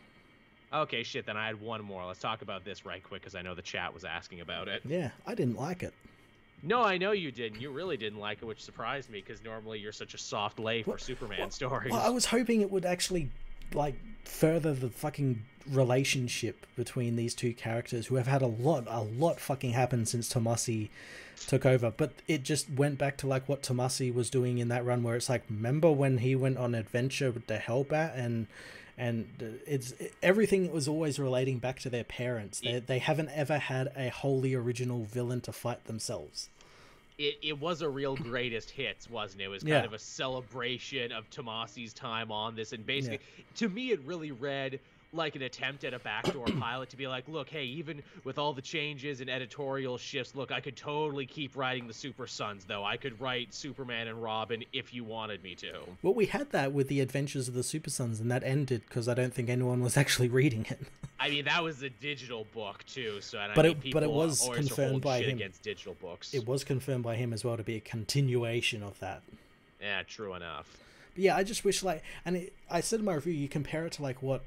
Okay, shit, then I had one more. Let's talk about this right quick, because I know the chat was asking about it. Yeah, I didn't like it. No, I know you didn't. You really didn't like it, which surprised me, because normally you're such a soft lay for Superman stories. Well, I was hoping it would actually, like, further the fucking relationship between these two characters, who have had a lot fucking happen since Tomasi took over. But it just went back to, like, what Tomasi was doing in that run, where it's like, remember when he went on adventure with the Hellbat, and everything was always relating back to their parents. They haven't ever had a wholly original villain to fight themselves. It was a real greatest hits, wasn't it? It was kind of a celebration of Tomasi's time on this, and basically to me it really read like an attempt at a backdoor pilot to be like, look, hey, even with all the changes and editorial shifts, look, I could totally keep writing the Super Sons, though. I could write Superman and Robin if you wanted me to. Well, we had that with the Adventures of the Super Sons, and that ended because I don't think anyone was actually reading it. I mean, that was a digital book too, so and but I mean, people but it was confirmed by him against digital books. It was confirmed by him as well to be a continuation of that. Yeah, true enough. But yeah, I just wish like, and I said in my review, you compare it to like what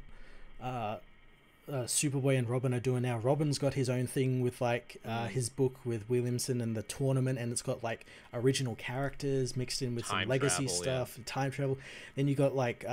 Superboy and Robin are doing now. Robin's got his own thing with like his book with Williamson and the tournament, and it's got like original characters mixed in with some legacy stuff, time travel. Then you got like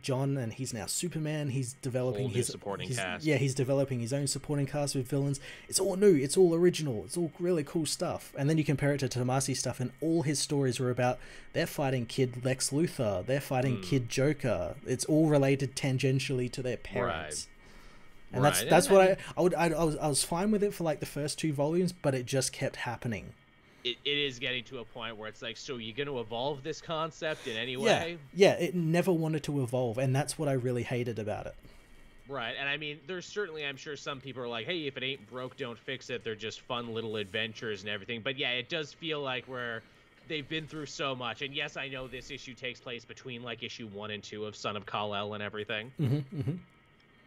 John, and he's now Superman. He's developing his supporting cast. Yeah, he's developing his own supporting cast with villains. It's all new. It's all original. It's all really cool stuff. And then you compare it to Tomasi's stuff, and all his stories were about they're fighting Kid Lex Luthor, they're fighting Kid Joker. It's all related tangentially to their parents. Right. And that's what I was fine with it for like the first two volumes, but it just kept happening. It is getting to a point where it's like, so you're going to evolve this concept in any way? Yeah, it never wanted to evolve, and that's what I really hated about it. Right, and I mean, there's certainly, I'm sure some people are like, hey, if it ain't broke, don't fix it. They're just fun little adventures and everything. But yeah, it does feel like we're... They've been through so much, and yes, I know this issue takes place between like issue 1 and 2 of Son of Kal-El and everything.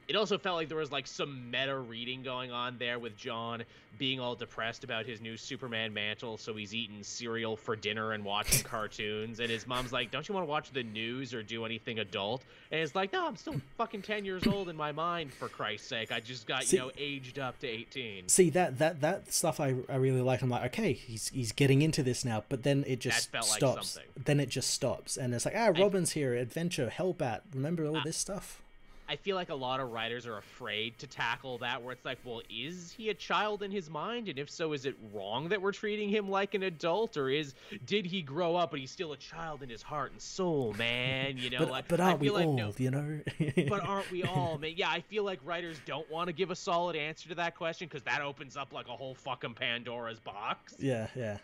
It also felt like there was like some meta reading going on there with John being all depressed about his new Superman mantle, so he's eating cereal for dinner and watching cartoons, and his mom's like, don't you want to watch the news or do anything adult? And it's like, no, I'm still fucking 10 years old in my mind, for Christ's sake. I just got, you know, aged up to 18. See, that stuff I really liked. I'm like, okay, he's getting into this now, but then it just stops. Like then it just stops, and it's like, ah, Robin's here, adventure, Hellbat, remember all this stuff? I feel like a lot of writers are afraid to tackle that, where it's like, well, is he a child in his mind? And if so, is it wrong that we're treating him like an adult? Or did he grow up, but he's still a child in his heart and soul, man? You know, but aren't we all, you know? But aren't we all, man? Yeah, I feel like writers don't want to give a solid answer to that question, because that opens up like a whole fucking Pandora's box. Yeah, yeah.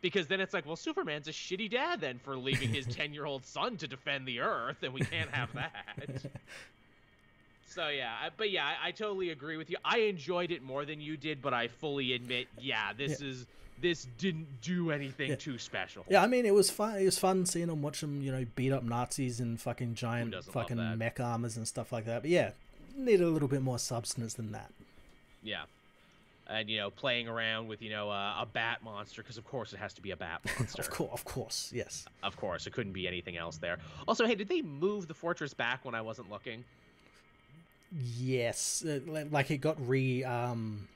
Because then it's like, well, Superman's a shitty dad then for leaving his 10-year-old son to defend the Earth, and we can't have that. So, yeah, but yeah, I totally agree with you. I enjoyed it more than you did, but I fully admit, yeah, this didn't do anything too special. Yeah, I mean, it was fun. It was fun seeing them, watch them, you know, beat up Nazis and fucking giant fucking mech armors and stuff like that. But yeah, needed a little bit more substance than that. Yeah. And, you know, playing around with, you know, a bat monster, because, of course, it has to be a bat monster. Of course, yes. Of course, it couldn't be anything else there. Also, hey, did they move the fortress back when I wasn't looking? Yes, like it got regrown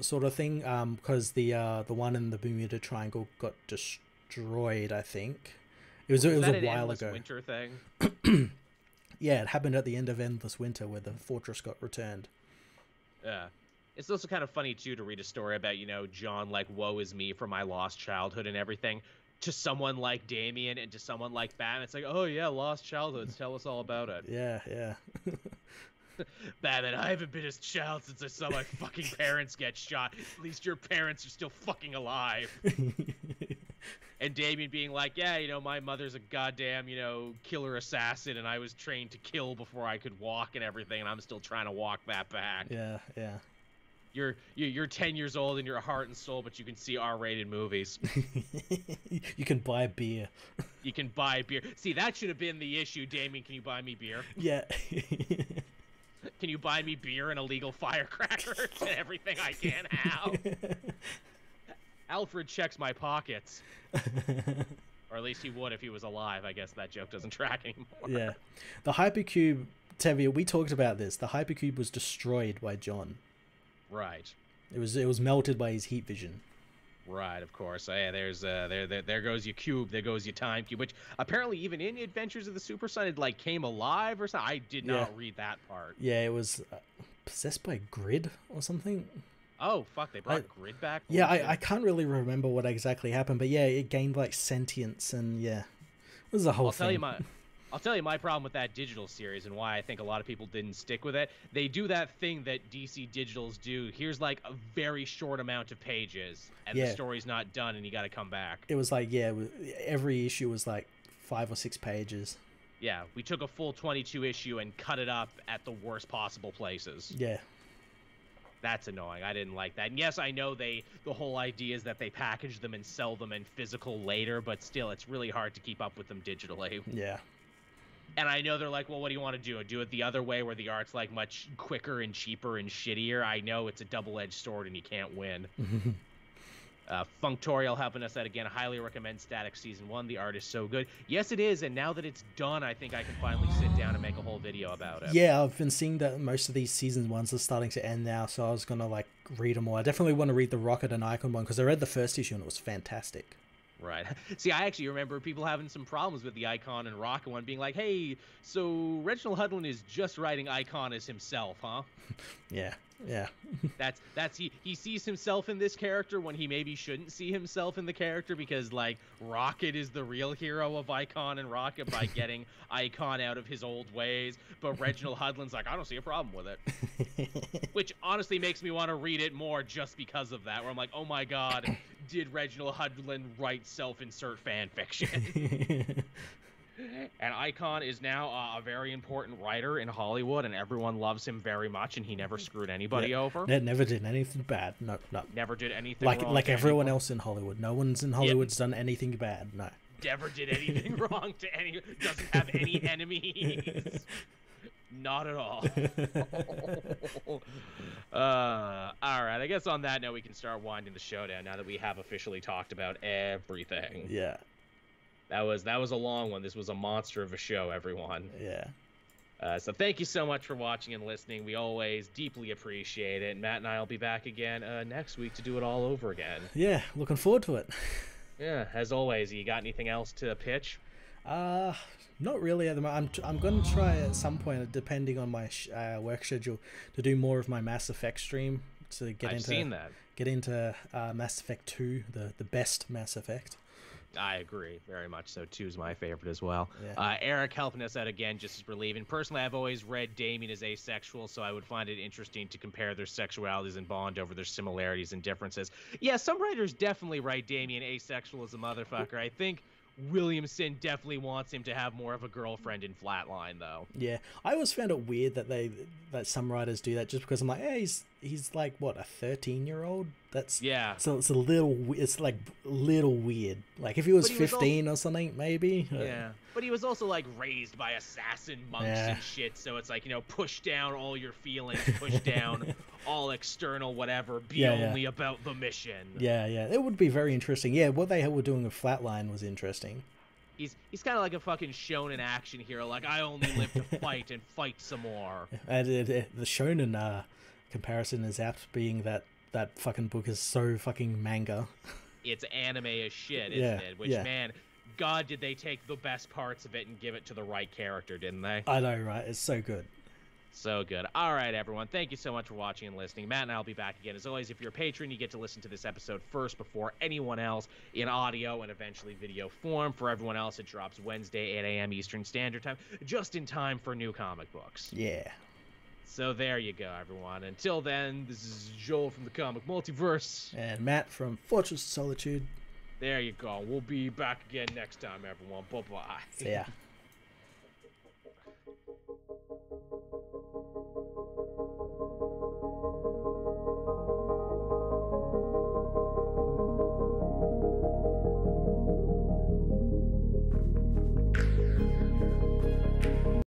sort of thing, because the one in the Bermuda Triangle got destroyed. I think it was a while ago. Winter thing. Yeah, it happened at the end of Endless Winter, where the fortress got returned. Yeah. It's also kind of funny too to read a story about, you know, John like, woe is me for my lost childhood and everything, to someone like Damien and to someone like Batman. It's like, oh yeah, lost childhoods, tell us all about it. Yeah, yeah. Batman, I haven't been a child since I saw my fucking parents get shot. At least your parents are still fucking alive. And Damien being like, yeah, you know, my mother's a goddamn, you know, killer assassin, and I was trained to kill before I could walk and everything, and I'm still trying to walk that back. Yeah, yeah. You're 10 years old in your heart and soul, but you can see R-rated movies. You can buy beer. You can buy beer. See, that should have been the issue, Damien. Can you buy me beer? Yeah. Can you buy me beer and illegal firecrackers and everything I can have? Alfred checks my pockets. Or at least he would if he was alive. I guess that joke doesn't track anymore. Yeah. The Hypercube, Tevye, we talked about this. The Hypercube was destroyed by John. Right, it was melted by his heat vision. Right, of course. Yeah, there's there goes your cube, there goes your time cube, which apparently even in Adventures of the Super Son, it like came alive or something. I did not read that part. Yeah, it was possessed by Grid or something. Oh fuck, they brought Grid back. Yeah, I can't really remember what exactly happened, but yeah, it gained like sentience, and yeah, it was a whole thing. I'll tell you my problem with that digital series and why I think a lot of people didn't stick with it. They do that thing that DC Digitals do. Here's like a very short amount of pages, and the story's not done, and you got to come back. It was like, yeah, every issue was like 5 or 6 pages. Yeah, we took a full 22 issue and cut it up at the worst possible places. Yeah. That's annoying. I didn't like that. And yes, I know the whole idea is that they package them and sell them in physical later, but still, it's really hard to keep up with them digitally. Yeah. And I know they're like, well, what do you want to do? Do it the other way where the art's like much quicker and cheaper and shittier. I know it's a double-edged sword and you can't win. Functorial helping us out again. I highly recommend Static Season 1. The art is so good. Yes, it is. And now that it's done, I think I can finally sit down and make a whole video about it. Yeah, I've been seeing that most of these Season 1s are starting to end now, so I was going to, like, read them all. I definitely want to read the Rocket and Icon one, because I read the first issue and it was fantastic. Right. See, I actually remember people having some problems with the Icon and Rocket one, being like, hey, so Reginald Hudlin is just writing Icon as himself, huh? Yeah. Yeah. That's he sees himself in this character when he maybe shouldn't see himself in the character, because, like, Rocket is the real hero of Icon and Rocket by getting Icon out of his old ways, but Reginald Hudlin's like, I don't see a problem with it. Which honestly makes me want to read it more just because of that, where I'm like, oh my god, did Reginald Hudlin write self-insert fan fiction? And Icon is now a very important writer in Hollywood, and everyone loves him very much, and he never screwed anybody over. Never did anything bad. No, no. Never did anything wrong. Like everyone else in Hollywood. No one's in Hollywood's done anything bad. No. Never did anything wrong to anyone. Doesn't have any enemies. Not at all. All right, I guess on that note, we can start winding the show down now that we have officially talked about everything. Yeah. That was a long one. This was a monster of a show, everyone. Yeah. So thank you so much for watching and listening. We always deeply appreciate it. Matt and I will be back again next week to do it all over again. Yeah, looking forward to it. Yeah, as always, you got anything else to pitch? Not really at the moment. I'm going to try at some point, depending on my work schedule, to do more of my Mass Effect stream. To get into Mass Effect 2, the best Mass Effect. I agree very much so. 2 is my favorite as well. Yeah. Eric helping us out again, just as relieving. Personally, I've always read Damien as asexual, so I would find it interesting to compare their sexualities and bond over their similarities and differences. Yeah, some writers definitely write Damien asexual as a motherfucker. I think Williamson definitely wants him to have more of a girlfriend in Flatline, though. Yeah, I always found it weird that some writers do that, just because I'm like, hey, he's like, what, a 13-year-old? That's, yeah. So it's a little weird. Like if he was 15 or something, maybe. Yeah. But he was also like raised by assassin monks and shit. So it's like, you know, push down all your feelings, push down all external whatever. Be only about the mission. Yeah, yeah. It would be very interesting. Yeah, what they were doing with Flatline was interesting. He's kind of like a fucking shonen action hero. Like, I only live to fight and fight some more. And the shonen comparison is apt, being that that fucking book is so fucking manga. It's anime as shit, isn't it? Which, man, God, did they take the best parts of it and give it to the right character, didn't they? I know, right? It's so good. So good. All right, everyone. Thank you so much for watching and listening. Matt and I will be back again. As always, if you're a patron, you get to listen to this episode first before anyone else in audio and eventually video form. For everyone else, it drops Wednesday, 8 a.m. Eastern Standard Time, just in time for new comic books. Yeah. So there you go, everyone. Until then, this is Joel from the Comic Multiverse. And Matt from Fortress of Solitude. There you go. We'll be back again next time, everyone. Bye-bye. See ya.